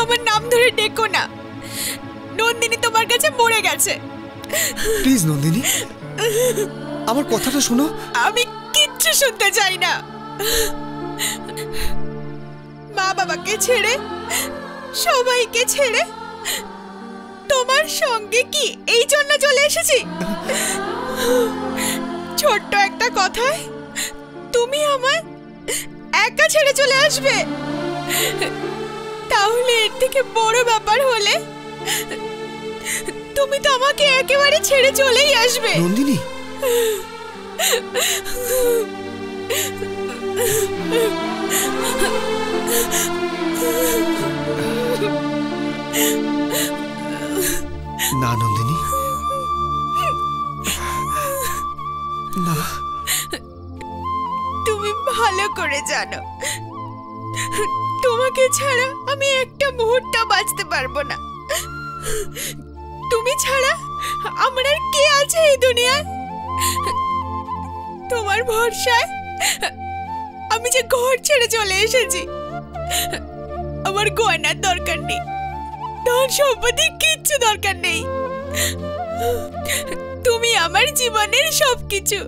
আমার নাম ধরে ডেকো না, নন্দিনী তোমার কাছে মরে গেছে। প্লিজ নন্দিনী, আমার কথাটা শোনো। আমি কিচ্ছু শুনতে চাই না। মা বাবাকে ছেড়ে, সবাইকে ছেড়ে তোমার সঙ্গে কি এই জন্য চলে এসেছি? ছোট্ট একটা কথায় তুমি আমার একা ছেড়ে চলে আসবে? তাহলে এর থেকে বড় ব্যাপার হলে তুমি তো আমাকে একেবারে ছেড়ে চলেই আসবে। নন্দিনী, না নন্দিনী, না। তুমি ভালো করে জানো, তোমাকে ছাড়া আমি একটা মুহূর্ত বাঁচতে পারবো না। তুমি ছাড়া আমার আর কে আছে এই দুনিয়ায়? তোমার ভরসায় আমি যে ঘর ছেড়ে চলে এসেছি। আমার গয়নার দরকার নেই, ধন সম্পত্তি কিচ্ছু দরকার নেই। তুমি আমার জীবনের সবকিছু।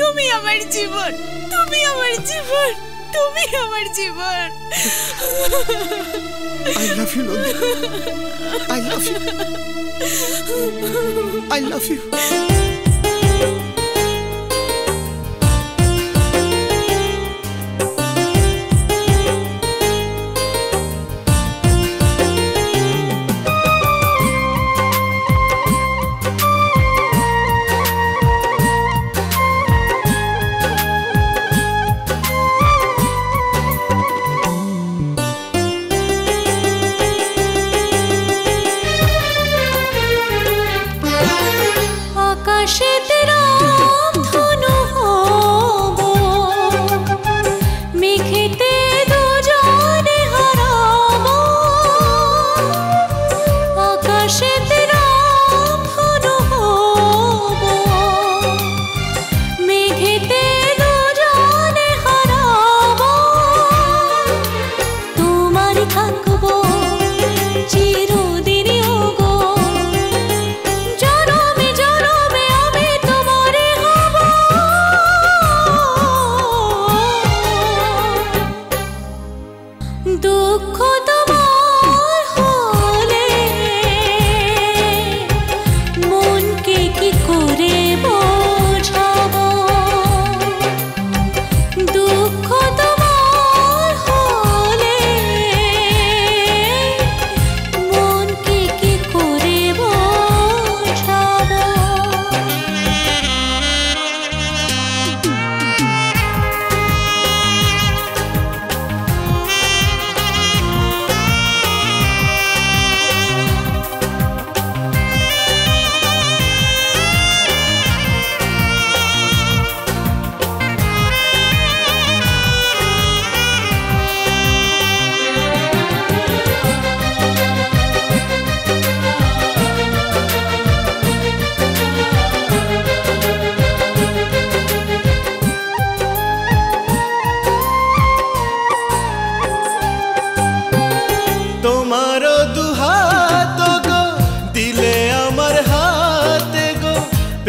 তুমি আমার জীবন, তুমি আমার জীবন, তুমি আমার জীবন। I love you, London. I love you. I love you.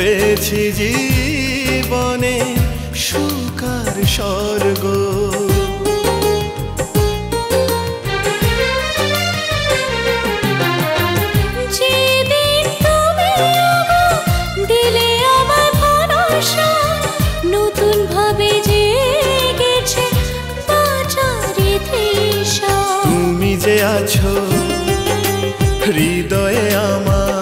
পেয়েছি জীবনে সুখ আর স্বর্গ, দিলে আমার ভরসা নতুন ভাবে জেগেছে বাঁচারে তৃষা। তুমি যে আছো হৃদয়ে আমার,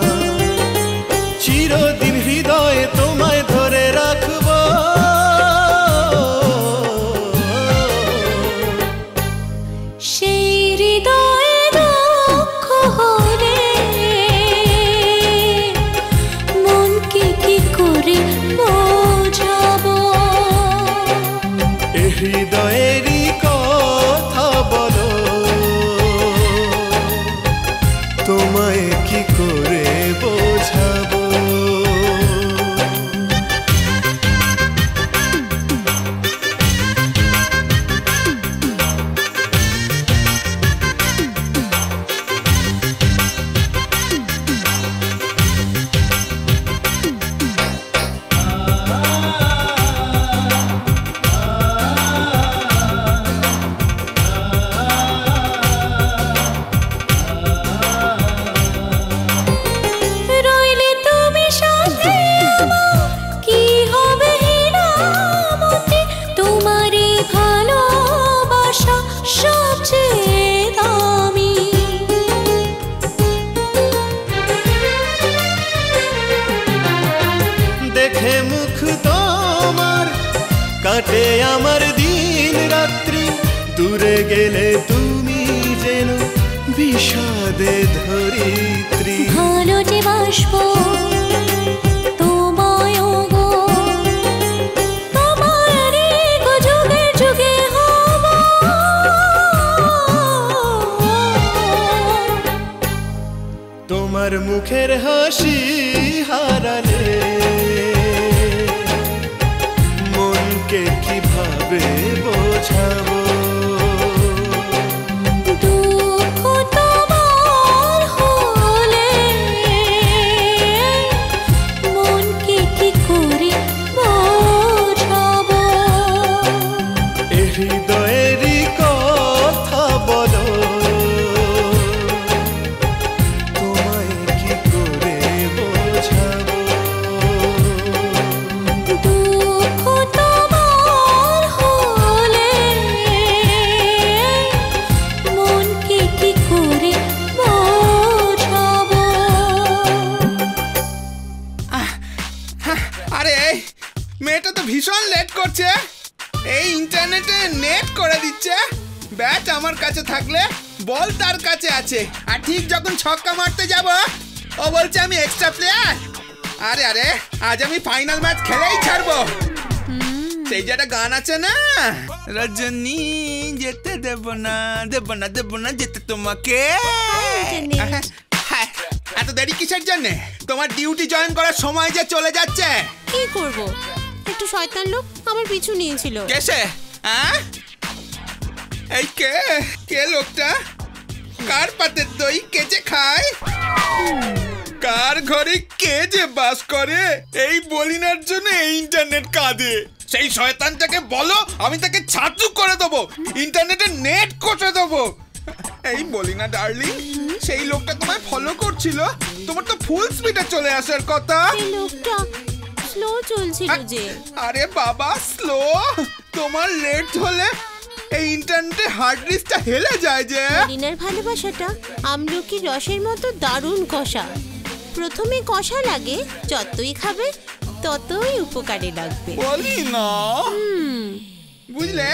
চিরদিন হৃদয়ে তোমায় ধরে রাখব। সেই হৃদয়ে দুঃখ হলে মনকে কি করে বোঝাব, এ হৃদয়েরই কথা বলো, তোমায় কি করে বোঝাব। কাটে আমার দিন রাত্রি, দূরে গেলে তুমি যেন বিষাদে ধরিত্রী। ভালো যে বাসব তোমায় গো, তোমার যুগে যুগে হব। তোমার মুখের হাসি হারালে কে কিভাবে বোঝাবো, দুঃখ তোমার হলে মনকে কি করে। ভীষণ লেট করছে, এই ইন্টারনেটে নেট করে দিচ্ছে। ব্যাট আমার কাছে থাকলে বল তার কাছে আছে, আর ঠিক যখন ছক্কা মারতে যাব ও বলছে আমি এক্সট্রা প্লেয়ার। আরে আরে আজ আমি ফাইনাল ম্যাচ খেলেই ছাড়বো। সেই যে একটা গান আছে না, রজনী যেতে দেব না দেব না দেব না যেতে তোমাকে। এত দেরি কিসের জন্য? তোমার ডিউটি জয়েন করার সময় যে চলে যাচ্ছে। কি করব, একটু শয়তান লোক আমার পিছু নিয়েছিল। কেসে? হ্যাঁ, এই কে কে লোকটা? কার পাতে দই কে যে খায়, কার ঘরে কে যে বাস করে, এই বলিনার জন্য এই ইন্টারনেট কাঁদে। সেই শয়তানটাকে বলো আমি তাকে ছাতু করে দেবো, ইন্টারনেটে নেট করে দেবো। এই বলিনা ডার্লিং, সেই লোকটা তোমায় ফলো করছিল, তোমার তো ফুল স্পিডে চলে আসার কথা। এই লোকটা স্লো চলছিল যে। আরে বাবা স্লো, তোমার লেট হলে এই ইন্টারনেটে হার্ড ডিস্কটা হেলে যায় যে। বলিনার ভালোবাসাটা আমলকি রসের মতো দারুণ কষা। প্রথমে কষা লাগে, যতই খাবে ততই উপকারে লাগবে। বলিনা বুঝলে,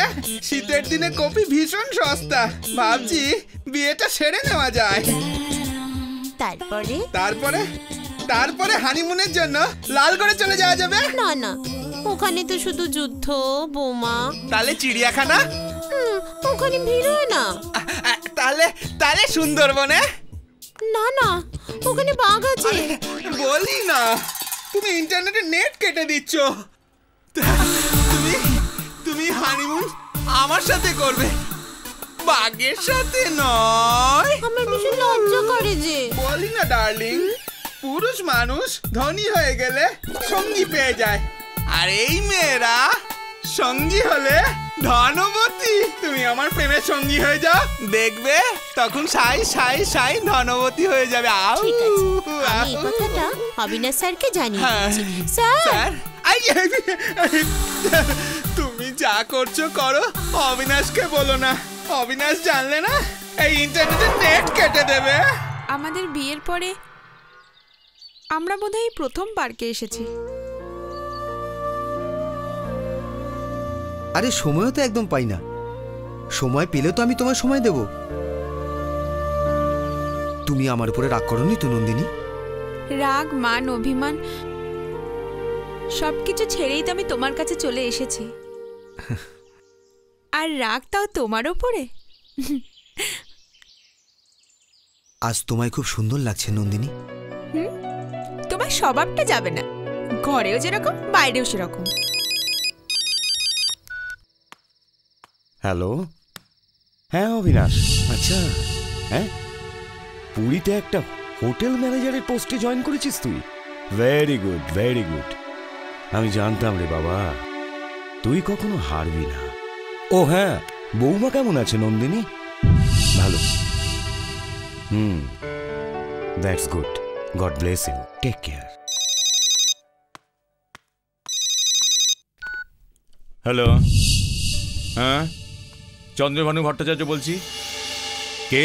শীতের দিনে কফি ভীষণ সস্তা, ভাবছি বিয়েটা সেরে নেওয়া যায়। তারপরে তারপরে তারপরে হানিমুনের জন্য লালগড়ে চলে যাওয়া যাবে। না না, ওখানে তো শুধু যুদ্ধ বোমা। তাহলে চিড়িয়াখানা? ওখানে ভিড় হয় না। তাহলে তাহলে সুন্দরবনে? না না, ওখানে বাঘ আছে। বলিনা তুমি ইন্টারনেটে নেট কেটে দিচ্ছ। তুমি তুমি হানিমুন আমার সাথে করবে, বাঘের সাথে নয়। আমার ভীষণ লজ্জা করে যে। বলিনা ডার্লিং, পুরুষ মানুষ ধনী হয়ে গেলে সঙ্গী পেয়ে যায়, আর এই মেয়েরা সঙ্গী হলে ধনবতী। তুমি আমার প্রেমের সঙ্গী হয়ে যাও, দেখবে তখন সাই সাই সাই ধনবতী হয়ে যাবে। আউ এই কথাটা অবিনাশ স্যারকে জানিয়ে দিচ্ছি। স্যার তুমি যা করছো করো, অবিনাশকে বলো না। অবিনাশ জানলে না এই ইন্টারনেটে নেট কেটে দেবে। আমাদের বিয়ের পরে আমরা বোধহয় প্রথম পার্কে এসেছি। আরে সময়ও তো একদম পাই না, সময় পেলে তো আমি তোমার সময় দেব। তুমি আমার উপরে রাগ করোনি তো নন্দিনী? রাগ মান অভিমান সবকিছু ছেড়েই তো আমি তোমার কাছে চলে এসেছি, আর রাগ তাও তোমার উপরে। আজ তোমায় খুব সুন্দর লাগছে নন্দিনী। হুম, তোমার স্বভাবটা যাবে না, ঘরেও যেরকম বাইরেও সেরকম। হ্যালো, হ্যাঁ অবিনাশ। আচ্ছা হ্যাঁ, পুরীতে একটা হোটেল ম্যানেজারের পোস্টে জয়েন করেছিস তুই? Very good very good. আমি জানতাম রে বাবা, তুই কখনো হারবি না। ও হ্যাঁ, বৌমা কেমন আছে নন্দিনী? ভালো। Hmm, that's good. God bless you, take care. Hello, হ্যাঁ চন্দ্রভানু ভট্টাচার্য বলছি। কে?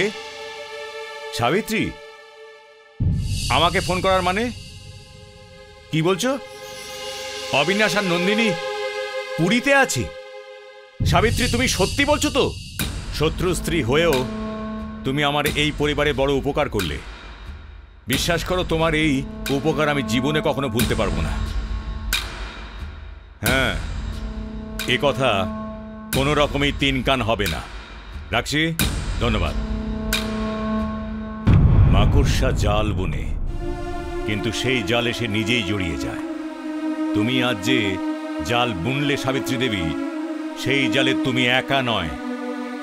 সাবিত্রী? আমাকে ফোন করার মানে কি বলছো? অবিনাশ আর নন্দিনী পুরীতে আছে? সাবিত্রী তুমি সত্যি বলছো তো? শত্রু স্ত্রী হয়েও তুমি আমার এই পরিবারে বড় উপকার করলে। বিশ্বাস করো তোমার এই উপকার আমি জীবনে কখনো ভুলতে পারবো না। হ্যাঁ, এ কথা কোনো রকমই তিন কান হবে না। রাখছি, ধন্যবাদ। মাকড়সা জাল বুনে, কিন্তু সেই জালে সে নিজেই জড়িয়ে যায়। তুমি আজ যে জাল বুনলে সাবিত্রী দেবী, সেই জালে তুমি একা নয়,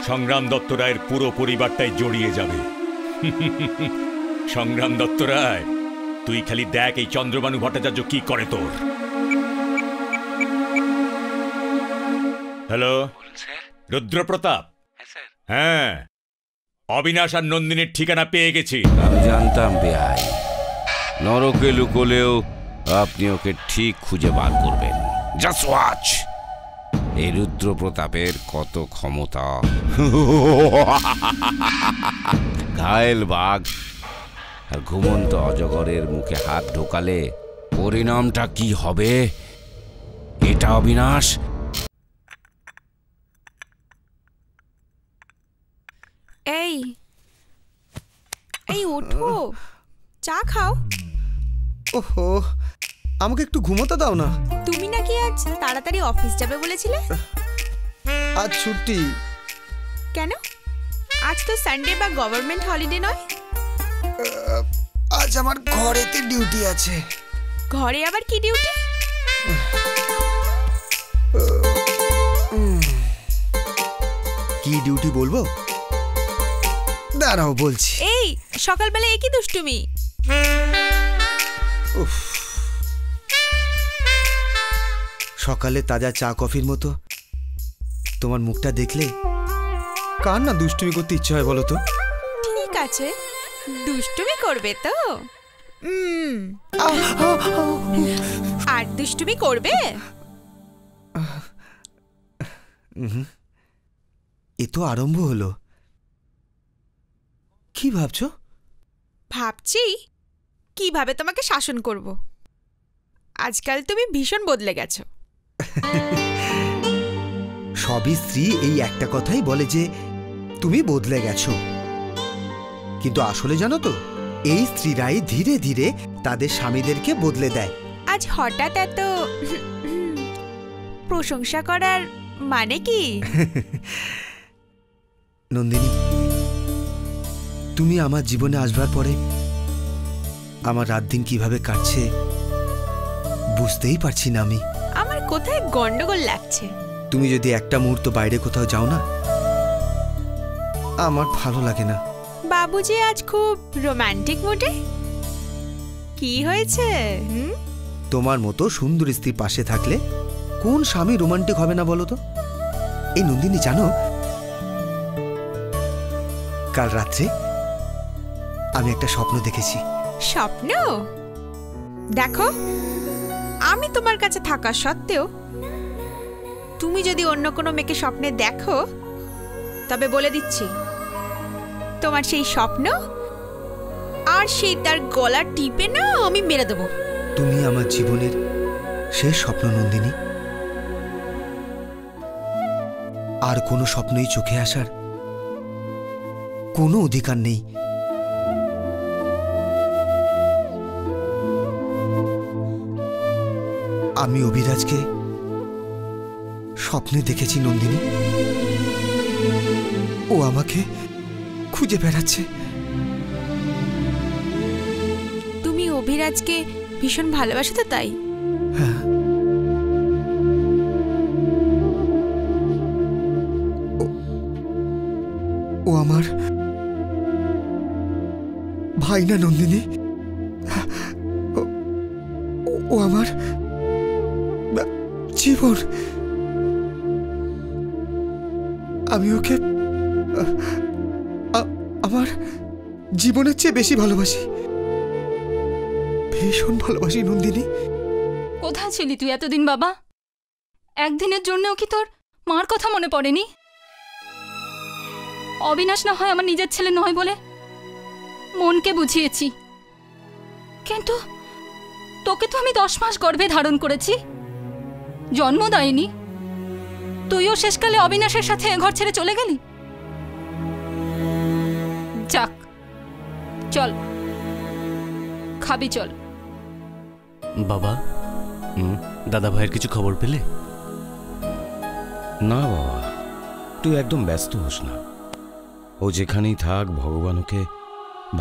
সংগ্রাম দত্ত রায়ের পুরো পরিবারটাই জড়িয়ে যাবে। সংগ্রাম দত্ত রায়, তুই খালি দেখ এই চন্দ্রবানু ভট্টাচার্য কি করে তোর। হ্যালো রুদ্রপ্রতাপ? হ্যাঁ, অবিনাশ আর নন্দিনীর ঠিকানা পেয়ে গেছি। আমি জানতাম বেআই, নরকে লুকোলেও আপনি ওকে ঠিক খুঁজে বার করবেন। জাস্ট ওয়াচ এই রুদ্রপ্রতাপের কত ক্ষমতা। ঘায়েল বাঘ আর ঘুমন্ত অজগরের মুখে হাত ঢোকালে পরিণামটা কি হবে এটা অবিনাশ, এই এই ওঠো, চা খাও। ওহো, আমাকে একটু ঘুমোতে দাও না। তুমি নাকি আজ তাড়াতাড়ি অফিস যাবে বলেছিলে? আজ ছুটি। কেন? আজ তো সানডে বা গভর্নমেন্ট হলিডে নয়। আজ আমার ঘরেতে ডিউটি আছে। ঘরে আবার কি ডিউটি? কি ডিউটি বলবো? দাঁড়াও বলছি। এই সকালবেলা একই দুষ্টুমি। উফ, সকালে তাজা চা কফির মতো তোমার মুখটা দেখলে কার না দুষ্টুমি করতে ইচ্ছে হয় বলো তো? ঠিক আছে, দুষ্টুমি করবে তো? আর দুষ্টুমি করবে? এ তো আরম্ভ হলো। কি ভাবছো? ভাবছি কিভাবে তোমাকে শাসন করব। আজকাল তুমি ভীষণ বদলে গেছো। সবই স্ত্রী এই একটা কথাই বলে যে তুমি বদলে গেছো, কিন্তু আসলে জানো তো, এই স্ত্রীরাই ধীরে ধীরে তাদের স্বামীদেরকে বদলে দেয়। আজ হঠাৎ এত প্রশংসা করার মানে কি? নন্দিনী, তুমি আমার জীবনে আসবার পরে আমার রাত দিন কিভাবে কাটছে বুঝতেই পারছি না আমি। আমার কোথায় গন্ডগোল লাগছে? তুমি যদি একটা মুহূর্ত বাইরে কোথাও যাও না, আমার ভালো লাগে না। বাবুজি আজ খুব রোমান্টিক মুডে। কি হয়েছে? তোমার মতো সুন্দর স্ত্রীর পাশে থাকলে কোন স্বামী রোমান্টিক হবে না বলো তো? এই নন্দিনী, জানো কাল রাত্রে আমি একটা স্বপ্ন দেখেছি। স্বপ্ন? দেখো, আমি তোমার কাছে থাকা সত্ত্বেও তুমি যদি অন্য কোনো মেয়েকে স্বপ্নে দেখো, তবে বলে দিচ্ছি, তোমার সেই স্বপ্ন আর সেই তার গলা টিপে না আমি মেরে দেব। তুমি আমার জীবনের শেষ স্বপ্ন নন্দিনী। আর কোনো স্বপ্নই চোখে আসার কোনো অধিকার নেই। আমি অভিরাজকে স্বপ্নে দেখেছি নন্দিনী। ও আমাকে খুঁজে বেড়াচ্ছে। তুমি অভিরাজকে ভীষণ ভালোবাসো তো? তাই? হ্যাঁ, ও আমার ভাই না নন্দিনী, ও আমার জীবন। আমি ওকে আমার জীবনের চেয়ে বেশি ভালোবাসি, ভীষণ ভালোবাসি নন্দিনী। কোথায় ছিলি তুই এতদিন বাবা? একদিনের জন্যও কি তোর মার কথা মনে পড়েনি? অবিনাশ না হয় আমার নিজের ছেলে নয় বলে মনকে বুঝিয়েছি, কিন্তু তোকে তো আমি দশ মাস গর্ভে ধারণ করেছি, জন্ম দেয়নি। তুইও শেষকালে অবিনাশের সাথে ঘর ছেড়ে চলে গেলি। যাক, চল খাবি, চল। বাবা, দাদা ভাইয়ের কিছু খবর পেলে? না বাবা, তুই একদম ব্যস্ত হোস না। ও যেখানেই থাক, ভগবান ওকে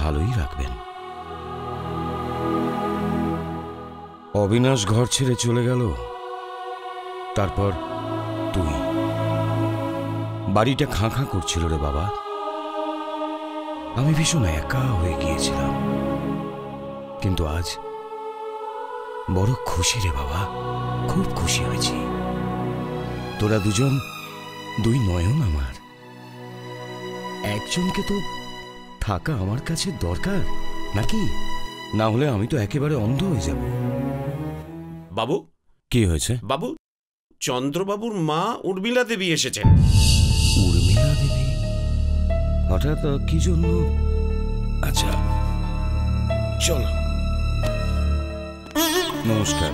ভালোই রাখবেন। অবিনাশ ঘর ছেড়ে চলে গেল, তারপর তুই। বাড়িটা খাঁ খাঁ করছিল রে বাবা, আমি ভীষণ একা হয়ে গিয়েছিলাম। কিন্তু আজ বড় খুশি রে বাবা, খুব খুশি হয়েছি। তোরা দুজন দুই নয়ন আমার। একজনকে তো থাকা আমার কাছে দরকার নাকি, না হলে আমি তো একেবারে অন্ধ হয়ে যাব। বাবু, কি হয়েছে বাবু? চন্দ্রবাবুর মা উর্মিলা দেবী এসেছেন। উর্মিলা দেবী? হঠাৎ কি জন্য? আচ্ছা চলো। নমস্কার।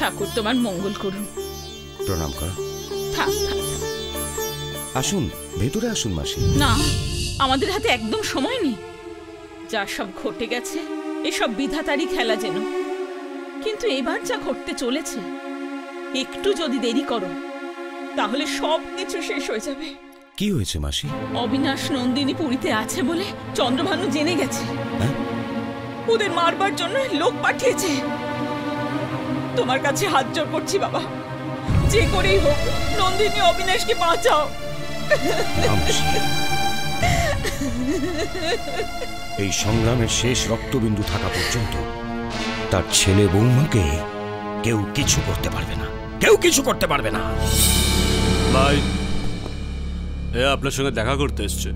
ঠাকুর তোমার মঙ্গল করুন। প্রণাম কর। থাক থাক, আসুন ভেতরে আসুন মাসি। না, আমাদের হাতে একদম সময় নেই। যা সব ঘটে গেছে এসব বিধাতারই খেলা যেন, কিন্তু এবার যা ঘটতে চলেছে একটু যদি দেরি করো তাহলে সব কিছু শেষ হয়ে যাবে। কি হয়েছে মাসি? অবিনাশ নন্দিনী পুরীতে আছে বলে চন্দ্রভানু জেনে গেছে। ওদের মারবার জন্য লোক পাঠিয়েছে। তোমার কাছে হাত জোড় করছি বাবা, যে করেই হোক নন্দিনী অবিনাশকে বাঁচাও। এই সংগ্রামের শেষ রক্তবিন্দু থাকা পর্যন্ত তার ছেলে বৌমাকে কেউ কিছু করতে পারবে না, কেউ কিছু করতে পারবে না। ভাই, এ আপনার সঙ্গে দেখা করতে এসছে।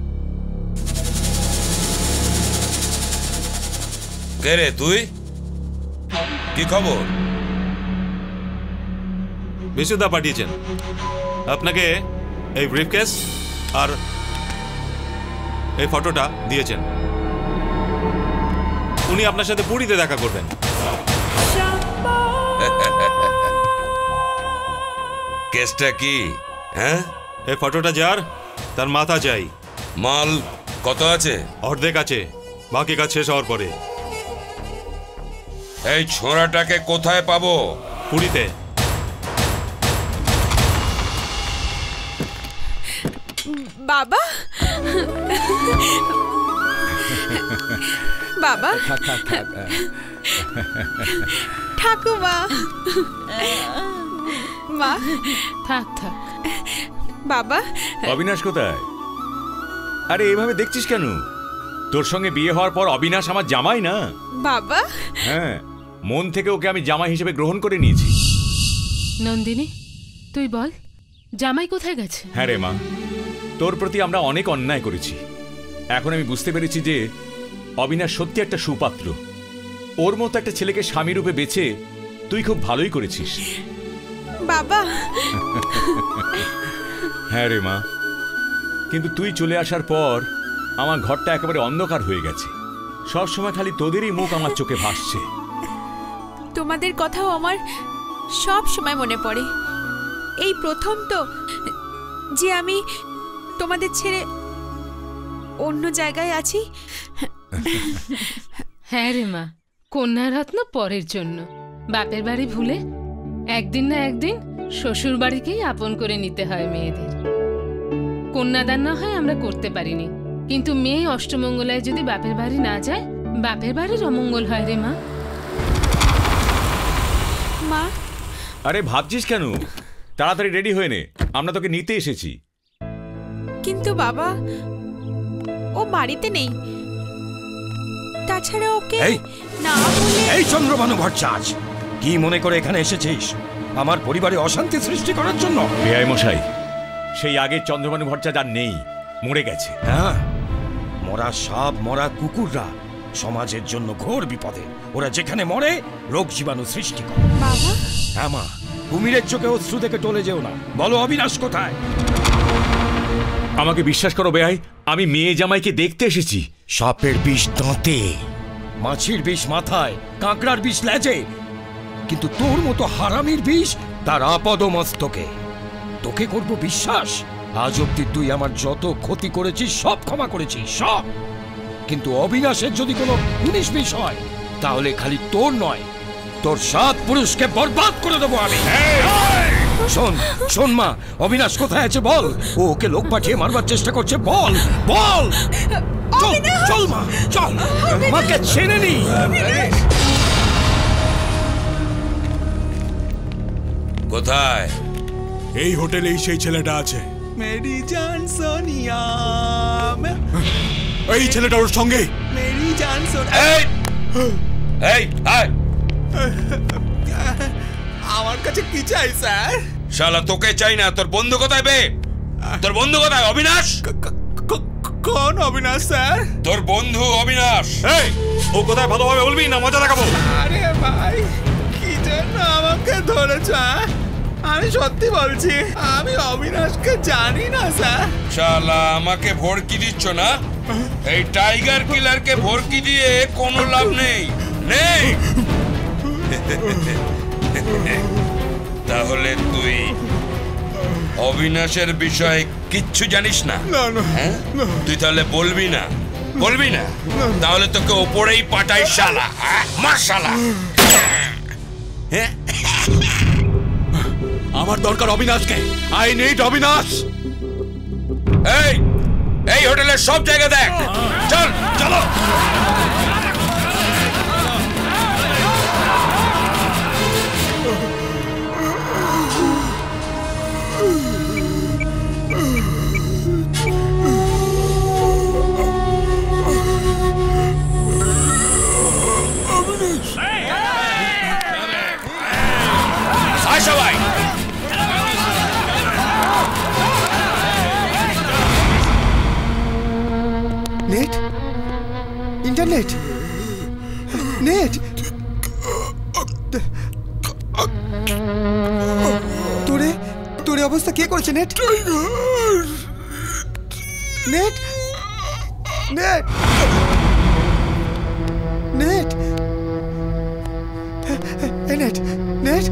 কে রে তুই? কি খবর? বিশুদা পাঠিয়েছেন আপনাকে, এই ব্রিফকেস আর এই ফটোটা দিয়েছেন। উনি আপনার সাথে পুরীতে দেখা করবেন। কেসটা কি? হ্যাঁ, এই ফটোটা যার তার মাথা চাই। মাল কত আছে? অর্ধেক আছে, বাকি কাজ শেষ হওয়ার পরে। এই ছোড়াটাকে কোথায় পাবো? পুরীতে। বাবা, বাবা, ঠাকুমা, মা, থাক থাক। বাবা, অবিনাশ কোথায়? আরে এভাবে দেখছিস কেন? তোর সঙ্গে বিয়ে হওয়ার পর অবিনাশ আমার জামাই না বাবা। হ্যাঁ, মন থেকে ওকে আমি জামাই হিসেবে গ্রহণ করে নিয়েছি। নন্দিনী, তুই বল জামাই কোথায় গেছে? হ্যাঁ রে মা, তোর প্রতি আমরা অনেক অন্যায় করেছি। এখন আমি বুঝতে পেরেছি যে অবিনাশ সত্যি একটা সুপাত্র। ওর মতো একটা ছেলেকে স্বামী রূপে বেছে তুই খুব ভালোই করেছিস বাবা। হ্যাঁ রে মা, কিন্তু তুই চলে আসার পর আমার ঘরটা একেবারে অন্ধকার হয়ে গেছে। সব সময় খালি তোদেরই মুখ আমার চোখে ভাসছে। তোমাদের কথাও আমার সব সময় মনে পড়ে। এই প্রথম তো যে আমি তোমাদের ছেড়ে অন্য জায়গায় আছি। হ্যাঁ রে মা, কন্যারত্ন পরের জন্য। বাপের বাড়ি ভুলে একদিন না একদিন শ্বশুর বাড়িকেই আপন করে নিতে হয় মেয়েদের। কন্যাদান না হয় আমরা করতে পারিনি, কিন্তু মেয়ে অষ্টমঙ্গলায় যদি বাপের বাড়ি না যায় বাপের বাড়ির অমঙ্গল হয় রে মা। মা, আরে ভাবছিস কেন? তাড়াতাড়ি রেডি হয়ে নে, আমরা তোকে নিতে এসেছি। কিন্তু বাবা, ও বাড়িতে নেই। তাছাড়া ওকে না বলে। এই চন্দ্রভানু ভট্টাচার্য, কি মনে করে এখানে এসেছিস? আমার পরিবারে অশান্তি সৃষ্টি করার জন্য? বেআই মশাই, সেই আগে চন্দ্রভানু ভট্টাচার্য আর নেই, মরে গেছে। হ্যাঁ, মরা সাপ মরা কুকুররা সমাজের জন্য ঘোর বিপদে। ওরা যেখানে মরে রোগ জীবাণু সৃষ্টি করে। বাবা, হ্যাঁ মা, কুমিরের চোখে অশ্রু দেখে টলে যেও না। বলো অবিনাশ কোথায়? আমাকে বিশ্বাস করো বেআই, আমি মেয়ে জামাইকে দেখতে এসেছি। সাপের বিষ দাঁতে, মাছির বিষ মাথায়, কাঁকড়ার বিষ লেজে, কিন্তু তোর মতো হারামির বিষ তার আপদ মস্তকে। তোকে করবো বিশ্বাস? আজ অব্দি তুই আমার যত ক্ষতি করেছিস সব ক্ষমা করেছিস, সব। কিন্তু অবিনাশের যদি কোনো উনিশ বিষ হয় তাহলে খালি তোর নয়, তোর সাত পুরুষকে বরবাদ করে দেবো আমি। শোন শোন মা, অবিনাশ কোথায় আছে বল। ও ওকে লোক পাঠিয়ে মারবার চেষ্টা করছে, বল বল। চল মা, চল, মাকে ছেড়ে নি। কোথায়? এই হোটেলেই সেই ছেলেটা আছে। মেরি জান সোনিয়া, এই ছেলেটা ওর সঙ্গে। মেরি জান সোনিয়া, এই আয়। আমার কাছে কি চাই স্যার? শালা তোকে চাই না, তোর বন্ধু কোথায় বে? তোর বন্ধু কোথায়? অবিনাশ। কোন অবিনাশ স্যার? তোর বন্ধু অবিনাশ। এই ও কোথায় ভালোভাবে বলবি না মজা লাগাবো? আরে ভাই, কি জন্য আমাকে ধরেছ? আমি সত্যি বলছি, আমি অবিনাশকে জানি না স্যার। শালা আমাকে ভড়কি দিচ্ছ না? এই টাইগার কিলারকে ভড়কি দিয়ে কোনো লাভ নেই, নেই। তাহলে তুই অবিনাশের বিষয়ে কিচ্ছু জানিস না? তুই তাহলে বলবি না? বলবি না? তাহলে তোকে ওপরেই পাঠাই শালা। মাশাআল্লাহ, আমার দরকার অবিনাশকে। I need Abinash. এই এই হোটেলের সব জায়গা দেখ। চল, চলো। সবাই নেট ইন্টারনেট নেট তোরে তোরে অবস্থা কে করছে? Net net net net net net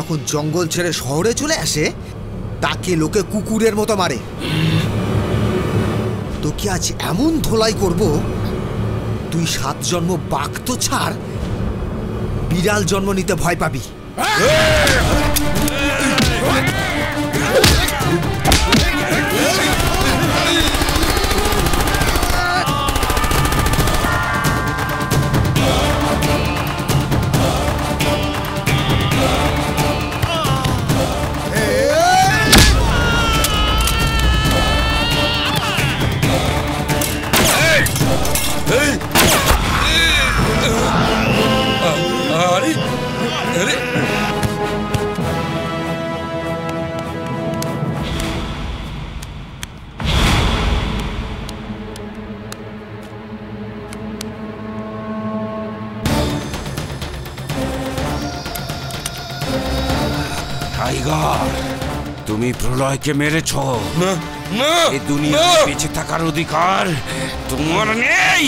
যখন জঙ্গল ছেড়ে শহরে চলে আসে তাকে লোকে কুকুরের মতো মারে। তো কি আজ এমন ধোলাই করব তুই সাত জন্ম বাঘ তো ছাড়, বিড়াল জন্ম নিতে ভয় পাবি। তুমি প্রলয়কে মেরেছ, এই দুনিয়ায় বেঁচে থাকার অধিকার তোমার নেই।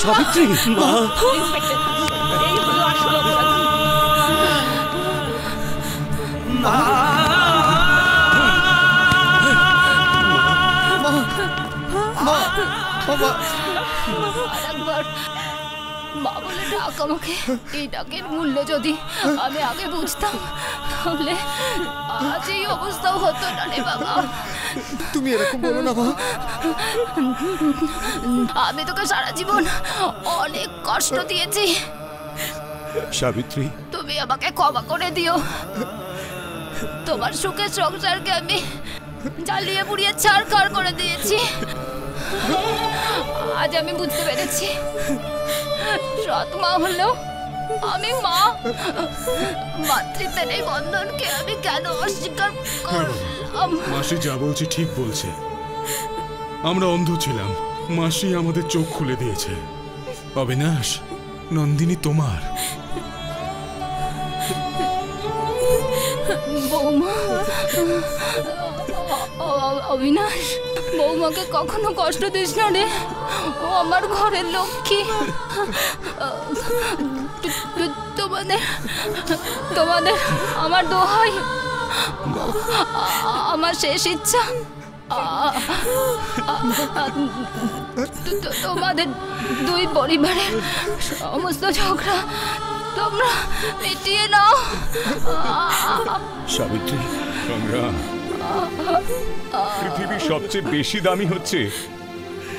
সাবিত্রী মা, মা বলে ডাক আমাকে। এই ডাকের মূল্য যদি আমি আগে বুঝতাম তাহলে আজ এই অবস্থাও হতো না রে বাবা। তুমি এরকম বলো না মা, আমি তোকে সারা জীবন অনেক কষ্ট দিয়েছি। সাবিত্রী, তুমি আমাকে ক্ষমা করে দিও। তোমার সুখের সংসারকে আমি জ্বালিয়ে পুড়িয়ে ছারখার করে দিয়েছি। আজ আমি বুঝতে পেরেছি সৎ মা হলেও আমি মা, মাতৃত্বের এই বন্ধনকে আমি কেন অস্বীকার করলাম। মাসি যা বলছে ঠিক বলছে, আমরা অন্ধ ছিলাম, মাসি আমাদের চোখ খুলে দিয়েছে। অবিনাশ, নন্দিনী তোমার বৌমা। অবিনাশ, বৌমাকে কখনো কষ্ট দিস না রে, ও আমার ঘরের লক্ষ্মী। তোমাদের তোমাদের আমার দোহাই, আমার শেষ ইচ্ছা তোমাদের দুই পরিবারের সমস্ত ঝগড়া তোমরা মিটিয়ে নাও। সাবিত্রী, সংগ্রাম পৃথিবীর সবচেয়ে বেশি দামি হচ্ছে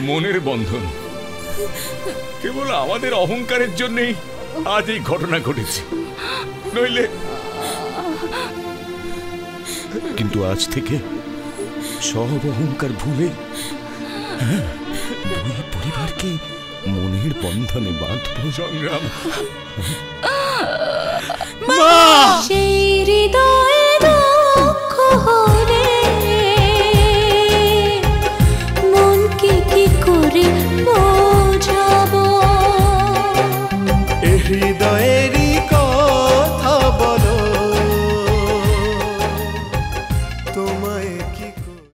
মনের বন্ধন। কেবল আমাদের অহংকারের জন্যই আজ এই ঘটনা ঘটেছে, নইলে। কিন্তু আজ থেকে সব অহংকার ভুলে দুই পরিবারকে মনের বন্ধনে বাঁধব। সংগ্রাম হৃদয়ের